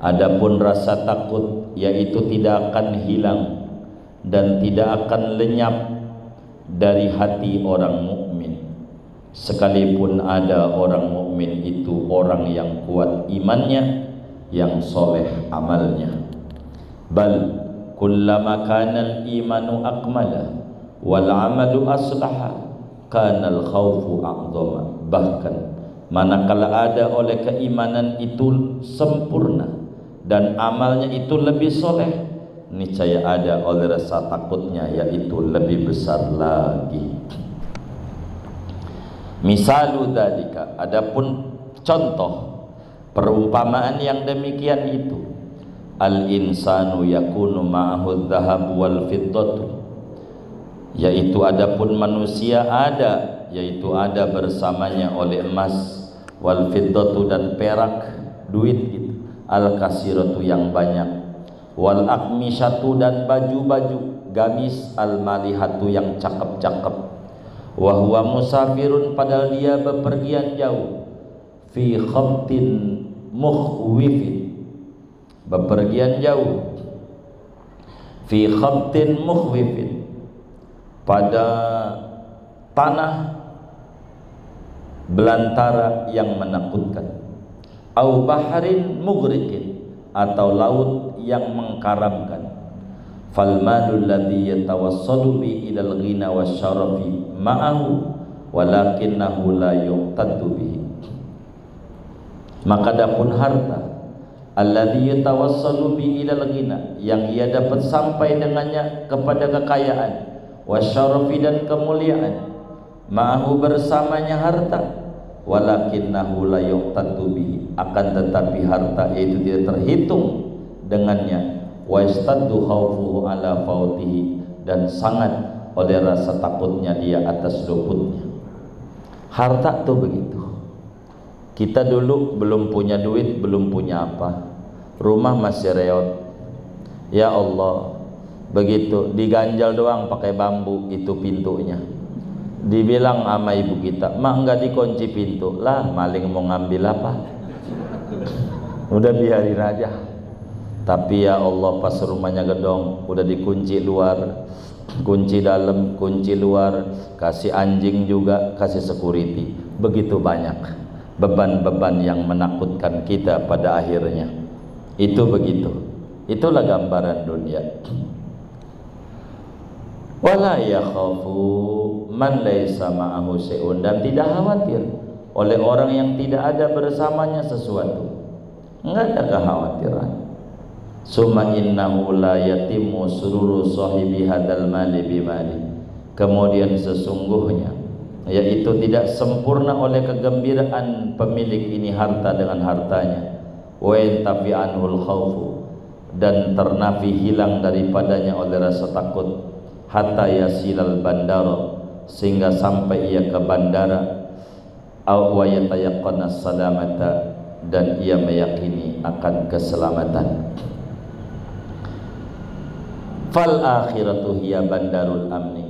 Adapun rasa takut, yaitu tidak akan hilang dan tidak akan lenyap dari hati orang mukmin, sekalipun ada orang mukmin itu orang yang kuat imannya, yang soleh amalnya. Bal kullama kanal imanu akmalah wal amalu aslaha kanal khawfu a'dhama, bahkan manakala ada oleh keimanan itu sempurna dan amalnya itu lebih soleh, niscaya ada oleh rasa takutnya, yaitu lebih besar lagi. Misalu dzalika, adapun contoh perumpamaan yang demikian itu, al insanu yakunu ma'ahu adh-dhahabu wal fiddatu, yaitu adapun manusia ada, yaitu ada bersamanya oleh emas, wal fiddatu, dan perak, duit itu, al kasiratu, yang banyak, wal aqmishatu, dan baju-baju, gamis, al malihatu, yang cakep-cakep, wa huwa musafirun, padahal dia bepergian jauh, fi khabtin mukhwifin, bepergian jauh, fi khabtin mukhwifin, pada tanah belantara yang menakutkan, au baharin mughriqin, atau laut yang mengkaramkan. Falmanul ladzi yatawassadu bi ilal ghina wasyarafi ma'ahu walakinnahu la yuqtadu bihi. Maka adapun harta alladzi yatawassadu bi ilal ghina, yang ia dapat sampai dengannya kepada kekayaan, wasyarafi, dan kemuliaan, ma'ahu, bersamanya harta, walakinnahu la yuqtadu bihi, akan tetapi harta itu tidak terhitung dengannya, wa istaddu khawfuhu ala fautihi, dan sangat oleh rasa takutnya dia atas luputnya. Harta tuh begitu. Kita dulu belum punya duit, belum punya apa, rumah masih reot. Ya Allah, begitu diganjal doang pakai bambu itu pintunya. Dibilang sama ibu kita, "Mak, enggak dikunci pintu." Lah, maling mau ngambil apa? Udah biarin aja. Tapi ya Allah, pas rumahnya gedong, udah dikunci luar, kunci dalam, kunci luar, kasih anjing juga, kasih security. Begitu banyak beban-beban yang menakutkan kita pada akhirnya. Itu begitu. Itulah gambaran dunia. Wala yakhafu man laisa ma'ahu syai'un, dan tidak khawatir oleh orang yang tidak ada bersamanya sesuatu. Enggak ada kekhawatiran. Summa innahu la yatimu sururu sahibi hadal mali bimali, kemudian sesungguhnya yaitu tidak sempurna oleh kegembiraan pemilik ini harta dengan hartanya, wa intafi anhul khaufu, dan ternafi, hilang daripadanya oleh rasa takut, hatta yasilal bandara, sehingga sampai ia ke bandara, aw wa yatayaqqana salamata, dan ia meyakini akan keselamatan. Fal akhiratu hiya bandarul amni,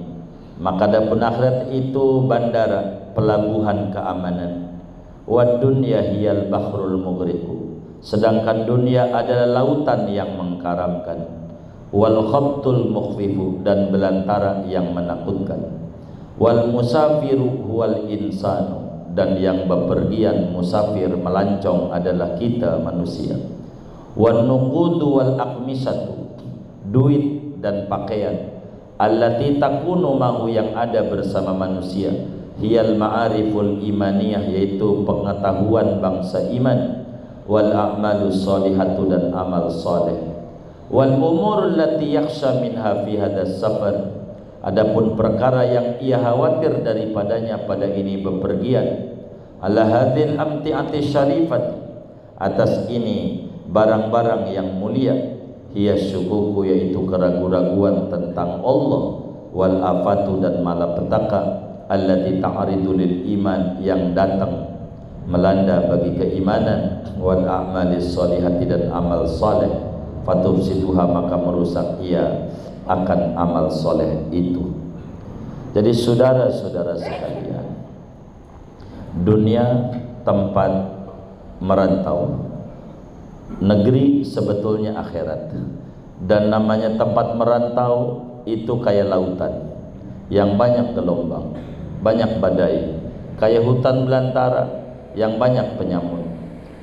maka adapun akhirat itu bandara, pelabuhan keamanan. Wad dunya hiyal bahrul mughriqu, sedangkan dunia adalah lautan yang mengkaramkan. Wal khabtul mukhfifu, dan belantara yang menakutkan. Wal musafiru huwal insanu, dan yang bepergian, musafir, melancong adalah kita manusia. Wan nuqudu wal aqmisatu, duit dan pakaian, allati takunu ma'u, yang ada bersama manusia, hiyal ma'ariful imaniyah, yaitu pengetahuan bangsa iman, wal a'malus solihatu, dan amal soleh, wal umurul lati yakhsha minha fi hadas safar, adapun perkara yang ia khawatir daripadanya pada ini bepergian, ala hadil amti'ati syarifati, atas ini barang-barang yang mulia, ia syukuku, yaitu keraguan-raguan tentang Allah, wal afatu, dan malapetaka, allati ta'aridu lil iman, yang datang melanda bagi keimanan, wal a'malis solihati, dan amal soleh, fatufsiduha, maka merusak ia akan amal soleh itu. Jadi saudara-saudara sekalian, dunia tempat merantau, negeri sebetulnya akhirat, dan namanya tempat merantau itu kayak lautan yang banyak gelombang, banyak badai, kayak hutan belantara yang banyak penyamun,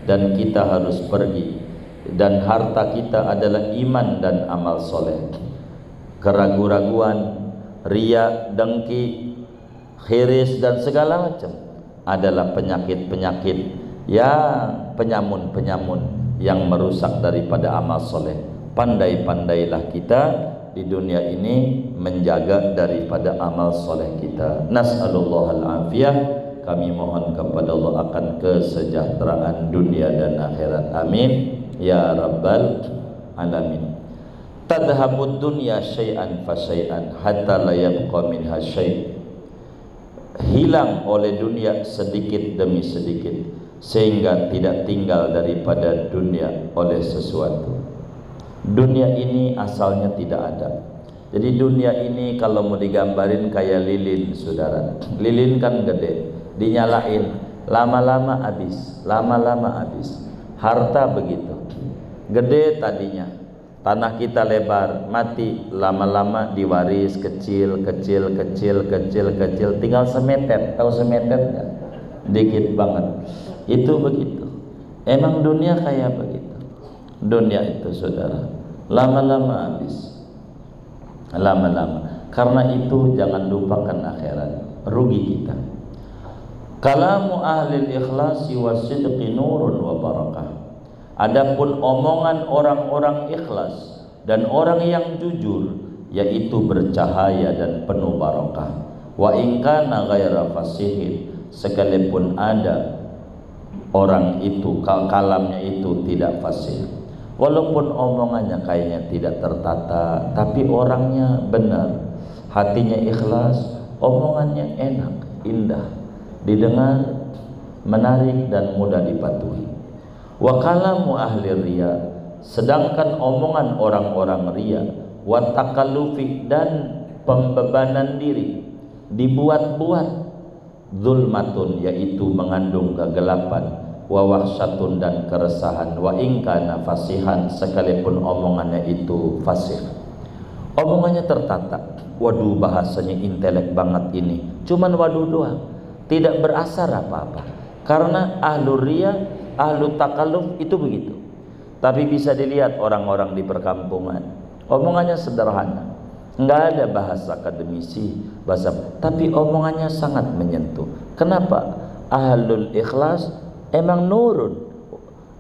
dan kita harus pergi, dan harta kita adalah iman dan amal soleh. Keraguan-raguan, riya, dengki, khiris, dan segala macam adalah penyakit-penyakit yang penyamun-penyamun yang merusak daripada amal soleh. Pandai-pandailah kita di dunia ini menjaga daripada amal soleh kita. Nas'alullah al-afiyah, kami mohon kepada Allah akan kesejahteraan dunia dan akhirat. Amin ya rabbal alamin. Tadhabud dunya syai'an fa syai'an hatta la yabqa minha syai', hilang oleh dunia sedikit demi sedikit sehingga tidak tinggal daripada dunia oleh sesuatu. Dunia ini asalnya tidak ada. Jadi dunia ini kalau mau digambarin kayak lilin, saudara. Lilin kan gede, dinyalain, lama-lama habis, lama-lama habis. Harta begitu, gede tadinya, tanah kita lebar, mati, lama-lama diwaris, kecil, kecil, kecil, kecil, kecil, tinggal semetet. Tahu semetet nggak? dikit banget. Itu begitu. Emang dunia kayak begitu. Dunia itu saudara, lama-lama habis. Lama-lama. Karena itu jangan lupakan akhirat. Rugi kita. Kalamu ahlil ikhlasi wasidqi nurun wa barakah. Adapun omongan orang-orang ikhlas dan orang yang jujur, yaitu bercahaya dan penuh barakah. Wa in kana ghaira fasihin, sekalipun ada orang itu kalamnya itu tidak fasih. Walaupun omongannya kayaknya tidak tertata, tapi orangnya benar, hatinya ikhlas, omongannya enak, indah, didengar, menarik dan mudah dipatuhi. Wa kalamu ahli riya, sedangkan omongan orang-orang riya, wa takallufi, dan pembebanan diri, dibuat-buat, zulmatun, yaitu mengandung kegelapan, wa wahsyatun, dan keresahan, wa in kana fasihan, sekalipun omongannya itu fasih. Omongannya tertata, waduh bahasanya intelek banget ini, cuman waduh doang, tidak berasar apa-apa. Karena ahlu riya, ahlu takalluf itu begitu. Tapi bisa dilihat orang-orang di perkampungan, omongannya sederhana, nggak ada bahasa akademisi, bahasa, tapi omongannya sangat menyentuh. Kenapa? Ahlul ikhlas emang nurun,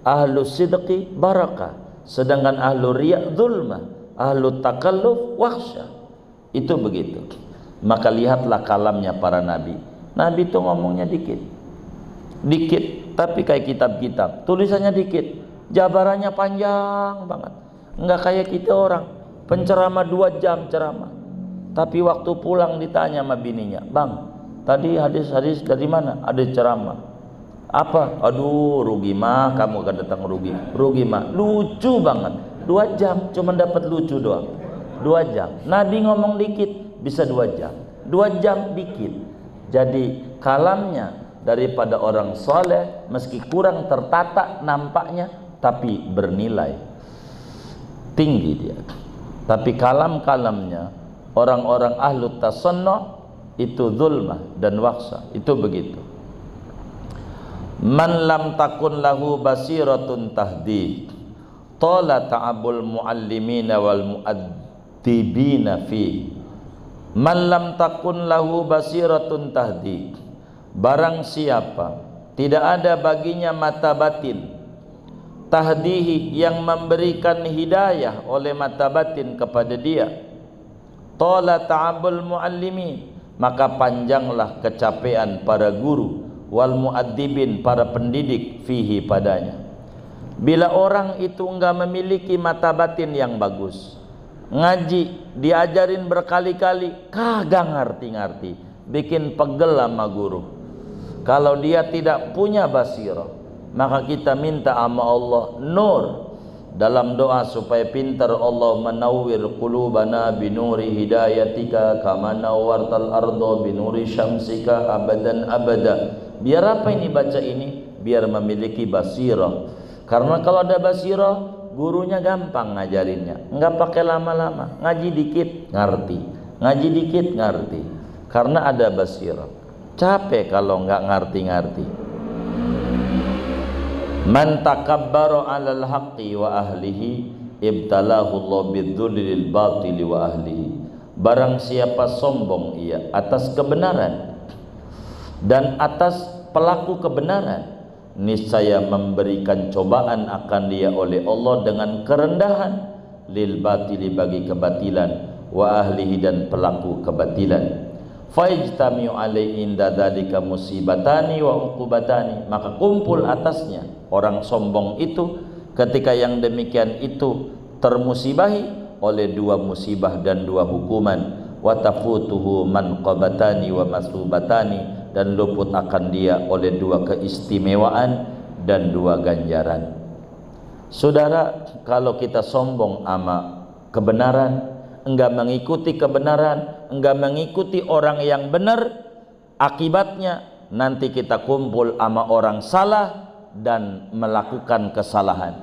ahlus sidqi barakah, sedangkan ahlul riya zulmah, ahlul takalluf wahsyah. Itu begitu. Maka lihatlah kalamnya para nabi. Nabi itu ngomongnya dikit, dikit, tapi kayak kitab-kitab, tulisannya dikit, jabarannya panjang banget. Enggak kayak kita orang, penceramah 2 jam ceramah, tapi waktu pulang ditanya sama bininya, bang, tadi hadis-hadis dari mana? Ada ceramah apa? Aduh rugi mah, kamu akan datang rugi, rugi mah. Lucu banget, 2 jam, cuma dapat lucu doang, 2 jam. Nabi ngomong dikit, bisa 2 jam, 2 jam dikit. Jadi kalamnya daripada orang soleh, meski kurang tertata nampaknya, tapi bernilai tinggi dia. Tapi kalam-kalamnya orang-orang ahlu tasannu itu zulmah dan waksa. Itu begitu. Man lam takun lahu basiratun tahdi, tola ta'abul muallimina wal muaddibina fi. Man lam takun lahu basiratun tahdi, barang siapa tidak ada baginya mata batin, tahdihi, yang memberikan hidayah oleh mata batin kepada dia, tola ta'abul muallimin, maka panjanglah kecapean para guru, wal muaddibin, para pendidik, fihi, padanya. Bila orang itu enggak memiliki mata batin yang bagus, ngaji diajarin berkali-kali kagak ngerti-ngerti, bikin pegel sama guru. Kalau dia tidak punya basirah, maka kita minta sama Allah nur dalam doa supaya pintar. Allah menawwir qulubana binuri hidayatika kama nawwartal ardo binuri syamsika abadan abada. Biar apa ini baca ini? Biar memiliki basirah. Karena kalau ada basirah, gurunya gampang ngajarinnya, enggak pakai lama-lama, ngaji dikit ngerti, ngaji dikit ngerti, karena ada basirah. Capek kalau enggak ngerti-ngerti. Man takabbara 'alal haqqi wa ahlihi ibtalahu Allah bidzulil batili wa ahlihi. Barang siapa sombong ia atas kebenaran dan atas pelaku kebenaran, niscaya memberikan cobaan akan dia oleh Allah dengan kerendahan, lil batili, bagi kebatilan, wa ahlihi, dan pelaku kebatilan. Fajtamiu alaihi inda dzalika musibatani wa uqubatani, maka kumpul atasnya orang sombong itu ketika yang demikian itu termusibahi oleh 2 musibah dan 2 hukuman. Wa tafutuhu manqabatani wa masubatani, dan luput akan dia oleh 2 keistimewaan dan 2 ganjaran. Saudara, kalau kita sombong ama kebenaran, enggak mengikuti kebenaran, enggak mengikuti orang yang benar, akibatnya nanti kita kumpul ama orang salah dan melakukan kesalahan.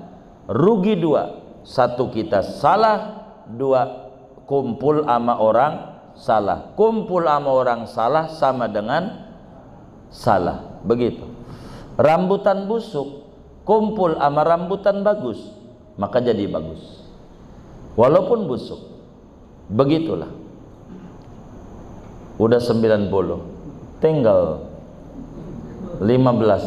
Rugi 2. 1 kita salah, 2 kumpul ama orang salah. Kumpul ama orang salah sama dengan salah, begitu. Rambutan busuk kumpul sama rambutan bagus, maka jadi bagus walaupun busuk. Begitulah. Udah 90, tinggal 15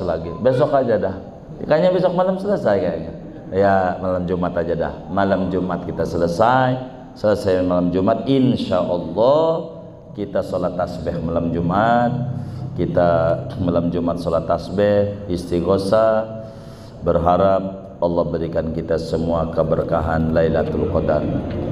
lagi. Besok aja dah. Kayaknya besok malam selesai kayaknya. Ya, malam Jumat aja dah. Malam Jumat kita selesai. Selesai malam Jumat, insya Allah kita sholat tasbih malam Jumat. Kita malam Jumat sholat tasbih, istighosah, berharap Allah berikan kita semua keberkahan Lailatul Qadar.